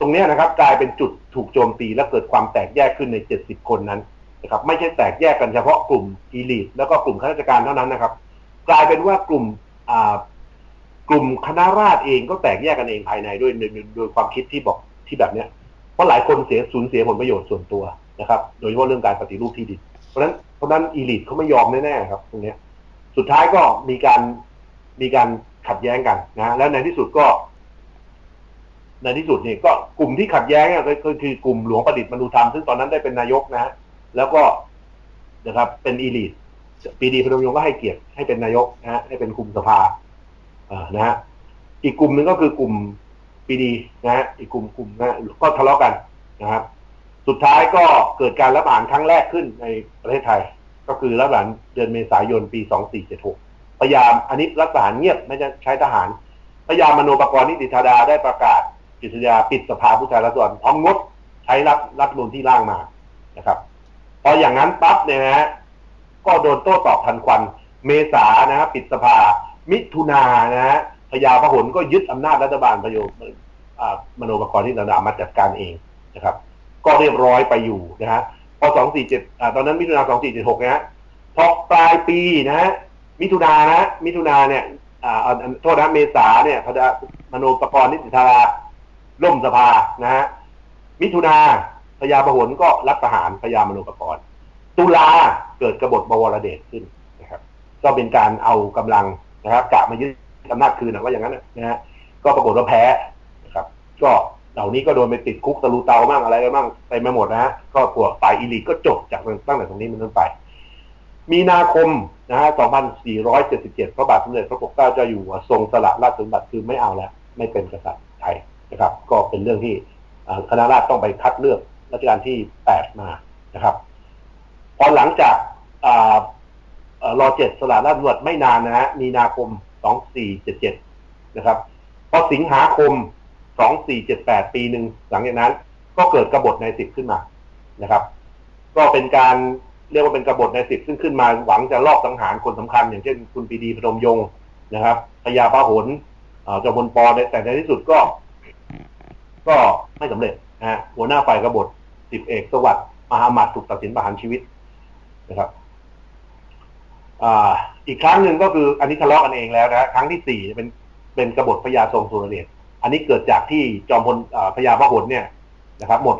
ตรงนี้นะครับกลายเป็นจุดถูกโจมตีและเกิดความแตกแยกขึ้นใน70 คนนั้นนะครับไม่ใช่แตกแยกกันเฉพาะกลุ่มอีลิทแล้วก็กลุ่มข้าราชการเท่านั้นนะครับกลายเป็นว่ากลุ่มคณะราษฎรเองก็แตกแยกกันเองภายในด้วยโดยความคิดที่บอกที่แบบนี้เพราะหลายคนสูญเสียผลประโยชน์ส่วนตัวนะครับโดยเฉพาะเรื่องการปฏิรูปที่ดินเพราะนั้นอีลิทเขาไม่ยอมแน่ๆครับตรงนี้สุดท้ายก็มีการขัดแย้งกันนะแล้วในที่สุดนี่ก็กลุ่มที่ขัดแย้งก็คือกลุ่มหลวงประดิษฐ์มนูธรรมซึ่งตอนนั้นได้เป็นนายกนะฮะแล้วก็นะครับเป็นอีลิทปรีดีพนมยงค์ก็ให้เกียรติให้เป็นนายกนะฮะให้เป็นคุมสภานะฮะอีกกลุ่มหนึ่งก็คือกลุ่มปรีดีนะฮะอีกกลุ่มนะก็ทะเลาะกันนะครับสุดท้ายก็เกิดการรัฐประหารครั้งแรกขึ้นในประเทศไทยก็คือรัฐประหารเดือนเมษายนปี 2476พยายามอันนี้รัฐประหารเงียบไม่ใช้ทหาร พยามโนปกรณ์นิติธาดาได้ประกาศกฤษฎีกาปิดสภาผู้แทนราษฎรพร้อมงดใช้รัฐธรรมนูญที่ร่างมานะครับพออย่างนั้นปั๊บเนี่ยนะก็โดนโต้ตอบทันควันเมษานะปิดสภามิถุนานะพญาพหลก็ยึดอำนาจรัฐบาลพยมโนปกรณ์นิติธาดามาจัดการเองนะครับก็เรียบร้อยไปอยู่นะฮะพอ247ตอนนั้นมิถุนา2476นะฮะพอปลายปีนะฮะมิถุนาเนี่ยโทษนะเมษาเนี่ยพญามโนปกรณ์นิติธาดาล่มสภานะฮะมิถุนาพญาพหลก็รัฐประหารพญามโนปกรณ์ตุลาเกิดกบฏบวรเดชขึ้นนะครับก็เป็นการเอากำลังนะครับกะมายึดอำนาจคืนนะว่าอย่างนั้นนะฮะก็ปรากฏว่าแพ้นะครับก็เหล่านี้ก็โดนไปติดคุกตะลูเตาบ้างอะไรบ้างไปมาหมดนะฮะก็พวกฝ่ายอิลิทก็จบจากตั้งแต่ตรงนี้มันต้นไปมีนาคมนะฮะ2477พระบาทสมเด็จพระปกเกล้าเจ้าอยู่หัวทรงสละราชสมบัติคือไม่เอาแล้วไม่เป็นกษัตริย์ไทยนะครับก็เป็นเรื่องที่คณะราษฎรต้องไปคัดเลือกรัชกาลที่8มานะครับพอหลังจากรอเจ็ดสละราชสมบัติไม่นานนะฮะมีนาคม2477นะครับพอสิงหาคม2478ปีหนึ่งหลังจากนั้นก็เกิดกบฏนาย10ขึ้นมานะครับก็เป็นการเรียกว่าเป็นกบฏนาย10ซึ่งขึ้นมาหวังจะลอบสังหารคนสำคัญอย่างเช่นคุณปรีดีพนมยงค์นะครับพญาพหลจอมพลปแต่ในที่สุดก็ไม่สำเร็จนะฮะหัวหน้าฝ่ายกบฏ10เอกสวัสดิ์มหามัดถูกตัดสินประหารชีวิตนะครับอีกครั้งหนึ่งก็คืออันนี้ทะเลาะกันเองแล้วนะครั้งที่4เป็นกบฏพญาทรงสุรเดชอันนี้เกิดจากที่จอมพลพญาพหลเนี่ยนะครับหมด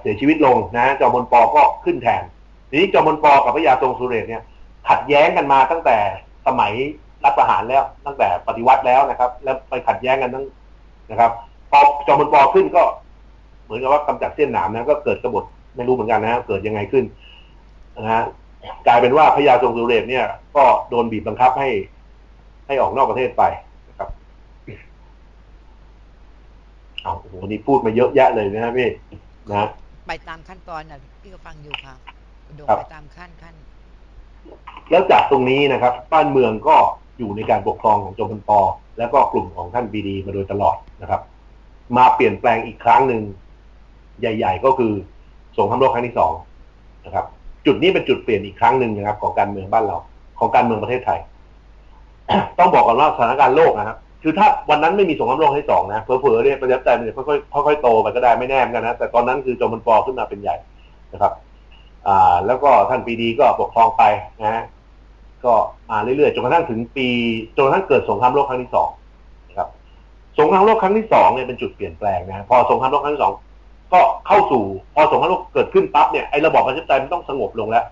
เสียชีวิตลงนะจอมพลปก็ขึ้นแทนทีนี้จอมพลปกับพญาทรงสุรเดชเนี่ยขัดแย้งกันมาตั้งแต่สมัยรัฐประหารแล้วตั้งแต่ปฏิวัติแล้วนะครับแล้วไปขัดแย้งกันทั้งนะครับพอจอมพลปขึ้นก็เหมือนกับว่ากำจัดเส้นหนามนะก็เกิดกบฏไม่รู้เหมือนกันนะเกิดยังไงขึ้นนะฮะกลายเป็นว่าพญาทรงสุรเดชเนี่ยก็โดนบีบบังคับให้ออกนอกประเทศไปนะครับเอาโอ้โหนี่พูดมาเยอะแยะเลยนะพี่นะไปตามขั้นตอนนะพี่ก็ฟังอยู่ครับโดนไปตามขั้นแล้วจากตรงนี้นะครับบ้านเมืองก็อยู่ในการปกครองของจอมพลปแล้วก็กลุ่มของท่านปรีดีมาโดยตลอดนะครับมาเปลี่ยนแปลงอีกครั้งหนึ่งใหญ่ๆก็คือสงครามโลกครั้งที่2นะครับจุดนี้เป็นจุดเปลี่ยนอีกครั้งหนึ่งนะครับของการเมืองบ้านเราของการเมืองประเทศไทย ต้องบอกก่อนว่าสถานการณ์โลกนะครับคือถ้าวันนั้นไม่มีสงครามโลกครั้งที่2นะเผลอๆเนี่ยประชาธิปไตยมันจะค่อยๆโตไปก็ได้ไม่แน่เหมือนกันนะแต่ตอนนั้นคือจอมพลปขึ้นมาเป็นใหญ่นะครับแล้วก็ท่านปรีดีก็ปกครองไปนะก็มาเรื่อยๆจนกระทั่งเกิดสงครามโลกครั้งที่2นะครับสงครามโลกครั้งที่2เนี่ยเป็นจุดเปลี่ยนแปลงนะพอสงครามโลกครั้งที่2ก็เข้าสู่พอสงครามโลกเกิดขึ้นปั๊บเนี่ยไอ้ระบอบประชาธิปไตยมันต้องสงบลงแล้ว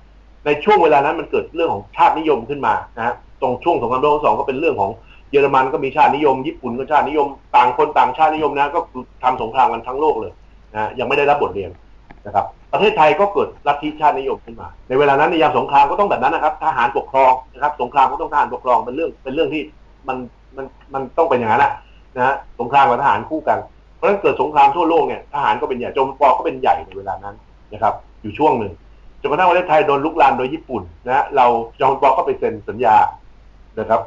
ในช่วงเวลานั้นมันเกิดเรื่องของชาตินิยมขึ้นมานะฮะตรงช่วงสงครามโลกครั้งที่2ก็เป็นเรื่องของเยอรมันก็มีชาตินิยมญี่ปุ่นก็ชาตินิยมต่างคนต่างชาตินิยมนะก็ทำสงครามกันทั้งโลกเลยนะยังไม่ได้รับบทเรียนนะครับประเทศไทยก็เกิดลัทธิชาตินิยมขึ้นมาในเวลานั้นในยามสงครามก็ต้องแบบนั้นนะครับทหารปกครองนะครับสงครามก็ต้องทหารปกครองเป็นเรื่องที่มันต้องเป็นอย่างนั้นนะฮะสงครามกับทหารคู่กันเพราะฉะนั้นเกิดสงครามทั่วโลกเนี่ยทหารก็เป็นใหญ่จอมพลปก็เป็นใหญ่ในเวลานั้นนะครับอยู่ช่วงหนึ่งจนกระทั่งประเทศไทยโดนลุกลามโดยญี่ปุ่นนะเราจอมพลปก็ไปเซ็นสัญญานะครับ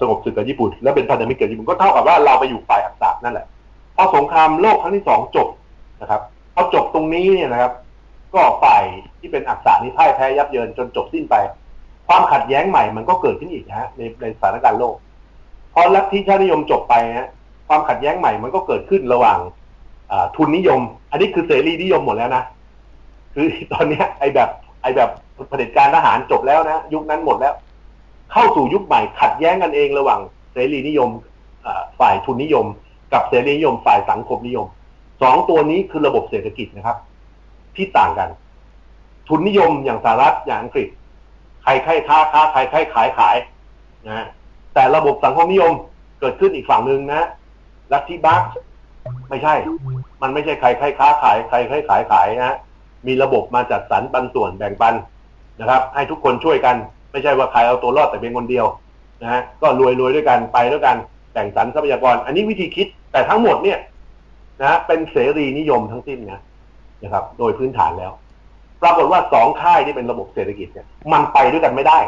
สงบศึกกับญี่ปุ่นแล้วเป็นพันธมิตรกับญี่ปุ่นก็เท่ากับว่าเราไปอยู่ฝ่ายอักษรนั่นแหละพอสงครามโลกครั้งที่2จบนะครับพอจบตรงนี้เนี่ยนะครับก็ฝ่ายที่เป็นอักษรนี่พ่ายแพ้ยับเยินจนจบสิ้นไปความขัดแย้งใหม่มันก็เกิดขึ้นอีกนะฮะในสถานการณ์โลกพอลัทธิชาตินิยมจบไปฮะความขัดแย้งใหม่มันก็เกิดขึ้นระหว่างทุนนิยมอันนี้คือเสรีนิยมหมดแล้วนะคือตอนนี้ไอแบบเผด็จการทหารจบแล้วนะยุคนั้นหมดแล้วเข้าสู่ยุคใหม่ขัดแย้งกันเองระหว่างเสรีนิยมฝ่ายทุนนิยมกับเสรีนิยมฝ่ายสังคมนิยม2ตัวนี้คือระบบเศรษฐกิจนะครับที่ต่างกันทุนนิยมอย่างสหรัฐอย่างอังกฤษใครใครค้าใครใครขายนะแต่ระบบสังคมนิยมเกิดขึ้นอีกฝั่งนึงนะลัทธิบัคไม่ใช่มันไม่ใช่ใครใครค้าขายใครใครขายนะฮะมีระบบมาจัดสรรปันส่วนแบ่งปันนะครับให้ทุกคนช่วยกันไม่ใช่ว่าใครเอาตัวรอดแต่เป็นคนเดียวนะฮะก็รวยด้วยกันไปด้วยกันแบ่งสรรทรัพยากรอันนี้วิธีคิดแต่ทั้งหมดเนี่ยนะเป็นเสรีนิยมทั้งสิ้นนะครับโดยพื้นฐานแล้วปรากฏว่า2ค่ายที่เป็นระบบเศรษฐกิจเนี่ยมันไปด้วยกันไม่ได้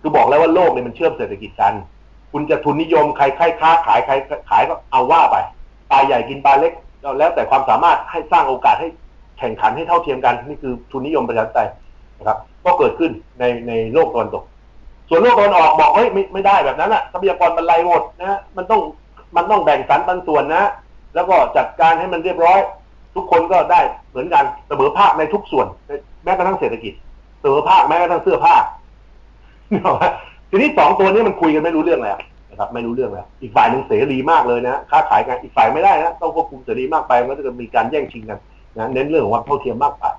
คือบอกแล้วว่าโลกเนี่ยมันเชื่อมเศรษฐกิจกัน คุณจะทุนนิยมใครค้าขายใครขายก็เอาว่าไปปลาใหญ่กินปลาเล็กแล้วแต่ความสามารถให้สร้างโอกาสให้แข่งขันให้เท่าเทียมกันนี่คือทุนนิยมประชาธิปไตยนะครับก็เกิดขึ้นในโลกตะวันตกส่วนโลกตะวันออกบอกเฮ้ยไม่ได้แบบนั้นน่ะทรัพยากรมันไหลหมดนะมันต้องแบ่งสรรปันส่วนนะแล้วก็จัดการให้มันเรียบร้อยทุกคนก็ได้เหมือนกันเสมอภาคในทุกส่วนแม้กระทั่งเศรษฐกิจเสมอภาคแม้กระทั่งเสื้อผ้าทีนี้สองตัวนี้มันคุยกันไม่รู้เรื่องแล้วนะครับไม่รู้เรื่องแล้วอีกฝ่ายหนึ่งเสรีมากเลยนะค้าขายกันอีกฝ่ายไม่ได้นะต้องควบคุมเสรีมากไปมันก็จะมีการแย่งชิงกันนะเน้นเรื่องของความเท่าเทียมมากกว่า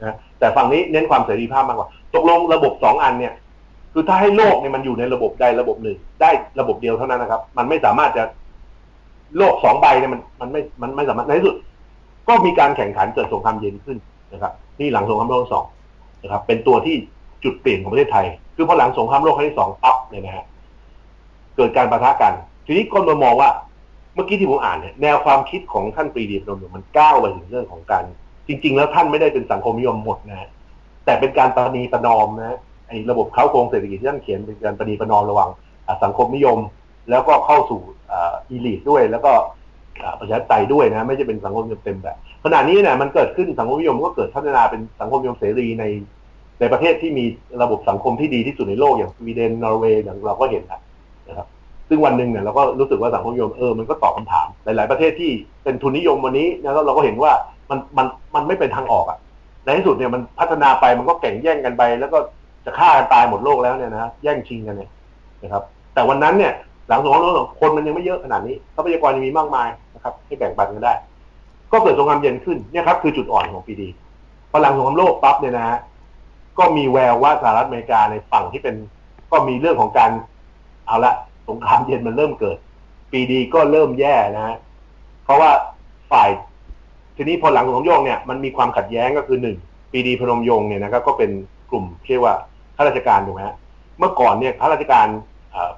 นะแต่ฝั่งนี้เน้นความเสรีภาพมากกว่าตกลงระบบสองอันเนี่ยคือถ้าให้โลกเนี่ยมันอยู่ในระบบใดระบบหนึ่งได้ระบบเดียวเท่านั้นนะครับมันไม่สามารถจะโลกสองใบเนี่ยมันไม่สามารถในที่สุดก็มีการแข่งขันเกิดสงครามเย็นขึ้นนะครับนี่หลังสงครามโลกที่สองนะครับเป็นตัวที่จุดเปลี่ยนของประเทศไทยคือพอหลังสงครามโลกครั้งที่สองปั๊บเนี่ยนะฮะเกิดการปะทะกันทีนี้ก็มามองว่าเมื่อกี้ที่ผมอ่านเนี่ยแนวความคิดของท่านปรีดีพนมมันก้าวไปถึงเรื่องของการจริงๆแล้วท่านไม่ได้เป็นสังคมนิยมหมดนะแต่เป็นการประนีประนอมนะไอ้ระบบเค้าโครงเศรษฐกิจที่ท่านเขียนเป็นการประนีประนอมระหว่างสังคมนิยมแล้วก็เข้าสู่อีลีทด้วยแล้วก็ประชาธิปไตยด้วยนะไม่ใช่เป็นสังคมนิยมเต็มแบบขณะนี้เนี่ยมันเกิดขึ้นสังคมนิยมก็เกิดพัฒนาเป็นสังคมนิยมเสรีในประเทศที่มีระบบสังคมที่ดีที่สุดในโลกอย่างสวีเดนนอร์เวย์อย่างเราก็เห็นนะครับซึ่งวันหนึ่งเนี่ยเราก็รู้สึกว่าสังคมนิยมมันก็ตอบคำถามหลายๆประเทศที่เป็นทุนนิยมวันนี้นะเราก็เห็นว่ามันไม่เป็นทางออกอ่ะในที่สุดเนี่ยมันพัฒนาไปมันก็แข่งแย่งกันไปแล้วก็จะฆ่ากันตายหมดโลกแล้วเนี่ยนะแย่งชิงกันเนี่ยนะครับแต่วันนั้นเนี่ยหลังสงครามโลกคนมันยังไม่เยอะขนาดนี้ทรัพยากรยังมีมากมายนะครับให้แบ่งปันกันได้ก็เกิดสงครามเย็นขึ้นเนี่ยครับคือจุดอ่อนของปีดีพอหลังสงครามโลกปั๊บเนี่ยนะฮะก็มีแววว่าสหรัฐอเมริกาในฝั่งที่เป็นก็มีเรื่องของการเอาละสงครามเย็นมันเริ่มเกิดปีดีก็เริ่มแย่นะฮะเพราะว่าฝ่ายทีนี้พอหลังสงครามโลกเนี่ยมันมีความขัดแย้งก็คือหนึ่งปีดีพนมยงค์เนี่ยนะครับก็เป็นกลุ่มเรียกว่าข้าราชการถูกไหมฮะเมื่อก่อนเนี่ยข้าราชการ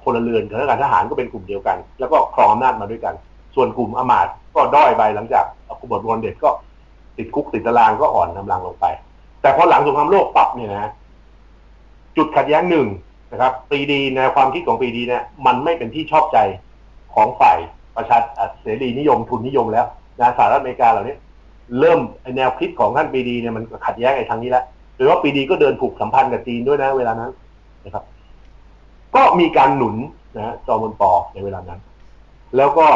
พลเรือนข้าราชการทหารก็เป็นกลุ่มเดียวกันแล้วก็ครองอำนาจมาด้วยกันส่วนกลุ่มอมาตย์ก็ด้อยไปหลังจากกบฏวอนเด็ดก็ติดคุกติดตารางก็อ่อนกำลังลงไปแต่พอหลังสงครามโลกปั๊บเนี่ยนะจุดขัดแย้งหนึ่งนะครับปีดีในความคิดของปีดีเนี่ยมันไม่เป็นที่ชอบใจของฝ่ายประชาเสรีนิยมทุนนิยมแล้วนะสหรัฐอเมริกาเหล่านี้เริ่มแนวคิดของท่านปีดีเนี่ยมันขัดแย้งไอ้ทางนี้แล้วโดยว่าปีดีก็เดินผูกสัมพันธ์กับจีนด้วยนะเวลานั้นนะครับก็มีการหนุนนะจอมพลป.ในเวลานั้นแล้วก็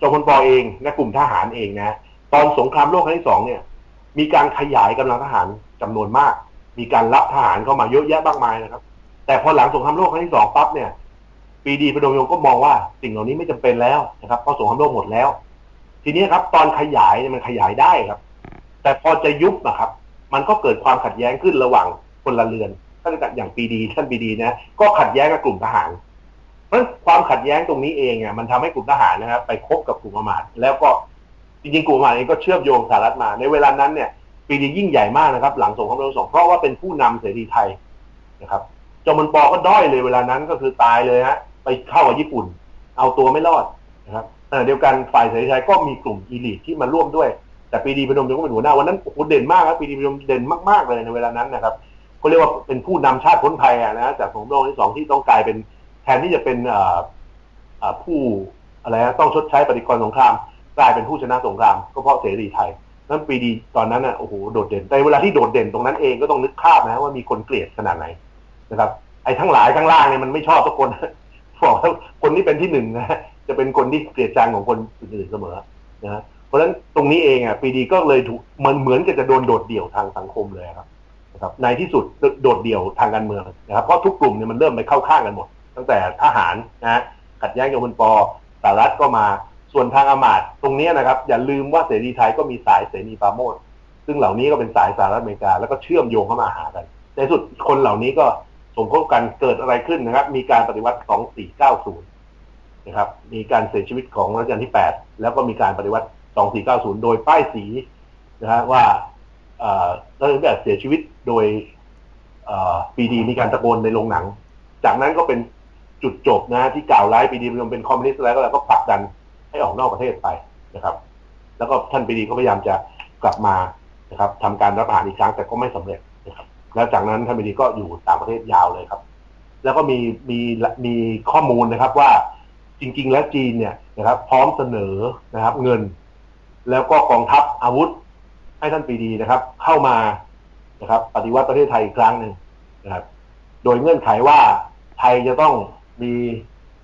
จอมพลป.เองและกลุ่มทหารเองนะตอนสงครามโลกครั้งที่สองเนี่ยมีการขยายกำลังทหารจำนวนมากมีการรับทหารเข้ามาเยอะแยะมากมายนะครับแต่พอหลังสงครามโลกครั้งที่สองปั๊บเนี่ยปีดีพนมยงค์ก็มองว่าสิ่งเหล่านี้ไม่จำเป็นแล้วนะครับเพราะสงครามโลกหมดแล้วทีนี้ครับตอนขยายเนี่ยมันขยายได้ครับแต่พอจะยุบนะครับมันก็เกิดความขัดแย้งขึ้นระหว่างพลเรือนท่านอย่างปีดีท่านปีดีนะก็ขัดแย้งกับกลุ่มทหารเพราะความขัดแย้งตรงนี้เองเนี่ยมันทำให้กลุ่มทหารนะครับไปคบกับกลุ่มอมาตย์แล้วก็จริงๆกลุ่มอมาตย์เองก็เชื่อมโยงสหรัฐมาในเวลานั้นเนี่ยปีดียิ่งใหญ่มากนะครับหลังสงครามโลก2เพราะว่าเป็นผู้นำเสรีไทยนะครับจอมพลป.ก็ด้อยเลยเวลานั้นก็คือตายเลยฮะไปเข้ากับญี่ปุ่นเอาตัวไม่รอดนะครับเดียวกันฝ่ายเสรีไทยก็มีกลุ่มอีลิทที่มาร่วมด้วยแต่ปีดีพนมยงค์ก็เป็นหัวหน้าวันนั้นโอ้โหเด่นมากครับปีดีพนมยงค์เด่นมากๆเลยในเวลานั้นนะครับเขาเรียกว่าเป็นผู้นำชาติพ้นภัยนะจากสงครามโลกที่สองที่ต้องกลายเป็นแทนที่จะเป็นผู้อะไรนะต้องชดใช้ปฏิกรณ์สงครามกลายเป็นผู้ชนะสงครามก็เพราะเสรีไทยนั่นปีดีตอนนั้นน่ะโอ้โหโดดเด่นแต่เวลาที่โดดเด่นตรงนั้นเองก็ต้องนึกภาพนะว่ามีคนเกลียดขนาดไหนนะครับไอ้ทั้งหลายทั้งล่างเนี่ยมันไม่ชอบทุกคนบอกว่าคนที่เป็นที่หนึ่งนะจะเป็นคนที่เกลียดชังของคนอื่นเสมอนะเพราะฉะนั้นตรงนี้เองอ่ะปีดีก็เลยถูกมันเหมือนกับจะโดนโดดเดี่ยวทางสังคมเลยครับนะครับในที่สุดโดดเดี่ยวทางการเมืองนะครับเพราะทุกกลุ่มเนี่ยมันเริ่มไปเข้าข้างกันหมดตั้งแต่ทหารนะขัดแย้งกับพลป.สหรัฐก็มาส่วนทางอมาตย์ตรงนี้นะครับอย่าลืมว่าเสรีไทยก็มีสายเสนีปราโมชซึ่งเหล่านี้ก็เป็นสายสหรัฐอเมริกาแล้วก็เชื่อมโยงเข้ามาหากันในสุดคนเหล่านี้ก็สมคบกันเกิดอะไรขึ้นนะครับมีการปฏิวัติ2490นะครับมีการเสียชีวิตของรัชกาลที่8แล้วก็มีการปฏิวัติ2490โดยป้ายสีนะฮะว่ารัชกาลที่8เสียชีวิตโดยปีดีมีการตะโกนในโรงหนังจากนั้นก็เป็นจุดจบนะที่กล่าวร้ายปีดีเป็นคอมมิวนิสต์แล้วก็ผลักดันให้ออกนอกประเทศไปนะครับแล้วก็ท่านปรีดีก็พยายามจะกลับมานะครับทำการรัฐประหารอีกครั้งแต่ก็ไม่สำเร็จนะครับแล้วจากนั้นท่านปรีดีก็อยู่ต่างประเทศยาวเลยครับ แล้วก็มีข้อมูลนะครับว่าจริงๆแล้วจีนเนี่ยนะครับพร้อมเสนอนะครับเงินแล้วก็กองทัพอาวุธให้ท่านปรีดีนะครับเข้ามานะครับปฏิวัติประเทศไทยอีกครั้งหนึ่งนะครับโดยเงื่อนไขว่าไทยจะต้องมี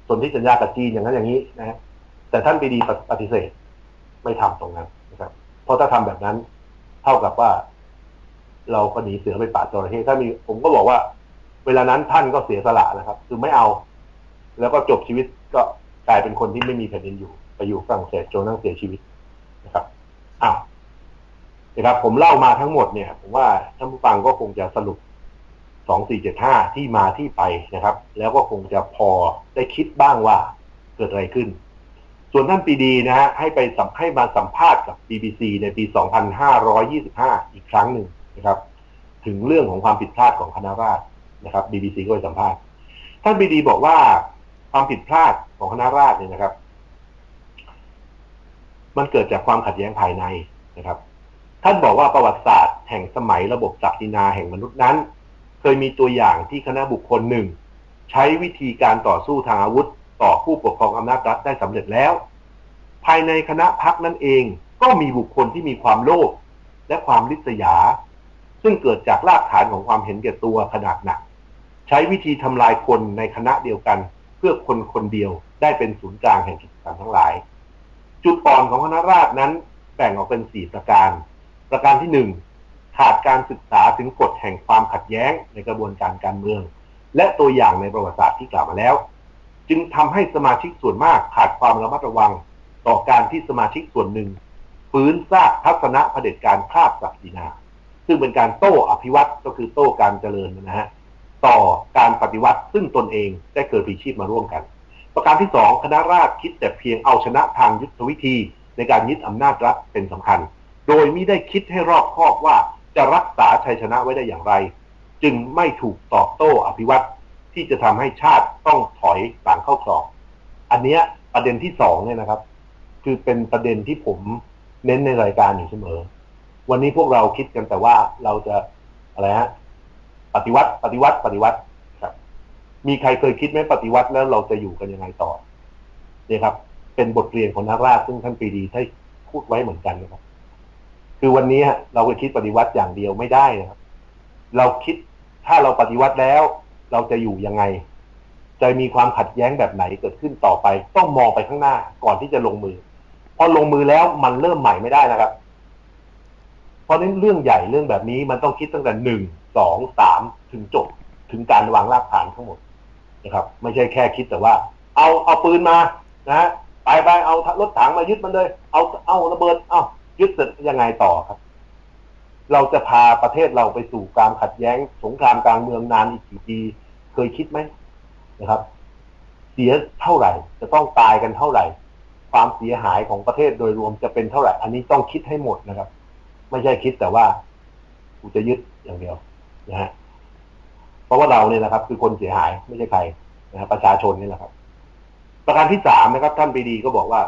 สนธิสัญญากับจีนอย่างนั้นอย่างนี้นะแต่ท่านปรีดีปฏิเสธไม่ทำตรงนั้นนะครับเพราะถ้าทำแบบนั้นเท่ากับว่าเราก็หนีเสือไปป่าจระเข้ถ้ามีผมก็บอกว่าเวลานั้นท่านก็เสียสละนะครับคือไม่เอาแล้วก็จบชีวิตก็กลายเป็นคนที่ไม่มีแผ่นดินอยู่ไปอยู่ฝรั่งเศสจนนั่งเสียชีวิตนะครับอ้าวนะครับผมเล่ามาทั้งหมดเนี่ยผมว่าท่านผู้ฟังก็คงจะสรุป2475ที่มาที่ไปนะครับแล้วก็คงจะพอได้คิดบ้างว่าเกิดอะไรขึ้นส่วนท่านปรีดีนะฮะให้มาสัมภาษณ์กับ BBC ในปี2525อีกครั้งหนึ่งนะครับถึงเรื่องของความผิดพลาดของคณะราษฎรนะครับ BBC ก็ไปสัมภาษณ์ท่านปรีดีบอกว่าความผิดพลาดของคณะราษฎรเนี่ยนะครับมันเกิดจากความขัดแย้งภายในนะครับท่านบอกว่าประวัติศาสตร์แห่งสมัยระบบศักดินาแห่งมนุษย์นั้นเคยมีตัวอย่างที่คณะบุคคลหนึ่งใช้วิธีการต่อสู้ทางอาวุธต่อผู้ปกครองอำนาจรัฐได้สำเร็จแล้วภายในคณะพรรคนั่นเองก็มีบุคคลที่มีความโลภและความลิษยาซึ่งเกิดจากรากฐานของความเห็นแก่ตัวขนาดหนักใช้วิธีทำลายคนในคณะเดียวกันเพื่อคนคนเดียวได้เป็นศูนย์กลางแห่งกิจกรรมทั้งหลายจุดอ่อนของคณะราษฎรนั้นแบ่งออกเป็น4ประการประการที่1ขาดการศึกษาถึงกฎแห่งความขัดแย้งในกระบวนการการเมืองและตัวอย่างในประวัติศาสตร์ที่กล่าวมาแล้วจึงทำให้สมาชิกส่วนมากขาดความระมัดระวังต่อการที่สมาชิกส่วนหนึ่งฟื้นสร้างทัศนะเผด็จการคราบศักดินาซึ่งเป็นการโต้อภิวัตก็คือโต้การเจริญนะฮะต่อการปฏิวัติซึ่งตนเองได้เกิดปีชีพมาร่วมกันประการที่2คณะราษฎรคิดแต่เพียงเอาชนะทางยุทธวิธีในการยึดอำนาจรัฐเป็นสำคัญโดยมิได้คิดให้รอบคอบว่าจะรักษาชัยชนะไว้ได้อย่างไรจึงไม่ถูกตอบโต้อภิวัตที่จะทำให้ชาติต้องถอยหลังเข้าคลองอันเนี้ยประเด็นที่2เนี่ยนะครับคือเป็นประเด็นที่ผมเน้นในรายการอยู่เสมอวันนี้พวกเราคิดกันแต่ว่าเราจะอะไรฮะปฏิวัติครับมีใครเคยคิดไหมปฏิวัติแล้วเราจะอยู่กันยังไงต่อเนี่ยครับเป็นบทเรียนของนักราชซึ่งท่านปรีดีได้พูดไว้เหมือนกันนะครับคือวันนี้เราไปคิดปฏิวัติอย่างเดียวไม่ได้นะครับเราคิดถ้าเราปฏิวัติแล้วเราจะอยู่ยังไงจะมีความขัดแย้งแบบไหนเกิดขึ้นต่อไปต้องมองไปข้างหน้าก่อนที่จะลงมือพอลงมือแล้วมันเริ่มใหม่ไม่ได้นะครับเพราะนั้นเรื่องใหญ่เรื่องแบบนี้มันต้องคิดตั้งแต่1, 2, 3ถึงจบถึงการวางรากฐานทั้งหมดนะครับไม่ใช่แค่คิดแต่ว่าเอาปืนมานะไปเอารถถังมายึดมันเลยเอาระเบิดเอายึดเสร็จยังไงต่อครับเราจะพาประเทศเราไปสู่การขัดแย้งสงครามกลางเมืองนานอีกกี่ปีเคยคิดไหมนะครับเสียเท่าไหร่จะต้องตายกันเท่าไหร่ความเสียหายของประเทศโดยรวมจะเป็นเท่าไหร่อันนี้ต้องคิดให้หมดนะครับไม่ใช่คิดแต่ว่ากูจะยึดอย่างเดียวนะฮะเพราะว่าเราเนี่ยนะครับคือคนเสียหายไม่ใช่ใครนะประชาชนนี่แหละครับประการที่3นะครับท่านปรีดีก็บอกว่า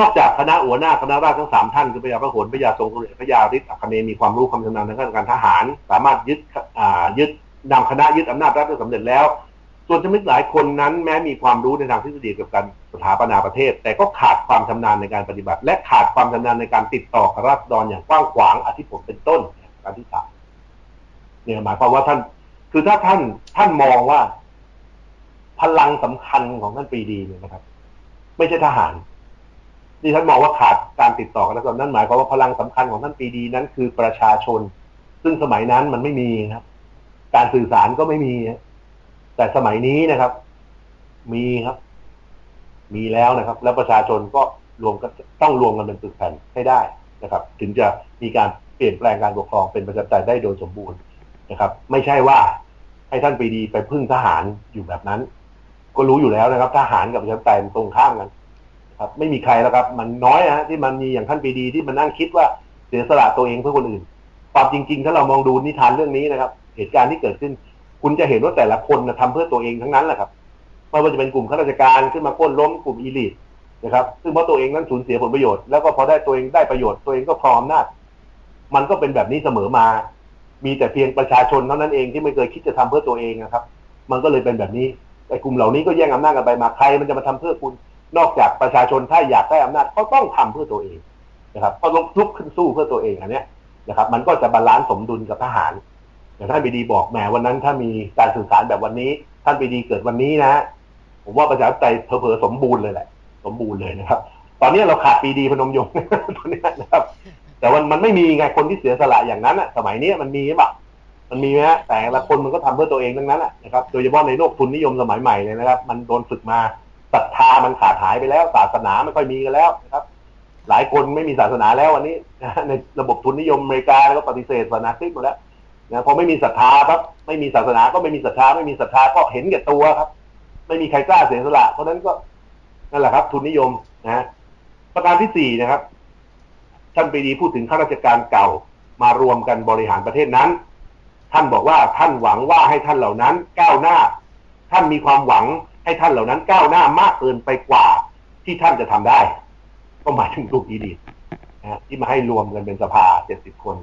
นอกจากคณะหัวหน้าคณะราษฎรทั้ง3ท่านคือพระยาพหลพระยาทรงเสด็จพระยาฤทธิ์อัคเนย์มีความรู้ความชำนาญทางการทหารสามารถยึดนำคณะยึดอำนาจรัฐได้สำเร็จแล้วส่วนจำนวนหลายคนนั้นแม้มีความรู้ในทางทฤษฎีเกี่ยวกับการสถาปนาประเทศแต่ก็ขาดความชำนาญในการปฏิบัติและขาดความชำนาญในการติดต่อกับราษฎรอย่างกว้างขวางอธิปไตยเป็นต้นการที่3เนี่ยหมายความว่าท่านคือถ้าท่านมองว่าพลังสำคัญของท่านปรีดีเนี่ยนะครับไม่ใช่ทหารที่ท่านมองว่าขาดการติดต่อกันแล้วนั่นหมายความว่าพลังสำคัญของท่านปรีดีนั้นคือประชาชนซึ่งสมัยนั้นมันไม่มีครับการสื่อสารก็ไม่มีแต่สมัยนี้นะครับมีครับมีแล้วนะครับแล้วประชาชนก็รวมกันต้องรวมกันเป็นปึกแผ่นให้ได้นะครับถึงจะมีการเปลี่ยนแปลงการปกครองเป็นประชาธิปไตยได้โดยสมบูรณ์นะครับไม่ใช่ว่าให้ท่านปรีดีไปพึ่งทหารอยู่แบบนั้นก็รู้อยู่แล้วนะครับทหารกับประชาธิปไตยตรงข้ามกันครับไม่มีใครแล้วครับมันน้อยนะที่มันมีอย่างท่านปรีดีที่มันนั่งคิดว่าเสียสละตัวเองเพื่อคนอื่นความจริงๆถ้าเรามองดูนิทานเรื่องนี้นะครับเหตุการณ์ที่เกิดขึ้นคุณจะเห็นว่าแต่ละคนนะทำเพื่อตัวเองทั้งนั้นแหละครับไม่ว่าจะเป็นกลุ่มข้าราชการขึ้นมาโค่นล้มกลุ่มอีลิทนะครับซึ่งเพราะตัวเองนั้นสูญเสียผลประโยชน์แล้วก็พอได้ตัวเองได้ประโยชน์ตัวเองก็ครองอำนาจมันก็เป็นแบบนี้เสมอมา มีแต่เพียงประชาชนเท่านั้นเองที่ไม่เคยคิดจะทำเพื่อตัวเองนะครับมันก็เลยเป็นแบบนี้ไอ้กลุ่มเหล่านี้ก็แย่งอำนาจกันไปมาใครมันจะมาทำเพื่อคุณนอกจากประชาชนถ้าอยากได้อำนาจก็ต้องทำเพื่อตัวเองนะครับก็ลุกขึ้นสู้เพื่อตัวเองอันเนี้ยนะครับมันก็จะบาลานซ์สมดุลกับทหารอย่างท่านปรีดีบอกแหมวันนั้นถ้ามีการสื่อสารแบบวันนี้ท่านปรีดีเกิดวันนี้นะผมว่าประชาธิปไตยเผลอๆสมบูรณ์เลยแหละสมบูรณ์เลยนะครับตอนนี้เราขาดปรีดีพนมยงค์ตอนนี้นะครับแต่มันไม่มีไงคนที่เสียสละอย่างนั้นอ่ะสมัยนี้มันมีไหมบ่ะมันมีไหมฮะแต่ละคนมันก็ทำเพื่อตัวเองทั้งนั้นอ่ะนะครับโดยเฉพาะในโลกทุนนิยมสมัยใหม่เลยนะครับมันโดนฝึกมาศรัทธามันขาดหายไปแล้วศาสนาไม่ค่อยมีกันแล้วนะครับหลายคนไม่มีศาสนาแล้ววันนี้ในระบบทุนนิยมอเมริกาแล้วก็ปฏิเสธศาสนาคริสต์หมดแล้วนะพอไม่มีศรัทธาครับไม่มีศาสนาก็ไม่มีศรัทธาไม่มีศรัทธาก็เห็นแก่ตัวครับไม่มีใครกล้าเสียสละเพราะนั้นก็นั่นแหละครับทุนนิยมนะประการที่4นะครับท่านปรีดีพูดถึงข้าราชการเก่ามารวมกันบริหารประเทศนั้นท่านบอกว่าท่านหวังว่าให้ท่านเหล่านั้นก้าวหน้าท่านมีความหวังให้ท่านเหล่านั้นก้าวหน้ามากเกินไปกว่าที่ท่านจะทำได้ก็หมายถึงลูกอีดีนะที่มาให้รวมกันเป็นสภา70คน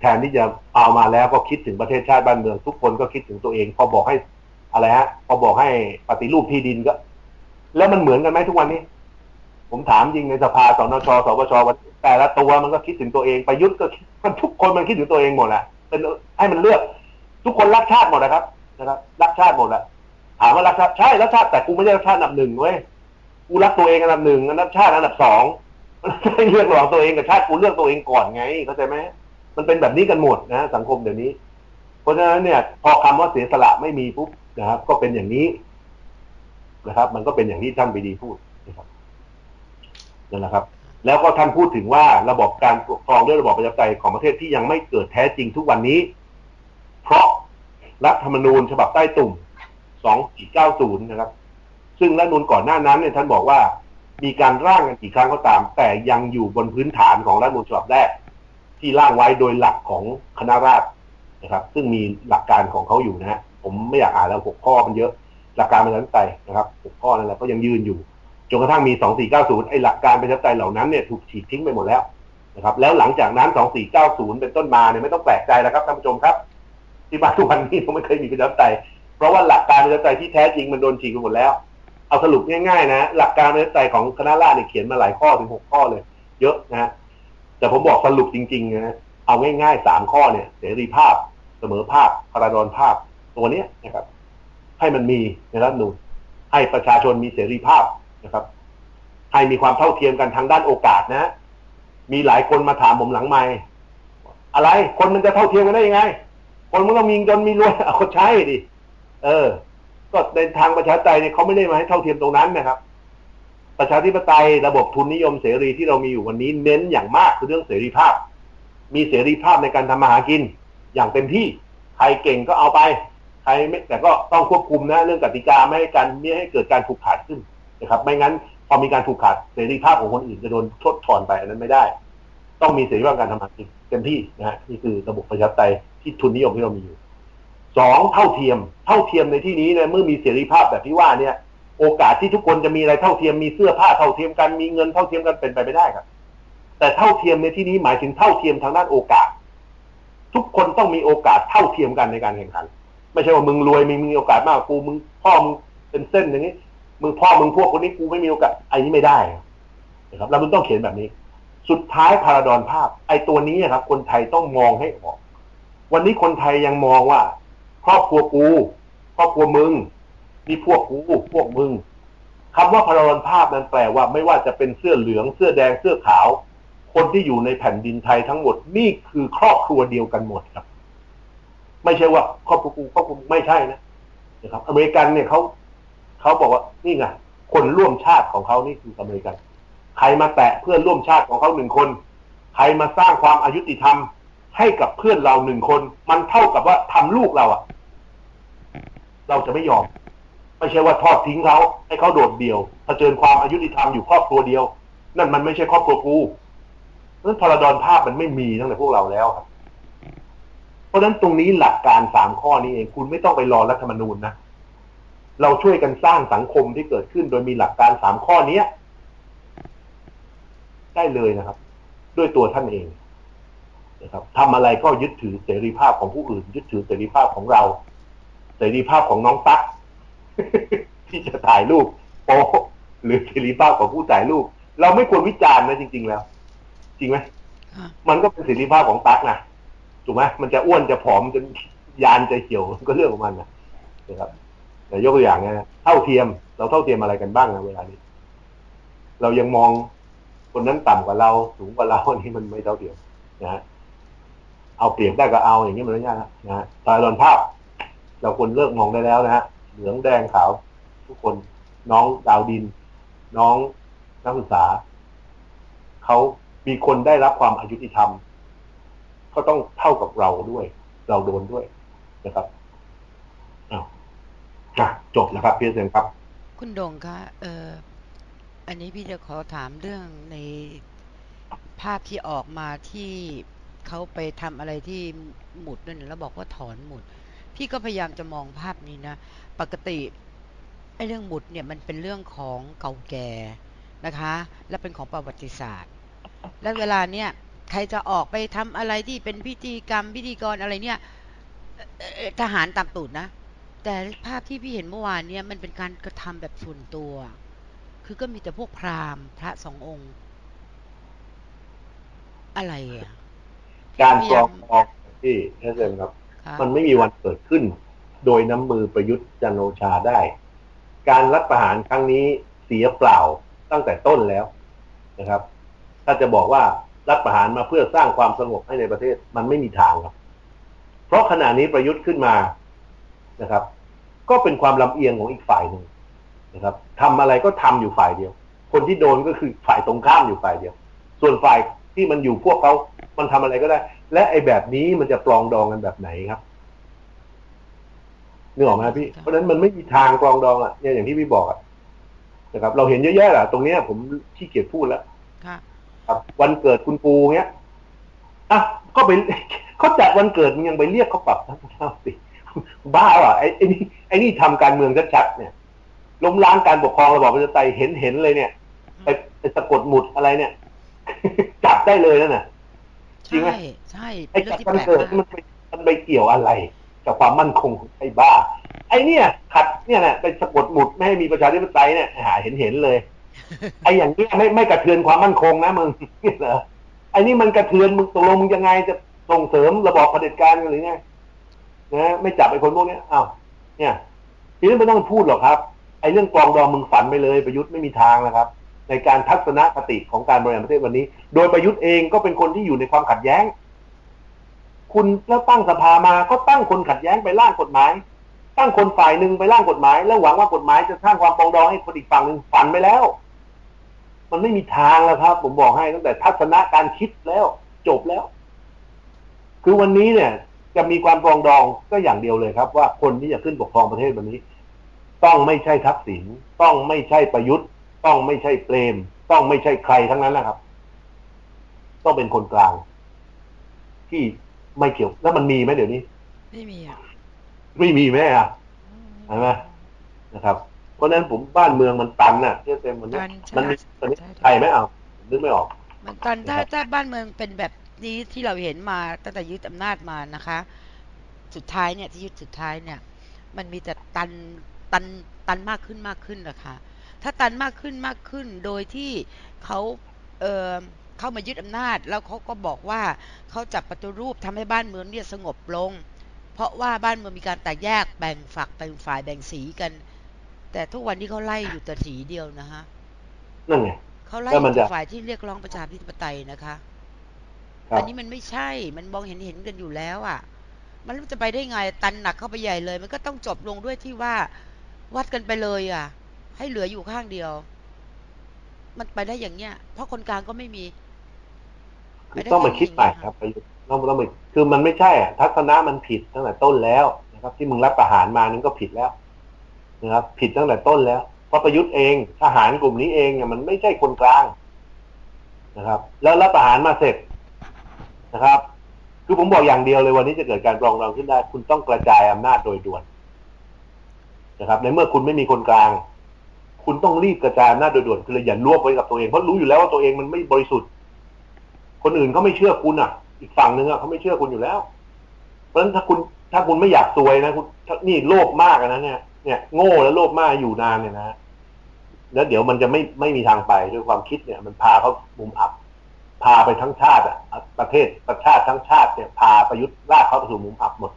แทนที่จะเอามาแล้วก็คิดถึงประเทศชาติบ้านเมืองทุกคนก็คิดถึงตัวเองพอบอกให้อะไรฮะพอบอกให้ปฏิรูปที่ดินก็แล้วมันเหมือนกันไหมทุกวันนี้ผมถามจริงในสภาสนชสวชแต่ละตัวมันก็คิดถึงตัวเองประยุทธ์ก็มันทุกคนมันคิดถึงตัวเองหมดแหละเป็นให้มันเลือกทุกคนรักชาติหมดนะครับรักชาติหมดแหละถามว่ารักชาติใช่รักชาติแต่กูไม่ได้รักชาติอันดับหนึ่งเว้ยกูรักตัวเองอันดับหนึ่งอันดับชาติอันดับสองเลือกระหว่างตัวเองกับชาติกูเลือกตัวเองก่อนไงเข้าใจไหมมันเป็นแบบนี้กันหมดนะสังคมเดี๋ยวนี้เพราะฉะนั้นเนี่ยพอคำว่าเสียสละไม่มีปุ๊บนะครับก็เป็นอย่างนี้นะครับมันก็เป็นอย่างที่ท่านปรีดีพูดนะครับนั่นแหละครับแล้วก็ท่านพูดถึงว่าระบบการปกครองด้วยระบบประชาธิปไตยของประเทศที่ยังไม่เกิดแท้จริงทุกวันนี้เพราะรัฐธรรมนูญฉบับใต้ตุ่ม2490นะครับซึ่งรัฐธรรมนูญก่อนหน้านั้นเนี่ยท่านบอกว่ามีการร่างกันกี่ครั้งก็ตามแต่ยังอยู่บนพื้นฐานของรัฐธรรมนูญฉบับแรกที่ร่างไว้โดยหลักของคณะราษฎรนะครับซึ่งมีหลักการของเขาอยู่นะฮะผมไม่อยากอ่านแล้ว6ข้อมันเยอะหลักการประชาธิปไตยนะครับ6ข้อนั่นแหละก็ยังยืนอยู่จนกระทั่งมี2490ไอ้หลักการประชาธิปไตยเหล่านั้นเนี่ยถูกฉีกทิ้งไปหมดแล้วนะครับแล้วหลังจากนั้น2490เป็นต้นมาเนี่ยไม่ต้องแปลกใจนะครับท่านผู้ชมครับที่บ้านทุกวันนี้ผมไม่เคยมีประชาธิปไตยเพราะว่าหลักการประชาธิปไตยที่แท้จริงมันโดนฉีกไปหมดแล้วเอาสรุปง่ายๆนะหลักการประชาธิปไตยของคณะราษฎรเนี่ยเขียนมาหลายข้อถึง6ข้อเลยเยอะนะแต่ผมบอกสรุปจริงๆนะเอาง่ายๆ3ข้อเนี่ยเสรีภาพเสมอภาพพลดรภาพตัวเนี้ยนะครับให้มันมีในรัฐธรรมนูญให้ประชาชนมีเสรีภาพนะครับให้มีความเท่าเทียมกันทางด้านโอกาสนะมีหลายคนมาถามผมหลังไมค์อะไรคนมันจะเท่าเทียมกันได้ยังไงคนมันต้องมีจนมีรวยเอาใช้ดิก็ในทางประชาธิปไตยเนี่ยเขาไม่ได้มาให้เท่าเทียมตรงนั้นนะครับประชาธิปไตยระบบทุนนิยมเสรีที่เรามีอยู่วันนี้เน้นอย่างมากคือเรื่องเสรีภาพมีเสรีภาพในการทำมาหากินอย่างเต็มที่ใครเก่งก็เอาไปใครไม่แต่ก็ต้องควบคุมนะเรื่องกติกาไม่ให้การไม่ให้เกิดการผูกขาดขึ้นนะครับไม่งั้นพอมีการผูกขาดเสรีภาพของคนอื่นจะโดนทดถอนไปอันนั้นไม่ได้ต้องมีเสรีภาพการทำมาหากินเต็มที่นะนี่คือระบบประชาธิปไตยที่ทุนนิยมที่เรามีอยู่2เท่าเทียมในที่นี้เนี่ยเมื่อมีเสรีภาพแบบที่ว่าเนี่ยโอกาสที่ทุกคนจะมีอะไรเท่าเทียมมีเสื้อผ้าเท่าเทียมกันมีเงินเท่าเทียมกันเป็นไปไม่ได้ครับแต่เท่าเทียมในที่นี้หมายถึงเท่าเทียมทางด้านโอกาสทุกคนต้องมีโอกาสเท่าเทียมกันในการแข่งขันไม่ใช่ว่ามึงรวยมึงมีโอกาสมากกูมึงพ่อมึงเป็นเส้นอย่างนี้มึงพ่อมึงพวกคนนี้กูไม่มีโอกาสไอ้นี้ไม่ได้นะครับแล้วมึงต้องเขียนแบบนี้สุดท้ายพาราดอนภาพไอ้ตัวนี้ครับคนไทยต้องมองให้ออกวันนี้คนไทยยังมองว่าครอบครัวกูครอบครัวมึงนี่พวกกูพวกมึงคำว่าพลรภาพนั้นแปลว่าไม่ว่าจะเป็นเสื้อเหลืองเสื้อแดงเสื้อขาวคนที่อยู่ในแผ่นดินไทยทั้งหมดนี่คือครอบครัวเดียวกันหมดครับไม่ใช่ว่าครอบครัวกูครอบครัวไม่ใช่นะครับอเมริกันเนี่ยเขาบอกว่านี่ไงคนร่วมชาติของเขานี่คืออเมริกันใครมาแตะเพื่อนร่วมชาติของเขา1คนใครมาสร้างความอยุติธรรมให้กับเพื่อนเรา1คนมันเท่ากับว่าทำลูกเราอ่ะเราจะไม่ยอมไม่ใช่ว่าทอดทิ้งเขาให้เขาโดดเดี่ยวเผชิญความอยุติธรรมอยู่ครอบครัวเดียวนั่นมันไม่ใช่ครอบครัวกูนั้นพลดรภาพมันไม่มีตั้งแต่พวกเราแล้วครับเพราะฉะนั้นตรงนี้หลักการ3ข้อนี้เองคุณไม่ต้องไปรอรัฐธรรมนูญนะเราช่วยกันสร้างสังคมที่เกิดขึ้นโดยมีหลักการ3ข้อนี้ได้เลยนะครับด้วยตัวท่านเอง นะครับทำอะไรก็ยึดถือเสรีภาพของผู้อื่นยึดถือเสรีภาพของเราเสรีภาพของน้องตั๊กที่จะถ่ายรูปโป๊หรือเสรีภาพของผู้ถ่ายรูปเราไม่ควรวิจารณ์นะจริงๆแล้วจริงไหมมันก็เป็นเสรีภาพของตั๊กนะถูกไหมมันจะอ้วนจะผอมจะยานจะเหี่ยวก็เรื่องของมันนะครับแต่ยกตัวอย่างนะเท่าเทียมเราเท่าเทียมอะไรกันบ้างนะเวลานี้เรายังมองคนนั้นต่ำกว่าเราสูงกว่าเราอันนี้มันไม่เท่าเทียมนะฮะเอาเปรียบได้ก็เอาอย่างนี้มันไม่ยากนะฮะตายรอนภาพเราควรเลิกมองได้แล้วนะฮะเหลืองแดงขาวทุกคนน้องดาวดินน้องนักศึกษาเขามีคนได้รับความอายุติธรรมก็ต้องเท่ากับเราด้วยเราโดนด้วยนะครับอ้าวจบแล้วครับพี่เซนครับคุณดงคะอันนี้พี่จะขอถามเรื่องในภาพที่ออกมาที่เขาไปทำอะไรที่หมุดนั่นแล้วบอกว่าถอนหมุดพี่ก็พยายามจะมองภาพนี้นะปกติไอ้เรื่องหมุดเนี่ยมันเป็นเรื่องของเก่าแก่นะคะและเป็นของประวัติศาสตร์และเวลาเนี่ยใครจะออกไปทำอะไรที่เป็นพิธีกรรมพิธีกรอะไรเนี่ยทหารตามตูดนะแต่ภาพที่พี่เห็นเมื่อวานเนี่ยมันเป็นการกระทำแบบส่วนตัวคือก็มีแต่พวกพราหมณ์พระสององค์อะไรอ่ะการปลองออกที่เช่นเดิมครับมันไม่มีวันเกิดขึ้นโดยน้ำมือประยุทธ์จันทร์โอชาได้การรัฐประหารครั้งนี้เสียเปล่าตั้งแต่ต้นแล้วนะครับถ้าจะบอกว่ารัฐประหารมาเพื่อสร้างความสงบให้ในประเทศมันไม่มีทางครับเพราะขณะนี้ประยุทธ์ขึ้นมานะครับก็เป็นความลำเอียงของอีกฝ่ายหนึ่งนะครับทำอะไรก็ทำอยู่ฝ่ายเดียวคนที่โดนก็คือฝ่ายตรงข้ามอยู่ฝ่ายเดียวส่วนฝ่ายที่มันอยู่พวกเขามันทำอะไรก็ได้และไอ้แบบนี้มันจะปลองดองกันแบบไหนครับนึกออกไหมพี่เพราะฉะนั้นมันไม่มีทางปลองดองอ่ะเนี่ยอย่างที่พี่บอกนะครับเราเห็นเยอะแยะแหละตรงนี้ผมขี้เกียจพูดแล้วครับวันเกิดคุณปูเงี้ยอ่ะก็ไปเขาจัดวันเกิดมันยังไปเรียกเขาปรับทั้งสิบ้าอ่ะไอ้นี่ทำการเมืองชัดๆเนี่ยล้มล้างการปกครองระบอบประชาธิปไตยเห็นเลยเนี่ยไปสะกดหมุดอะไรเนี่ยจับได้เลยนั่นน่ะจริงไหมใช่ไอ้จัดวันเกิดมันไปเกี่ยวอะไรกับความมั่นคงของไอ้บ้าไอ้เนี่ยขัดเนี่ยนะไปสะกดหมุดไม่ให้มีประชาธิปไตยเนี่ยหาเห็นเลยไอ้อย่างนี้ไม่กระเทือนความมั่นคงนะมึงเหรอไอ้นี่มันกระเทือนมึงตกลงยังไงจะส่งเสริมระบอบเผด็จการกันหรือไงนะไม่จับไอ้คนพวกนี้อ้าวเนี่ยทีนี้ไม่ต้องพูดหรอกครับไอ้เรื่องกองดองมึงฝันไปเลยประยุทธ์ไม่มีทางนะครับในการทัศนคติของการบริหารประเทศวันนี้โดยประยุทธ์เองก็เป็นคนที่อยู่ในความขัดแย้งคุณแล้วตั้งสภามาก็ตั้งคนขัดแย้งไปร่างกฎหมายตั้งคนฝ่ายหนึ่งไปร่างกฎหมายแล้วหวังว่ากฎหมายจะสร้างความปรองดองให้คนอีกฝั่งหนึ่งฝันไปแล้วมันไม่มีทางแล้วครับผมบอกให้ตั้งแต่ทัศนะการคิดแล้วจบแล้วคือวันนี้เนี่ยจะมีความปรองดองก็อย่างเดียวเลยครับว่าคนที่จะขึ้นปกครองประเทศวันนี้ต้องไม่ใช่ทักษิณต้องไม่ใช่ประยุทธ์ต้องไม่ใช่เปรมต้องไม่ใช่ใครทั้งนั้นนะครับต้องเป็นคนกลางที่ไม่เกี่ยวแล้วมันมีไหมเดี๋ยวนี้ไม่มีไหมอ่ะเห็นไหมนะครับเพราะนั้นผมบ้านเมืองมันตันน่ะเต็มมันมีตอนนี้ใครไม่เอานึกไม่ออกมันตันถ้าบ้านเมืองเป็นแบบนี้ที่เราเห็นมาตั้งแต่ยึดอำนาจมานะคะสุดท้ายเนี่ยที่ยึดสุดท้ายเนี่ยมันมีแต่ตันมากขึ้นนะคะถ้าตันมากขึ้นโดยที่เขาเข้ามายึดอำนาจแล้วเขาก็บอกว่าเขาจับปฏิรูปทำให้บ้านเมืองเนี่ยสงบลงเพราะว่าบ้านเมืองมีการแตกแยกแบ่งฝักแบ่งฝ่ายแบ่งสีกันแต่ทุกวันนี้เขาไล่อยู่แต่สีเดียวนะฮะนั่นไงเขาไล่ฝ่ายที่เรียกร้องประชาธิปไตยนะคะอันนี้มันไม่ใช่มันมองเห็นกันอยู่แล้วอ่ะมันจะไปได้ไงตันหนักเข้าไปใหญ่เลยมันก็ต้องจบลงด้วยที่ว่าวัดกันไปเลยอ่ะให้เหลืออยู่ข้างเดียวมันไปได้อย่างเนี้ยเพราะคนกลางก็ไม่มีต้องมาคิดใหม่ครับต้องมาคือมันไม่ใช่อ่ะทัศนะมันผิดตั้งแต่ต้นแล้วนะครับที่มึงรับประหารมานั้นก็ผิดแล้วนะครับผิดตั้งแต่ต้นแล้วเพราะประยุทธ์เองทหารกลุ่มนี้เองเนี่ยมันไม่ใช่คนกลางนะครับแล้วรับประหารมาเสร็จนะครับคือผมบอกอย่างเดียวเลยวันนี้จะเกิดการปรองดองขึ้นได้คุณต้องกระจายอำนาจโดยด่วนนะครับในเมื่อคุณไม่มีคนกลางคุณต้องรีบกระจายอำนาจโดยด่วนคืออย่ารวบไว้กับตัวเองเพราะรู้อยู่แล้วว่าตัวเองมันไม่บริสุทธิ์คนอื่นเขาไม่เชื่อคุณอ่ะ อีกฝั่งหนึ่งเขาไม่เชื่อคุณอยู่แล้วเพราะฉะนั้นถ้าคุณไม่อยากซวยนะคุณนี่โลภมากนะเนี่ยโง่และโลภมากอยู่นานเนี่ยนะแล้วเดี๋ยวมันจะไม่มีทางไปด้วยความคิดเนี่ยมันพาเขามุมอับพาไปทั้งชาติอ่ะประเทศประชาติทั้งชาติเนี่ยพาประยุทธ์ลากเขาไปสู่มุมอับหมด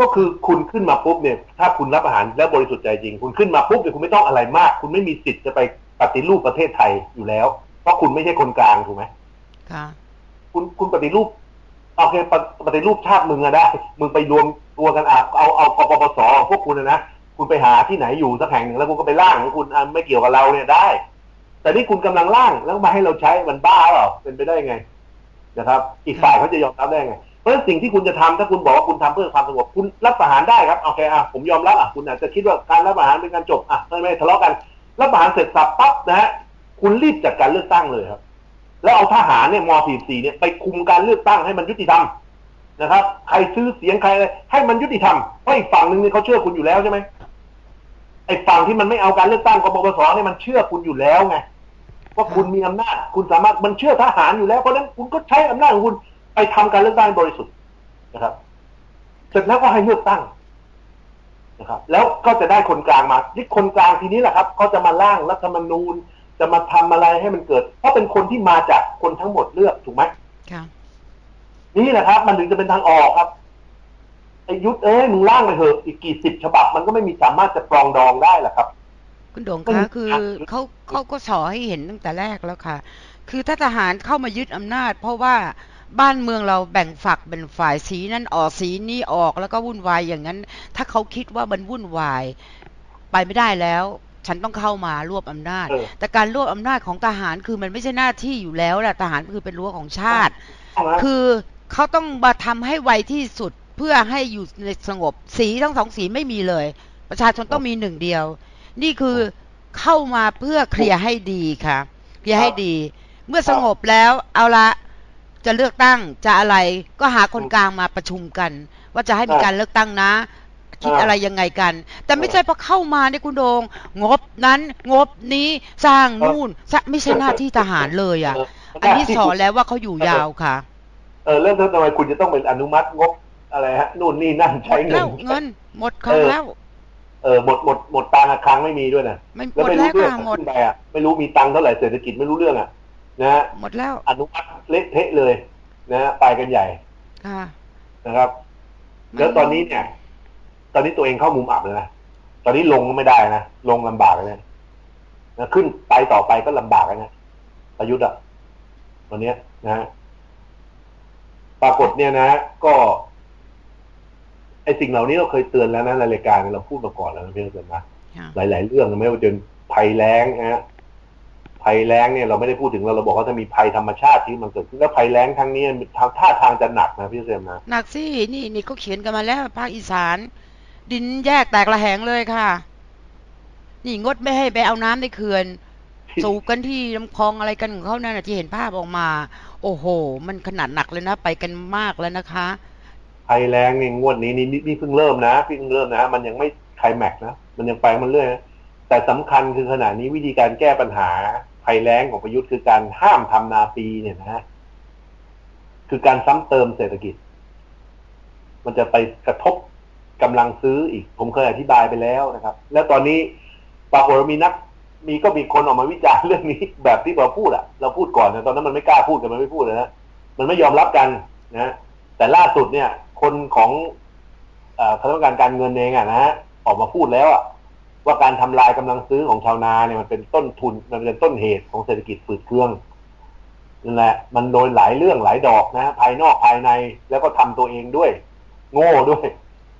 ก็คือคุณขึ้นมาปุ๊บเนี่ยถ้าคุณรับอาหารและบริสุทธิ์ใจจริงคุณขึ้นมาปุ๊บเนี่ยคุณไม่ต้องอะไรมากคุณไม่มีสิทธิ์จะไปปฏิรูปประเทศไทยอยู่แล้วเพราะคุณไม่ใช่คนกลางถูกไหมค่ะคุณปฏิรูปโอเคปฏิรูปชาติมึงอะได้มึงไปรวมตัวกันเอากปปส.พวกคุณนะคุณไปหาที่ไหนอยู่สักแห่งหนึ่งแล้วคุณก็ไปล่างของคุณไม่เกี่ยวกับเราเนี่ยได้แต่นี่คุณกำลังล่างแล้วมาให้เราใช้มันบ้าหรอเป็นไปได้ไงนะครับอีกฝ่ายเขาจะยอมรับได้ไงเพราะฉะนั้นสิ่งที่คุณจะทำถ้าคุณบอกว่าคุณทำเพื่อความสงบคุณรับประหารได้ครับโอเคอ่ะผมยอมรับอ่ะคุณอาจจะคิดว่าการรับประหารเป็นการจบอ่ะไม่ทะเลาะกันรับประหารเสร็จสับปั๊บนะฮะคุณรีบจัดการเลือกตั้งเลยครับแล้วเอาทหารเนี่ยม.44เนี่ยไปคุมการเลือกตั้งให้มันยุติธรรมนะครับใครซื้อเสียงใครอะไรให้มันยุติธรรมเพราะอีกฝั่งนึงเนี่ยเขาเชื่อคุณอยู่แล้วใช่ไหมไอ้ฝั่งที่มันไม่เอาการเลือกตั้งกปปส.เนี่ยมันเชื่อคุณอยู่แล้วไงว่าคุณมีอำนาจคุณสามารถมันเชื่อทหารอยู่แล้วเพราะนั้นคุณก็ใช้อำนาจของคุณไปทำการเลือกตั้งบริสุทธิ์นะครับเสร็จแล้วก็ให้เลือกตั้งนะครับแล้วก็จะได้คนกลางมาที่คนกลางทีนี้แหละครับเขาจะมาร่างรัฐธรรมนูญจะมาทำอะไรให้มันเกิดเพราะเป็นคนที่มาจากคนทั้งหมดเลือกถูกไหมค่ะนี่แหละครับมันถึงจะเป็นทางออกครับไอ้ยุทธมึงร่างไปเถอะอีกกี่สิบฉบับมันก็ไม่มีสามารถจะปรองดองได้หรอกครับคุณโด่งคะคือเขาก็สอให้เห็นตั้งแต่แรกแล้วค่ะคือถ้าทหารเข้ามายึดอำนาจเพราะว่าบ้านเมืองเราแบ่งฝักแบ่งฝ่ายสีนั้นออกสีนี้ออกแล้วก็วุ่นวายอย่างนั้นถ้าเขาคิดว่ามันวุ่นวายไปไม่ได้แล้วฉันต้องเข้ามารวบอำนาจแต่การรวบอำนาจของทหารคือมันไม่ใช่หน้าที่อยู่แล้วแหละทหารคือเป็นรั้วของชาติคือเขาต้องมาทำให้ไวที่สุดเพื่อให้อยู่ในสงบสีทั้งสองสีไม่มีเลยประชาชนต้องมีหนึ่งเดียวนี่คือเข้ามาเพื่อเคลียร์ให้ดีค่ะเคลียร์ให้ดีเมื่อสงบแล้วเอาละจะเลือกตั้งจะอะไรก็หาคนกลางมาประชุมกันว่าจะให้มีการเลือกตั้งนะคิดอะไรยังไงกันแต่ไม่ใช่พอเข้ามาเนี่ยคุณโดงงบนั้นงบนี้สร้างนู่นไม่ใช่หน้าที่ทหารเลยอ่ะอันนี้สอนแล้วว่าเขาอยู่ยาวค่ะเรื่องทำไมคุณจะต้องเป็นอนุมัติงบอะไรฮะนู่นนี่นั่นใช้เงินหมดครั้งแล้วหมดตังค์ครั้งไม่มีด้วยนะแล้วไม่รู้เรื่องขึ้นไปอ่ะไม่รู้มีตังค์เท่าไหร่เศรษฐกิจไม่รู้เรื่องอ่ะนะฮะหมดแล้วอนุมัติเละเทะเลยนะฮะไปกันใหญ่นะครับแล้วตอนนี้ตัวเองเข้ามุมอับเลยนะตอนนี้ลงก็ไม่ได้นะลงลำบากเลยนะขึ้นไปต่อไปก็ลำบากนะประยุทธ์อ่ะวันนี้นะฮะปรากฏเนี่ยนะก็ไอ้สิ่งเหล่านี้เราเคยเตือนแล้วนะในรายการเราพูดมาก่อนแล้วนะเพื่อนๆนะหลายๆเรื่องไม่ว่าจะภัยแล้งนะภัยแล้งเนี่ยเราไม่ได้พูดถึงเราบอกว่าถ้ามีภัยธรรมชาติที่มันเกิดขึ้นแล้วภัยแล้งครั้งนี้ท่าทางจะหนักนะพี่เซมนะหนักสินี่เขาเขียนกันมาแล้วภาคอีสานดินแยกแตกระแหงเลยค่ะนี่งดไม่ให้ไปเอาน้ำในเขื่อนสูบกันที่ลำคลองอะไรกันของเขานั่นที่เห็นภาพออกมาโอ้โหมันขนาดหนักเลยนะไปกันมากแล้วนะคะภัยแล้งในงวดนี้นี่เพิ่งเริ่มนะมันยังไม่ไคลแม็กซ์นะมันยังไปมันเรื่อยนะแต่สำคัญคือขณะนี้วิธีการแก้ปัญหาภัยแล้งของประยุทธ์คือการห้ามทำนาปีเนี่ยนะคือการซ้ำเติมเศรษฐกิจมันจะไปกระทบกำลังซื้ออีกผมเคยอธิบายไปแล้วนะครับแล้วตอนนี้ปรากฏว่ามีคนออกมาวิจารณ์เรื่องนี้แบบที่เราพูดอะเราพูดก่อนนะตอนนั้นมันไม่กล้าพูดแต่มันไม่พูดเลยนะมันไม่ยอมรับกันนะแต่ล่าสุดเนี่ยคนของคณะกรรมการการเงินเองอะนะฮะออกมาพูดแล้วอะว่าการทำลายกำลังซื้อของชาวนาเนี่ยมันเป็นต้นทุนมันเป็นต้นเหตุของเศรษฐกิจฝืดเครื่องนั่นแหละมันโดนหลายเรื่องหลายดอกนะภายนอกภายในแล้วก็ทำตัวเองด้วยโง่ด้วย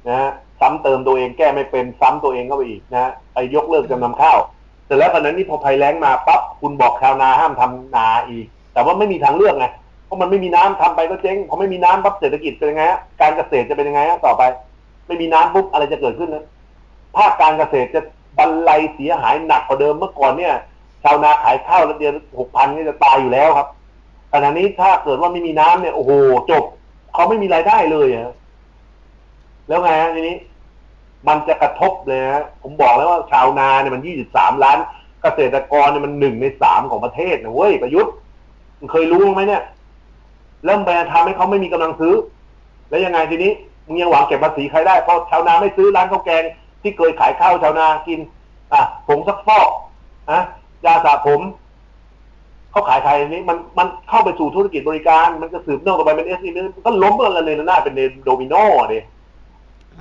นะซ้ำเติมตัวเองแก้ไม่เป็นซ้ำตัวเองเข้าไปอีกนะไปยกเลิกจำนำข้าวแต่แล้วตอนนั้นนี่พอภัยแล้งมาปั๊บคุณบอกชาวนาห้ามทำนาอีกแต่ว่าไม่มีทางเลือกไงเพราะมันไม่มีน้ำทำไปก็เจ๊งพอไม่มีน้ำปั๊บเศรษฐกิจเป็นยังไงการเกษตรจะเป็นยังไงต่อไปไม่มีน้ำปุ๊บอะไรจะเกิดขึ้นนะภาคการเกษตรจะบรรลัยเสียหายหนักกว่าเดิมเมื่อก่อนเนี่ยชาวนาขายข้าวละเดือน6,000นี่จะตายอยู่แล้วครับขณะนี้ถ้าเกิดว่าไม่มีน้ำเนี่ยโอ้โหจบเขาไม่มีรายได้เลยนะแล้วไงทีนี้มันจะกระทบเลยนะผมบอกแล้วว่าชาวนาเนี่ยมัน23 ล้านเกษตรกรเนี่ยมัน1 ใน 3ของประเทศนะเว้ยประยุทธ์มันเคยรู้ไหมเนี่ย แล้วแบรนด์ทำให้เขาไม่มีกำลังซื้อแล้วยังไงทีนี้มึงยังหวังเก็บภาษีใครได้เพราะชาวนาไม่ซื้อร้านข้าวแกงที่เคยขายข้าวชาวนากินผงซักฟอกยาสระผมเขาขายใครนี้มันเข้าไปสู่ธุรกิจบริการมันจะสืบเนื่องต่อไปเป็นSMEมันก็ล้มกันเลยหน้าเป็นโดมิโนเลย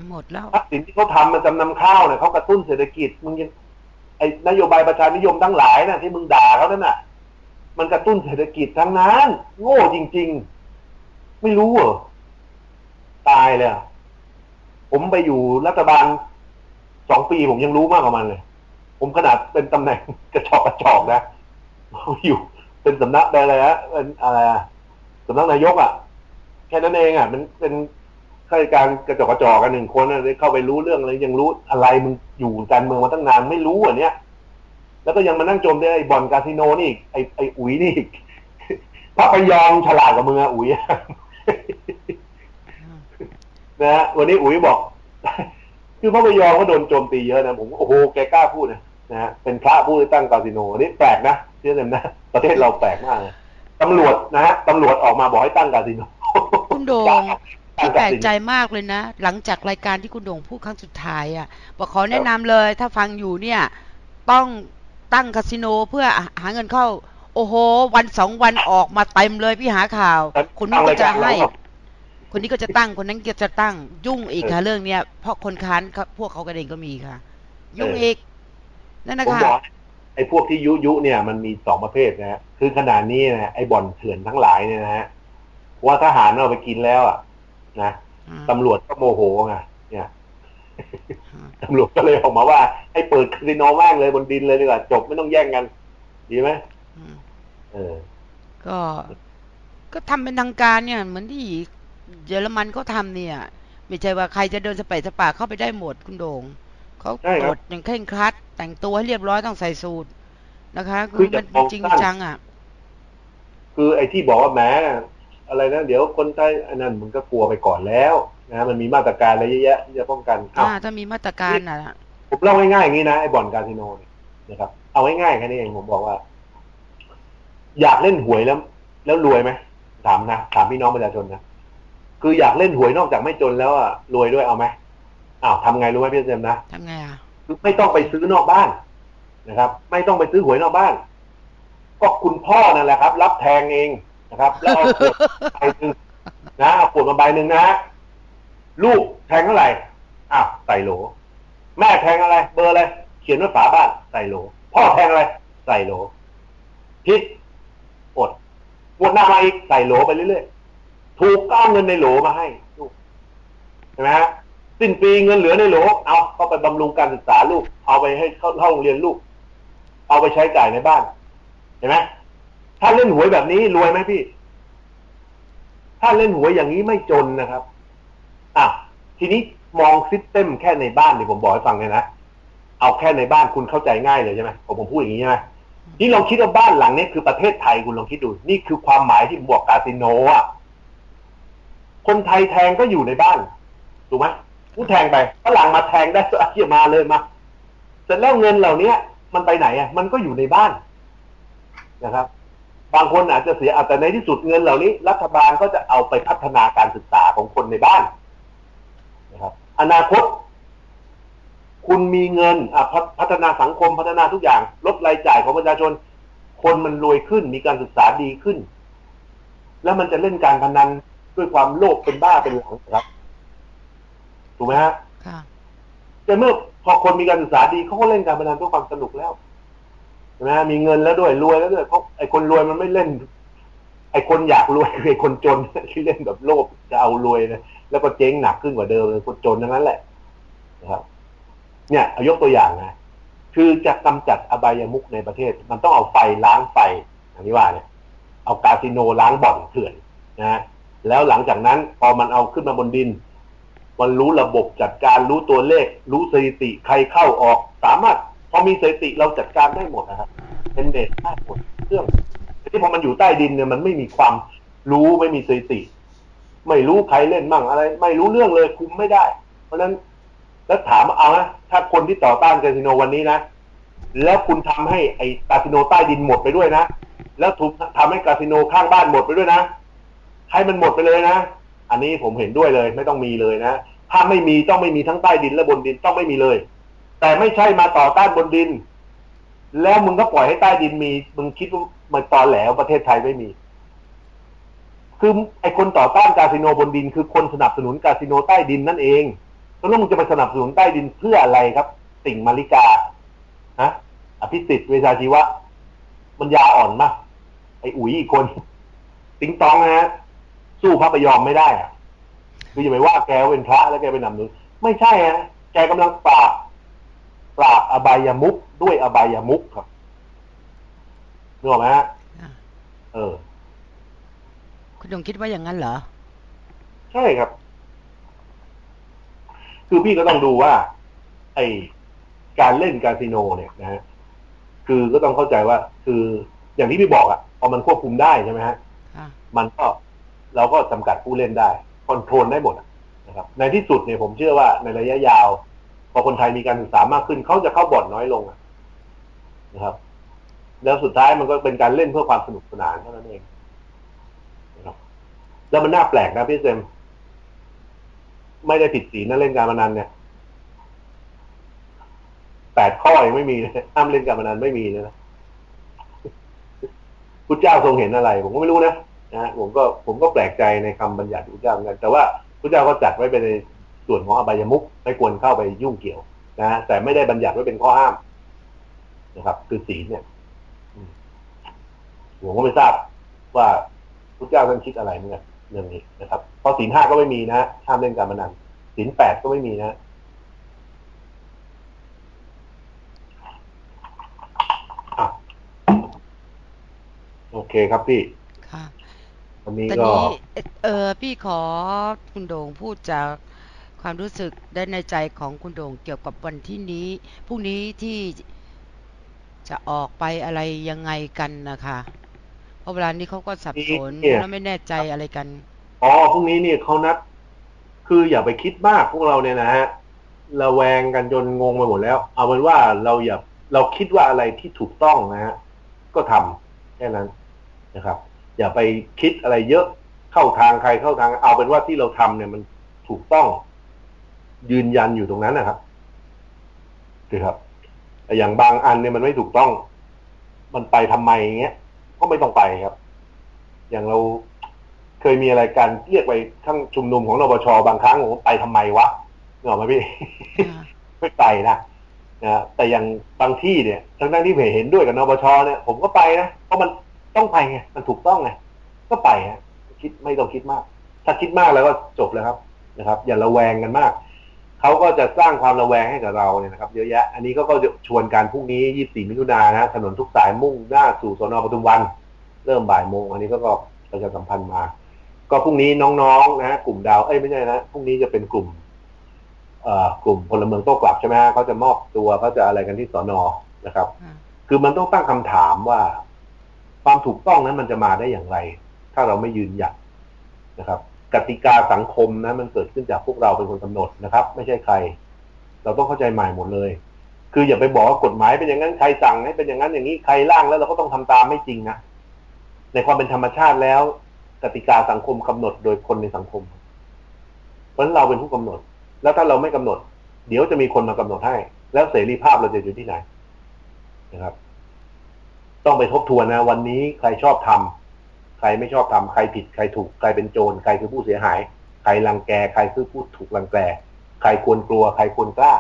หมดแล้วสินที่เขาทำมันจำนำข้าวเนี่ยเขากระตุ้นเศรษฐกิจมึงยังไอนโยบายประชานิยมทั้งหลายน่ะที่มึงด่าเขาเนี่ยมันกระตุ้นเศรษฐกิจทั้งนั้นโง่จริงๆไม่รู้เหรอตายเลยผมไปอยู่รัฐบาล2 ปีผมยังรู้มากกว่ามันเลยผมขนาดเป็นตำแหน่งกระจอกนะอยู่เป็นสำนักอะไรฮะเป็นอะไรสำนักนายกแค่นั้นเองเป็นข้าราชการกระจอกกระจอกกัน1 คนนะได้เข้าไปรู้เรื่องอะไรยังรู้อะไรมึงอยู่การเมืองมาตั้งนานไม่รู้เนี้ยแล้วก็ยังมานั่งโจมตีไอ้บ่อนคาสิโนนี่ไอ้อุ๋ยนี่พระพยองฉลาดกว่ามึงอุ๋ยนะฮะวันนี้อุ๋ยบอกคือพระพยองก็โดนโจมตีเยอะนะผมโอ้โหแกกล้าพูดนะฮะเป็นพระผู้ตั้งคาสิโนนี่แปลกนะเรื่องนั้นนะประเทศเราแปลกมากเลยตำรวจนะฮะตำรวจออกมาบอกให้ตั้งคาสิโนคุณโด่งที่แปลกใจมากเลยนะหลังจากรายการที่คุณโด่งพูดครั้งสุดท้ายบอกขอแนะนำเลยถ้าฟังอยู่เนี่ยต้องตั้งคาสิโนเพื่อหาเงินเข้าโอ้โหวัน 2 วันออกมาเต็มเลยพี่หาข่าวคนนี้ก็จะให้คนนี้ก็จะตั้งคนนั้นก็จะตั้งยุ่งอีกค่ะเรื่องเนี้ยเพราะคนค้านพวกเขากันเองก็มีค่ะยุ่งอีกนั่นนะคะไอ้พวกที่ยุเนี่ยมันมี2 ประเภทนะฮะคือขนาดนี้นะไอ้บ่อนเถื่อนทั้งหลายเนี่ยนะฮะว่าทหารเอาไปกินแล้วนะตำรวจก็โมโหไงเนี่ยตำรวจก็เลยออกมาว่าให้เปิดคาสิโนมากเลยบนดินเลยดีกว่าจบไม่ต้องแย่งกันดีไหมก็ทำเป็นทางการเนี่ยเหมือนที่เยอรมันเขาทำเนี่ยไม่ใช่ว่าใครจะเดินสเปซสปาเข้าไปได้หมดคุณโด่งเขาตรวจอย่างเคร่งครัดแต่งตัวให้เรียบร้อยต้องใส่สูทนะคะคือมันจริงจังคือไอ้ที่บอกว่าแหมอะไรนะเดี๋ยวคนไทยอันนั้นมันก็กลัวไปก่อนแล้วนะมันมีมาตรการอะไรเยอะแยะจะป้องกันถ้ามีมาตรการผมเล่าง่ายๆอย่างนี้นะไอ้บ่อนคาสิโนนะครับเอาง่ายๆแค่นี้เองผมบอกว่าอยากเล่นหวยแล้วรวยไหมถามพี่น้องประชาชนนะคืออยากเล่นหวยนอกจากไม่จนแล้วรวยด้วยเอาไหมทำไงรู้ไหมพี่เจมส์นะทำไงคือไม่ต้องไปซื้อนอกบ้านนะครับไม่ต้องไปซื้อหวยนอกบ้านก็คุณพ่อนั่นแหละครับรับแทงเองนะครับแล้วเอาขวดใบนึงนะเอาขวดมาใบนึงนะลูกแทงเท่าไหร่ใส่โหลแม่แทงอะไรเบอร์อะไรเขียนไว้ฝาบ้านใส่โหลพ่อแทงอะไรใส่โหลพิษอดหน้ามาอีกใส่โหลไปเรื่อยๆถูกก็เอาเงินในโหลมาให้ลูกใช่ไหมฮะสิ้นปีเงินเหลือในโหลเอาไปบำรุงการศึกษาลูกเอาไปให้เข้าโรงเรียนลูกเอาไปใช้จ่ายในบ้านเห็นไหมถ้าเล่นหวยแบบนี้รวยไหมพี่ถ้าเล่นหวยอย่างนี้ไม่จนนะครับทีนี้มองซิสเต็มแค่ในบ้านดิผมบอกให้ฟังเลยนะเอาแค่ในบ้านคุณเข้าใจง่ายเลยใช่ไหมผมพูดอย่างนี้ใช่ไหมนี่ลองคิดว่าบ้านหลังนี้คือประเทศไทยคุณลองคิดดูนี่คือความหมายที่ผมบอกคาสิโนคนไทยแทงก็อยู่ในบ้านถูกไหมผู้แทงไปฝรั่งมาแทงได้ก็เกี่ยมาเลยมาเสร็จแล้วเงินเหล่านี้มันไปไหนมันก็อยู่ในบ้านนะครับบางคนอาจจะเสียแต่ในที่สุดเงินเหล่านี้รัฐบาลก็จะเอาไปพัฒนาการศึกษาของคนในบ้านนะครับอนาคตคุณมีเงินพัฒนาสังคมพัฒนาทุกอย่างลดรายจ่ายของประชาชนคนมันรวยขึ้นมีการศึกษาดีขึ้นแล้วมันจะเล่นการพนันด้วยความโลภเป็นบ้าเป็นหลังครับถูกไหมฮะแต่เมื่อพอคนมีการศึกษาดีเขาก็เล่นการพนันด้วยความสนุกแล้วนะมีเงินแล้วด้วยรวยแล้วด้วยเพราะไอ้คนรวยมันไม่เล่นไอ้คนอยากรวยไอ้คนจนที่เล่นแบบโลภจะเอารวยนะแล้วก็เจ๊งหนักขึ้นกว่าเดิมเลยคนจนทั้งนั้นแหละนะครับเนี่ยเอายกตัวอย่างนะคือจะกำจัดอบายมุขในประเทศมันต้องเอาไฟล้างไฟอย่างที่ว่าเนี่ยเอาคาสิโนล้างบ่อนเถื่อนนะแล้วหลังจากนั้นพอมันเอาขึ้นมาบนดินมันรู้ระบบจัดการรู้ตัวเลขรู้สถิติใครเข้าออกสามารถพอมีสถิติเราจัดการได้หมดนะครับเป็นเด็ดได้หมดเครื่องที่พอมันอยู่ใต้ดินเนี่ยมันไม่มีความรู้ไม่มีสถิติไม่รู้ใครเล่นมั่งอะไรไม่รู้เรื่องเลยคุมไม่ได้เพราะฉะนั้นแล้วถามเอานะถ้าคนที่ต่อต้านคาสิโนวันนี้นะแล้วคุณทำให้ไอ้คาสิโนใต้ดินหมดไปด้วยนะแล้วถูกทำให้คาสิโนข้างบ้านหมดไปด้วยนะ ให้มันหมดไปเลยนะอันนี้ผมเห็นด้วยเลยไม่ต้องมีเลยนะถ้าไม่มีต้องไม่มีทั้งใต้ดินและบนดินต้องไม่มีเลยแต่ไม่ใช่มาต่อต้านบนดินแล้วมึงก็ปล่อยให้ใต้ดินมีมึงคิดว่ามันตอแหลประเทศไทยไม่มีคือไอ้คนต่อต้านคาสิโนบนดินคือคนสนับสนุนคาสิโนใต้ดินนั่นเองแล้วมึงจะไปสนับสนุนใต้ดินเพื่ออะไรครับติ่งมาริกาฮะอภิสิทธิ์เวชชาชีวะมันยาอ่อนมากไอ้อุ๋ยอีกคนติงตองนะฮะสู้พระประยอมไม่ได้คืออย่าไปว่าแกเป็นพระแล้วแกเป็นหนำหนุนไม่ใช่ฮะแกกำลังปราบอบายมุขด้วยอบายมุขครับนึกออกไหมฮะคุณยงคิดว่าอย่างนั้นเหรอใช่ครับคือพี่ก็ต้องดูว่าไอการเล่นคาสิโนเนี่ยนะฮะคือก็ต้องเข้าใจว่าคืออย่างที่พี่บอกอะพอมันควบคุมได้ใช่ไหมฮะมันก็เราก็จำกัดผู้เล่นได้คอนโทรลได้หมดนะครับในที่สุดเนี่ยผมเชื่อว่าในระยะยาวพอคนไทยมีการศึกษามากขึ้นเขาจะเข้าบ่อนน้อยลงนะครับแล้วสุดท้ายมันก็เป็นการเล่นเพื่อความสนุกสนานเท่านั้นเองแล้วมันน่าแปลกนะพี่เซมไม่ได้ผิดศีลนะเล่นการพนันเนี่ย8 ข้อยังไม่มีนะห้ามเล่นการพนันไม่มีนะพุทธเจ้าทรงเห็นอะไรผมก็ไม่รู้นะผมก็แปลกใจในคำบัญญัติพุทธเจ้าเหมือนกันแต่ว่าพุทธเจ้าก็จัดไว้เป็นส่วนของอบายมุขไม่ควรเข้าไปยุ่งเกี่ยวนะแต่ไม่ได้บัญญัติไว้เป็นข้อห้ามนะครับคือศีลเนี่ยผมก็ไม่ทราบว่าพุทธเจ้าท่านคิดอะไรเหมือนกันเรื่องนี้นะครับเพราะศีล 5ก็ไม่มีนะห้ามเล่นการพนันศีล 8ก็ไม่มีนะโอเคครับพี่ค่ะวันนี้ก็พี่ขอคุณโด่งพูดจากความรู้สึกได้ในใจของคุณโด่งเกี่ยวกับวันที่นี้พรุ่งนี้ที่จะออกไปอะไรยังไงกันนะคะเพราะเวลานี้เขาก็สับสนแล้วไม่แน่ใจอะไรกันอ๋อพรุ่งนี้เนี่ยเขานัดคืออย่าไปคิดมากพวกเราเนี่ยนะฮะระแวงกันจนงงไปหมดแล้วเอาเป็นว่าเราคิดว่าอะไรที่ถูกต้องนะฮะก็ทำแค่นั้นนะครับอย่าไปคิดอะไรเยอะเข้าทางใครเข้าทางเอาเป็นว่าที่เราทำเนี่ยมันถูกต้องยืนยันอยู่ตรงนั้นนะครับครับอย่างบางอันเนี่ยมันไม่ถูกต้องมันไปทำไมอย่างเงี้ยก็ไม่ต้องไปครับอย่างเราเคยมีอะไรกันเรียกไปทั้งชุมนุมของนปช.บางครั้งผมไปทำไมวะเหรอไหมพี่ ไม่ไปนะแต่อย่างบางที่เนี่ยทั้งที่ผมเห็นด้วยกับนปช.เนี่ยผมก็ไปนะเพราะมันต้องไปไงมันถูกต้องไงก็ไปฮะคิดไม่ต้องคิดมากถ้าคิดมากแล้วก็จบแล้วครับนะครับอย่าระแวงกันมากเขาก็จะสร้างความระแวงให้กับเราเนี่ยนะครับเยอะแยะอันนี้ก็ชวนการพรุ่งนี้24 มิถุนายนนะถนนทุกสายมุ่งหน้าสู่สน.ปทุมวันเริ่มบ่าย 12:00 อันนี้ก็ประชาสัมพันธ์มาก็พรุ่งนี้น้องๆนะกลุ่มดาวไม่ใช่นะพรุ่งนี้จะเป็นกลุ่มพลเมืองโต้กลับใช่ไหมฮะเขาจะมอบตัวเขาจะอะไรกันที่สน.นะครับคือมันต้องตั้งคำถามว่าความถูกต้องนั้นมันจะมาได้อย่างไรถ้าเราไม่ยืนหยัดนะครับกติกาสังคมนะมันเกิดขึ้นจากพวกเราเป็นคนกำหนดนะครับไม่ใช่ใครเราต้องเข้าใจใหม่หมดเลยคืออย่าไปบอกว่ากฎหมายเป็นอย่างนั้นใครสั่งให้เป็นอย่างนั้นอย่างนี้ใครร่างแล้วเราก็ต้องทำตามไม่จริงนะในความเป็นธรรมชาติแล้วกติกาสังคมกำหนดโดยคนในสังคมเพราะฉะนั้นเราเป็นผู้กำหนดแล้วถ้าเราไม่กำหนดเดี๋ยวจะมีคนมากำหนดให้แล้วเสรีภาพเราจะอยู่ที่ไหนนะครับต้องไปทบทวนนะวันนี้ใครชอบทำใครไม่ชอบทำใครผิดใครถูกใครเป็นโจรใครคือผู้เสียหายใครรังแกใครคือผู้ถูกรังแกใครควรกลัวใครควรกล้า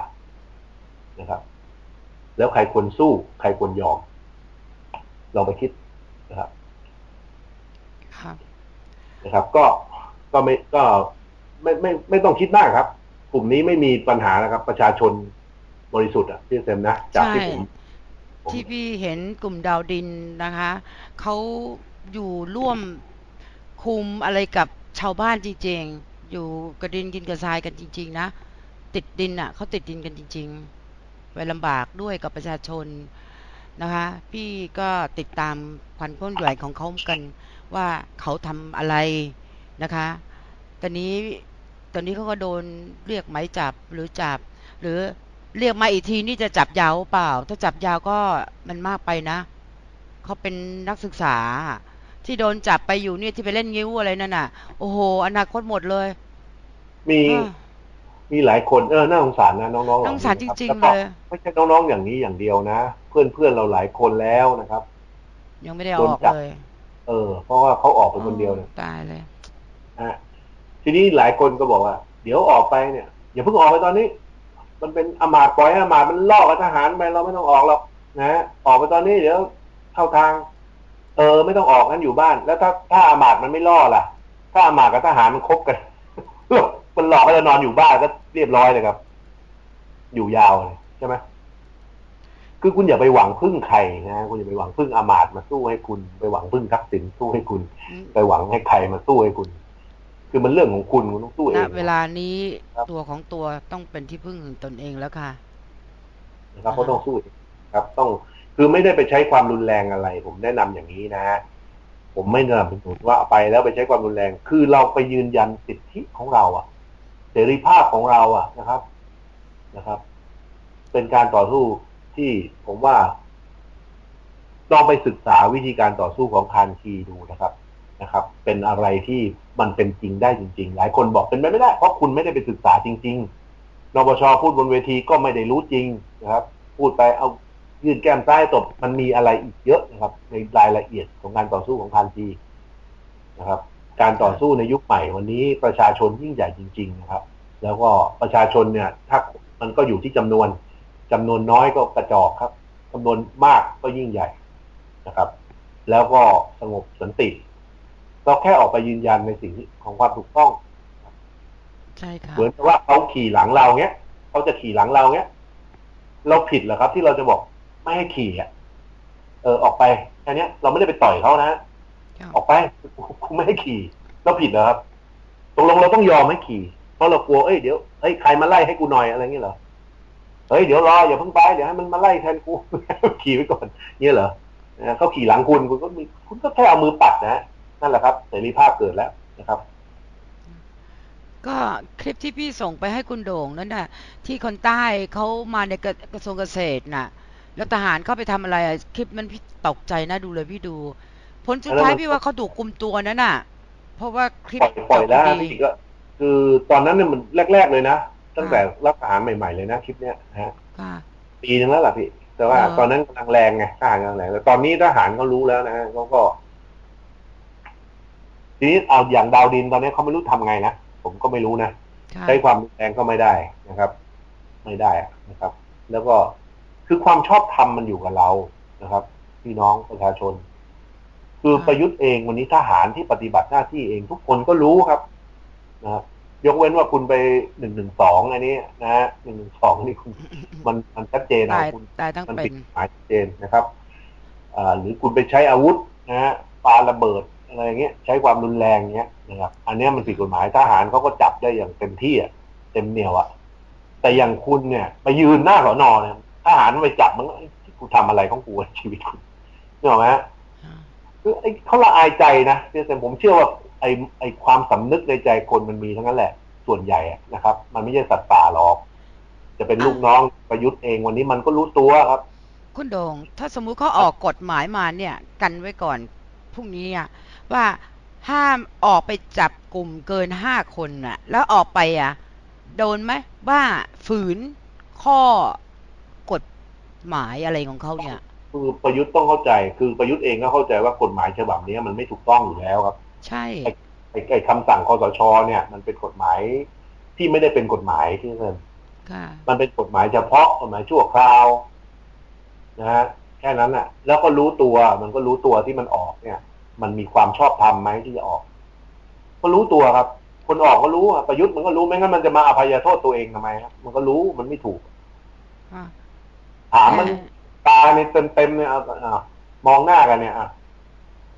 นะครับแล้วใครควรสู้ใครควรยอมลองไปคิดนะครับนะครับก็ไม่ต้องคิดมากครับกลุ่มนี้ไม่มีปัญหานะครับประชาชนบริสุทธิ์อ่ะที่เต็มนะจากที่พี่เห็นกลุ่มดาวดินนะคะเขาอยู่ร่วมคุมอะไรกับชาวบ้านจริงๆอยู่กระดินกินกระทรายกันจริงๆนะติดดินอ่ะเขาติดดินกันจริงๆไปลำบากด้วยกับประชาชนนะคะพี่ก็ติดตามความเคลื่อนไหวของเขากันว่าเขาทำอะไรนะคะตอนนี้เขาก็โดนเรียกหมายจับหรือจับหรือเรียกมาอีกทีนี่จะจับยาวเปล่าถ้าจับยาวก็มันมากไปนะเขาเป็นนักศึกษา ที่โดนจับไปอยู่เนี่ยที่ไปเล่นงิ้วอะไรนั่นน่ะโอ้โหอนาคตหมดเลยมีหลายคนน่าสงสารนะน้องๆน่าสงสารจริงๆเลยไม่ใช่น้องๆอย่างนี้อย่างเดียวนะเพื่อนๆเราหลายคนแล้วนะครับยังไม่ได้ออกเลยเพราะว่าเขาออกไปคนเดียวเนี่ยตายเลยทีนี้หลายคนก็บอกว่าเดี๋ยวออกไปเนี่ยอย่าเพิ่งออกไปตอนนี้มันเป็นอมาตย์ปล่อยให้อมาตย์มันล่อกับทหารไปเราไม่ต้องออกหรอกนะออกไปตอนนี้เดี๋ยวเข้าทางไม่ต้องออกงั้นอยู่บ้านแล้วถ้าอมาตย์มันไม่ล่อล่ะถ้าอมาตย์กับทหารมันคบกันมันหลอกให้เรานอนอยู่บ้านก็เรียบร้อยเลยครับอยู่ยาวเลยใช่ไหมคือคุณอย่าไปหวังพึ่งใครนะคุณอย่าไปหวังพึ่งอมาตย์มาสู้ให้คุณไปหวังพึ่งทักษิณสู้ให้คุณไปหวังให้ใครมาสู้ให้คุณคือมันเรื่องของคุณต้องสู้เองณเวลานี้ตัวของตัวต้องเป็นที่พึ่งของตนเองแล้วค่ะนะครับก็ต้องสู้ครับต้องคือไม่ได้ไปใช้ความรุนแรงอะไรผมแนะนำอย่างนี้นะผมไม่แนะนำถึงว่าไปแล้วไปใช้ความรุนแรงคือเราไปยืนยันสิทธิของเราอ่ะเสรีภาพของเราอ่ะนะครับเป็นการต่อสู้ที่ผมว่าลองไปศึกษาวิธีการต่อสู้ของคานธีดูนะครับเป็นอะไรที่มันเป็นจริงได้จริงๆหลายคนบอกเป็นไปไม่ได้เพราะคุณไม่ได้ไปศึกษาจริงๆนปช.พูดบนเวทีก็ไม่ได้รู้จริงนะครับพูดไปเอายื่นแก้มใต้ตบมันมีอะไรอีกเยอะนะครับในรายละเอียดของการต่อสู้ของคานธีนะครับการต่อสู้ในยุคใหม่วันนี้ประชาชนยิ่งใหญ่จริงๆนะครับแล้วก็ประชาชนเนี่ยถ้ามันก็อยู่ที่จำนวนน้อยก็กระจอกครับจำนวนมากก็ยิ่งใหญ่นะครับแล้วก็สงบสันติเราแค่ออกไปยืนยันในสิ่งของความถูกต้องใช่ค่ะเหมือนกับว่าเขาขี่หลังเราเงี้ยเขาจะขี่หลังเราเงี้ยเราผิดเหรอครับที่เราจะบอกไม่ให้ขี่ออกไปอันนี้เราไม่ได้ไปต่อยเขานะออกไปคุณไม่ให้ขี่เราผิดเหรอครับตกลงเราต้องยอมให้ขี่เพราะเรากลัวเดี๋ยวใครมาไล่ให้กูหน่อยอะไรเงี้ยเหรอเดี๋ยวรออย่าเพิ่งไปเดี๋ยวให้มันมาไล่แทนกูขี่ไปก่อนเนี่ยเหรอเขาขี่หลังคุณก็แค่เอามือปัดนะนั่นแหละครับเสรีภาพเกิดแล้วนะครับก็คลิปที่พี่ส่งไปให้คุณโด่งนั่นน่ะที่คนใต้เขามาในกระทรวงเกษตรน่ะแล้วทหารเข้าไปทำอะไรคลิปมันพี่ตกใจนะดูเลยพี่ดูผลสุดท้ายพี่ว่าเขาถูกกุมตัวนั่นน่ะเพราะว่าคลิปปล่อยแล้วนี่ก็คือตอนนั้นเนี่ยมันแรกๆเลยนะตั้งแต่รับทหารใหม่ๆเลยนะคลิปเนี้ยฮะปีนึงแล้วล่ะพี่แต่ว่าตอนนั้นกำลังแรงไงทหารกำลังแรงแต่ตอนนี้ทหารเขารู้แล้วนะเขาก็ทีนี้เอาอย่างดาวดินตอนนี้เขาไม่รู้ทำไงนะผมก็ไม่รู้นะใช้ความแรงก็ไม่ได้นะครับไม่ได้นะครับแล้วก็คือความชอบธรรมมันอยู่กับเรานะครับพี่น้องประชาชนคือประยุทธ์เองวันนี้ทหารที่ปฏิบัติหน้าที่เองทุกคนก็รู้ครับนะครับยกเว้นว่าคุณไป112อันนี้นะฮะ112นี่คุณมันชัดเจนนะคุณมันผิดหมายชัดเจนนะครับหรือคุณไปใช้อาวุธนะฮะปาระเบิดอะไรอย่างเงี้ยใช้ความรุนแรงเงี้ยนะครับอันนี้มันผิดกฎหมายทหารเขาก็จับได้อย่างเต็มที่อ่ะเต็มเหนียวอ่ะแต่อย่างคุณเนี่ยไปยืนหน้าสน.เนี่ยทหารไปจับมันกูทำอะไรของกูชีวิตคุณเห็นไหมฮะคือไอ้เขาละอายใจนะแต่ผมเชื่อว่าไอ้ความสำนึกในใจคนมันมีทั้งนั้นแหละส่วนใหญ่นะครับมันไม่ใช่สัตว์ป่าหรอกจะเป็นลูกน้องประยุทธ์เองวันนี้มันก็รู้ตัวครับคุณโด่งถ้าสมมุติเขาออกกฎหมายมาเนี่ยกันไว้ก่อนพรุ่งนี้อ่ะว่าห้ามออกไปจับกลุ่มเกิน5 คนน่ะแล้วออกไปโดนไหมว่าฝืนข้อกฎหมายอะไรของเขาเนี่ยคือประยุทธ์ต้องเข้าใจคือประยุทธ์เองก็เข้าใจว่ากฎหมายฉบับนี้มันไม่ถูกต้องอยู่แล้วครับใช่ไอ้คำสั่งคสช.เนี่ยมันเป็นกฎหมายที่ไม่ได้เป็นกฎหมายที่นั่นมันเป็นกฎหมายเฉพาะกฎหมายชั่วคราวนะฮะแค่นั้นน่ะแล้วก็รู้ตัวมันก็รู้ตัวที่มันออกเนี่ยมันมีความชอบธรรมไหมที่จะออกก็รู้ตัวครับคนออกก็รู้ประยุทธ์มันก็รู้ไม่งั้นมันจะมาอภัยโทษตัวเองทำไมครับมันก็รู้มันไม่ถูกถามมันตาในเต็มเนี่ยมองหน้ากันเนี่ย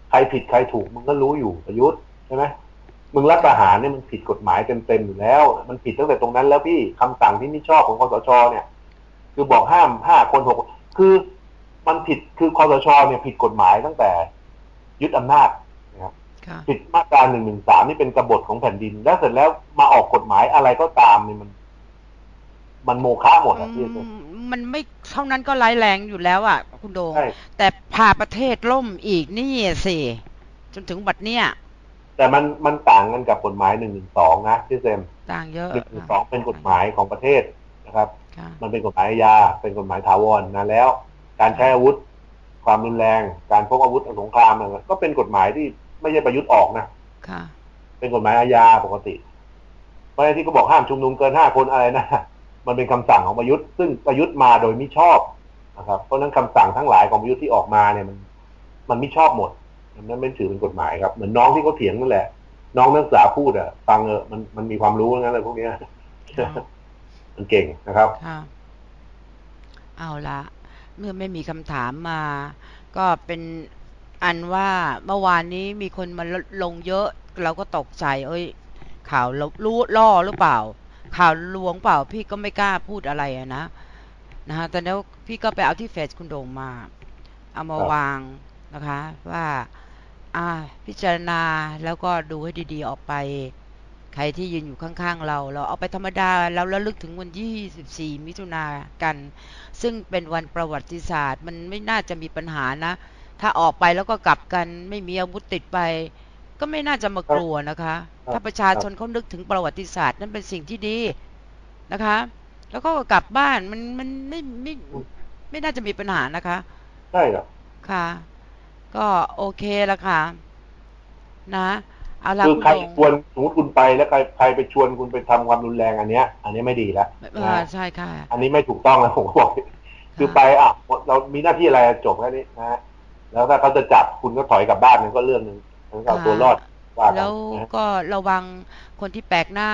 ใครผิดใครถูกมันก็รู้อยู่ประยุทธ์ใช่ไหมมึงรัฐประหารเนี่ยมันผิดกฎหมายเต็มอยู่แล้วมันผิดตั้งแต่ตรงนั้นแล้วพี่คำสั่งที่ไม่ชอบของคสช.เนี่ยคือบอกห้าม5 คน 6คือมันผิดคือคสช.เนี่ยผิดกฎหมายตั้งแต่ยึดอำนาจนะครับผิดมาตรา113นี่เป็นกบฏของแผ่นดินแล้วเสร็จแล้วมาออกกฎหมายอะไรก็ตามเนี่ยมันโมฆะหมดอ่ะพี่มันไม่เท่านั้นก็ร้ายแรงอยู่แล้วอ่ะคุณโดงแต่พาประเทศล่มอีกนี่สิ จนถึงบัดเนี้ยแต่มันต่างกันกับกฎหมาย112นะพี่เซมต่างเยอะ112เป็นกฎหมายของประเทศนะครับมันเป็นกฎหมายอาญาเป็นกฎหมายถาวรนะแล้วการใช้อาวุธความรุนแรงการพกอาวุธสงครามอะไรก็เป็นกฎหมายที่ไม่ใช่ประยุทธ์ออกนะเป็นกฎหมายอาญาปกติเพราะที่เขาบอกห้ามชุมนุมเกิน5คนอะไรนะมันเป็นคำสั่งของประยุทธ์ซึ่งประยุทธ์มาโดยมิชอบนะครับเพราะนั้นคำสั่งทั้งหลายของประยุทธ์ที่ออกมาเนี่ยมันมิชอบหมดนั่นไม่ถือเป็นกฎหมายครับเหมือนน้องที่เขาเถียงนั่นแหละน้องนักศึกษาพูดอ่ะฟังมันมีความรู้งั้นเลยพวกนี้มันเก่งนะครับเอาละเมื่อไม่มีคำถามมาก็เป็นอันว่าเมื่อวานนี้มีคนมาลงเยอะเราก็ตกใจเอ้ยข่าวรู้ล่อหรือเปล่าข่าวลวงเปล่าพี่ก็ไม่กล้าพูดอะไรนะแต่แล้วพี่ก็ไปเอาที่เฟซคุณโด่งมาเอามาวางนะคะว่าพิจารณาแล้วก็ดูให้ดีๆออกไปใครที่ยืนอยู่ข้างๆเราเอาไปธรรมดาแล้วระลึกถึงวันที่24มิถุนายนกันซึ่งเป็นวันประวัติศาสตร์มันไม่น่าจะมีปัญหานะถ้าออกไปแล้วก็กลับกันไม่มีอาวุธติดไปก็ไม่น่าจะมากลัวนะคะถ้าประชาชนเขานึกถึงประวัติศาสตร์นั่นเป็นสิ่งที่ดีนะคะแล้วก็กลับบ้านมันไม่น่าจะมีปัญหานะคะใช่ครับค่ะก็โอเคละค่ะนะคือใครชวนสมมติคุณไปแล้วใครไปชวนคุณไปทำความรุนแรงอันนี้ไม่ดีแล้วใช่ค่ะอันนี้ไม่ถูกต้องแล้วผมบอกคือไปเรามีหน้าที่อะไรจบแค่นี้นะแล้วถ้าเขาจะจับคุณก็ถอยกลับบ้านนั่นก็เรื่องนึงเอาตัวรอดแล้วก็ระวังคนที่แปลกหน้า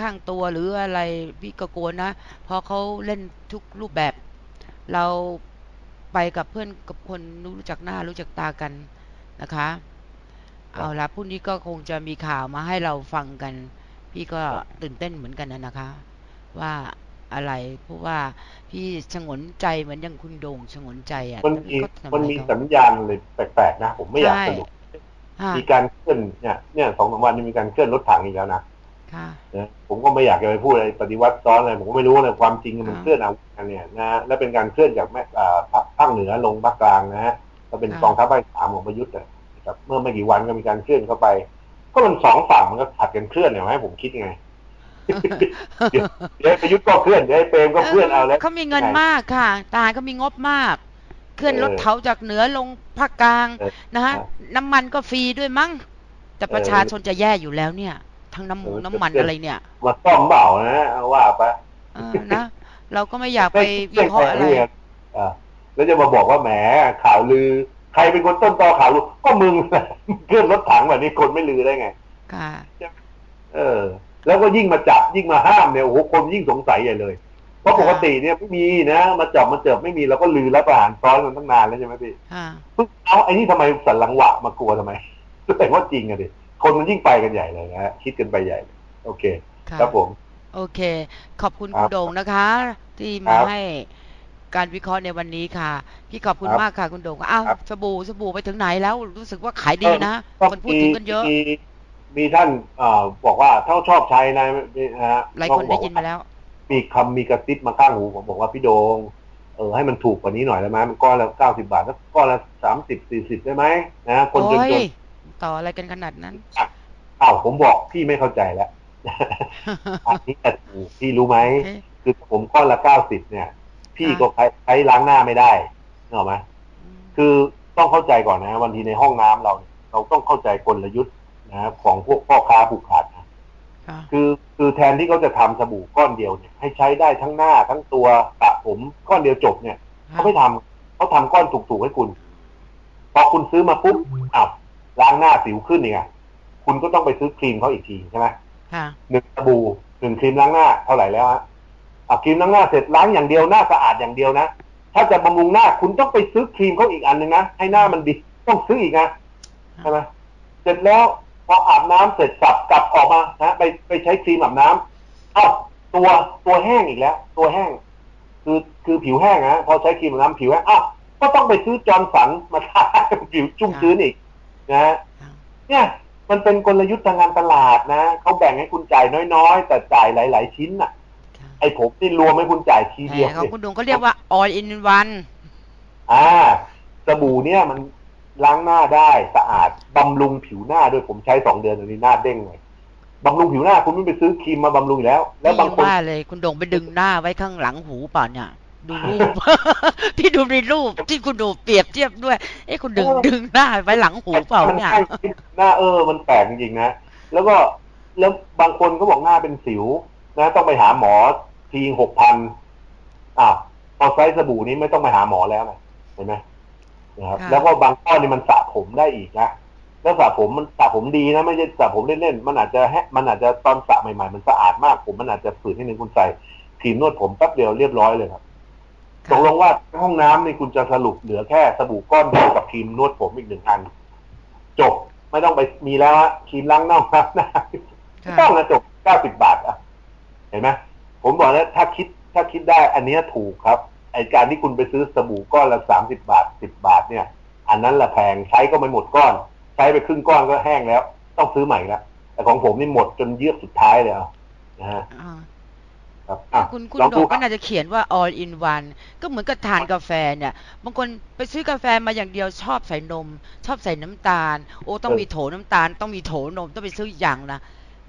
ข้างตัวหรืออะไรพี่ก็กลัวนะเพราะเขาเล่นทุกรูปแบบเราไปกับเพื่อนกับคนรู้จักหน้ารู้จักตากันนะคะเอาละพรุ่งนี้ก็คงจะมีข่าวมาให้เราฟังกันพี่ก็ตื่นเต้นเหมือนกันนะคะว่าอะไรเพราะว่าพี่ฉงนใจเหมือนอย่างคุณโด่งฉงนใจมันมีสัญญาณเลยแปลกๆนะผมไม่อยากสรุปมีการเคลื่อนเนี่ย2-3 วันนี้มีการเคลื่อนรถถังอีกแล้วนะผมก็ไม่อยากจะไปพูดอะไรปฏิวัติซ้อนอะไรผมก็ไม่รู้เลยความจริงมันเคลื่อนเอากันเนี่ยนะและเป็นการเคลื่อนจากภาคเหนือลงภาคกลางนะฮะก็เป็นกองทัพภาค3ของประยุทธ์นะครับเมื่อไม่กี่วันก็มีการเคลื่อนเข้าไปก็มัน2 ฝั่งมันก็ขัดกันเคลื่อนเนี่ยไหมผมคิดยังไงเดี๋ยวประยุทธ์ก็เคลื่อนเดี๋ยวเปรมก็เคลื่อนเอาแล้วเขามีเงินมากค่ะตาก็มีงบมากเคลื่อนรถเถาจากเหนือลงภาคกลางนะฮะน้ำมันก็ฟรีด้วยมั้งแต่ประชาชนจะแย่อยู่แล้วเนี่ยทั้งน้ำหมูน้ำมันอะไรเนี่ยมาซ่อมเบานะเอาว่าไปนะเราก็ไม่อยากไปวิเคราะห์อะไรแล้วจะมาบอกว่าแหมข่าวลือใครเป็นคนต้นตอข่าวลือก็มึงเคลื่อนรถถังแบบนี้คนไม่ลือได้ไงค่ะแล้วก็ยิ่งมาจับยิ่งมาห้ามเนี่ยโอ้โหคนยิ่งสงสัยใหญ่เลยเพราะปกติเนี่ยไม่มีนะมาจับมาเจอไม่มีเราก็ลือรับประหารซ้อนกันตั้งนานแล้วใช่ไหมพี่เอาไอ้นี่ทำไมสันหลังหวะมากลัวทำไมแต่ว่าจริงอะดิคนมันยิ่งไปกันใหญ่เลยนะคิดกันไปใหญ่โอเคครับผมโอเคขอบคุณคุณโด่งนะคะที่มาให้การวิเคราะห์ในวันนี้ค่ะพี่ขอบคุณมากค่ะคุณโด่งสบู่ไปถึงไหนแล้วรู้สึกว่าขายดีนะคนพูดถึงกันเยอะมีท่านบอกว่าเท่าชอบใช้นะหลายคนได้ยินมาแล้วมีคำมีกระซิบมาข้างหูผมบอกว่าพี่โดงให้มันถูกกว่านี้หน่อยได้ไหมมันก้อนละ90 บาทแล้วก้อนละ30-40ได้ไหมนะคนจนต่ออะไรกันขนาดนั้นผมบอกพี่ไม่เข้าใจแล้วอันนี้แต่ถูกพี่รู้ไหมคือผมก้อนละ90เนี่ยพี่ก็ใช้ล้างหน้าไม่ได้เห็นไหมคือต้องเข้าใจก่อนนะวันทีในห้องน้ำเราต้องเข้าใจกลยุทธ์นะของพวกพ่อค้าผูกขาดคือแทนที่เขาจะทำสบู่ก้อนเดียวเนี่ยให้ใช้ได้ทั้งหน้าทั้งตัวสระผมก้อนเดียวจบเนี่ยเขาไม่ทำเขาทำก้อนถูกๆให้คุณพอคุณซื้อมาปุ๊บล้างหน้าสิวขึ้นเนี่ยคุณก็ต้องไปซื้อครีมเขาอีกทีใช่ไหม1 สบู่ 1ครีมล้างหน้าเท่าไหร่แล้วฮะครีมล้างหน้าเสร็จล้างอย่างเดียวหน้าสะอาดอย่างเดียวนะถ้าจะบำรุงหน้าคุณต้องไปซื้อครีมเขาอีกอันหนึ่งนะให้หน้ามันดีต้องซื้ออีกนะใช่ไหมเสร็จแล้วพออาบน้ำเสร็จสับกลับออกมานะไปใช้ครีมอาบน้ำตัวแห้งอีกแล้วตัวแห้งคือผิวแห้งนะพอใช้ครีมอาบน้ำผิวแห้งก็ต้องไปซื้อจอนสันมาทาผิวชุ่มชื้นอีกนะเนี่ยมันเป็นกลยุทธ์ทางการตลาดนะเขาแบ่งให้คุณจ่ายน้อยๆแต่จ่ายหลายๆชิ้นน่ะไอ้ผมที่รวมให้คุณจ่ายทีเดียวของคุณดวงก็เรียกว่า all in one สบู่เนี่ยมัน ล้างหน้าได้สะอาดบำรุงผิวหน้าด้วยผมใช้2 เดือนอันนี้หน้าเด้งเลยบำรุงผิวหน้าคุณไม่ไปซื้อครีมมาบำรุงแล้วแล้วบางคนว่าเลยคุณดงไปดึงหน้าไว้ข้างหลังหูป่ะเนี่ยดูรูป ที่ดูในรูปที่คุณดูเปรียบเทียบด้วยเอ๊ะคุณดึงหน้าไว้หลังหูเปล่าเนี่ยหน้ามันแปลกจริงๆนะแล้วก็แล้วบางคนก็บอกหน้าเป็นสิวนะต้องไปหาหมอที 6,000 อ้าวเอาไซส์สบู่นี้ไม่ต้องไปหาหมอแล้วนะเห็นไหมนะครับแล้วก็บางข้อนี่มันสระผมได้อีกนะแล้วสระผมมันสระผมดีนะไม่ใช่สระผมเล่นๆมันอาจจะตอนสระใหม่ๆมันสะอาดมากผมมันอาจจะฝืนนิดนึงคุณใส่ครีมนวดผมแป๊บเดียวเรียบร้อยเลยครับตกลงว่าห้องน้ำนี่คุณจะสรุปเหลือแค่สบู่ก้อนเดียวกับครีมนวดผมอีก1 อันจบไม่ต้องไปมีแล้วครีมล้างหน้าต้องนะจบ90 บาทอ่ะเห็นไหมผมบอกแล้วถ้าคิดได้อันนี้ถูกครับไอการที่คุณไปซื้อสบู่ก้อนละ30 บาท10 บาทเนี่ยอันนั้นละแพงใช้ก็ไม่หมดก้อนใช้ไปครึ่งก้อนก็แห้งแล้วต้องซื้อใหม่ละแต่ของผมนี่หมดจนเยือกสุดท้ายเลยนะฮะคุณดงก็น่าจะเขียนว่า all in one ก็เหมือนกับทานกาแฟเนี่ยบางคนไปซื้อกาแฟมาอย่างเดียวชอบใส่นมชอบใส่น้ำตาลโอ้ต้องมีโถน้ำตาลต้องมีโถนมต้องไปซื้ออย่างนะ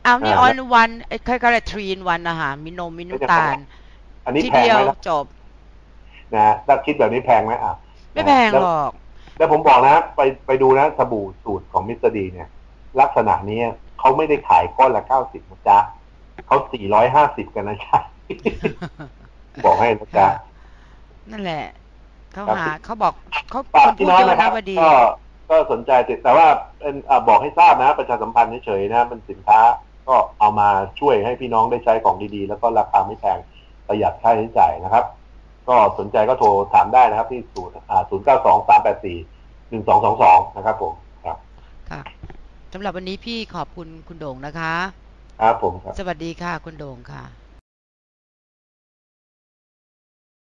เอานี่ all in one ไอ้ใครก็ได้ three in one อาหารมีนมมีน้ำตาลทีเดียวจบนะถ้าคิดแบบนี้แพงไหมอ่ะไม่แพงหรอกแล้วผมบอกนะไปดูนะสบู่สูตรของมิสเตอร์ดีเนี่ยลักษณะนี้เขาไม่ได้ขายก้อนละ90นะจ๊ะเขา450กันนะจ๊ะบอกให้นะจ๊ะนั่นแหละเขาหาเขาบอกเขาคนพูดเยอะนะพอดีก็สนใจแต่ว่าบอกให้ทราบนะประชาสัมพันธ์เฉยๆนะเป็นสินค้าก็เอามาช่วยให้พี่น้องได้ใช้ของดีๆแล้วก็ราคาไม่แพงประหยัดค่าใช้จ่ายนะครับก็สนใจก็โทรถามได้นะครับที่092-384-1222นะครับผมครับค่ะสำหรับวันนี้พี่ขอบคุณคุณโด่งนะคะครับผมครับสวัสดีค่ะคุณโด่งค่ะ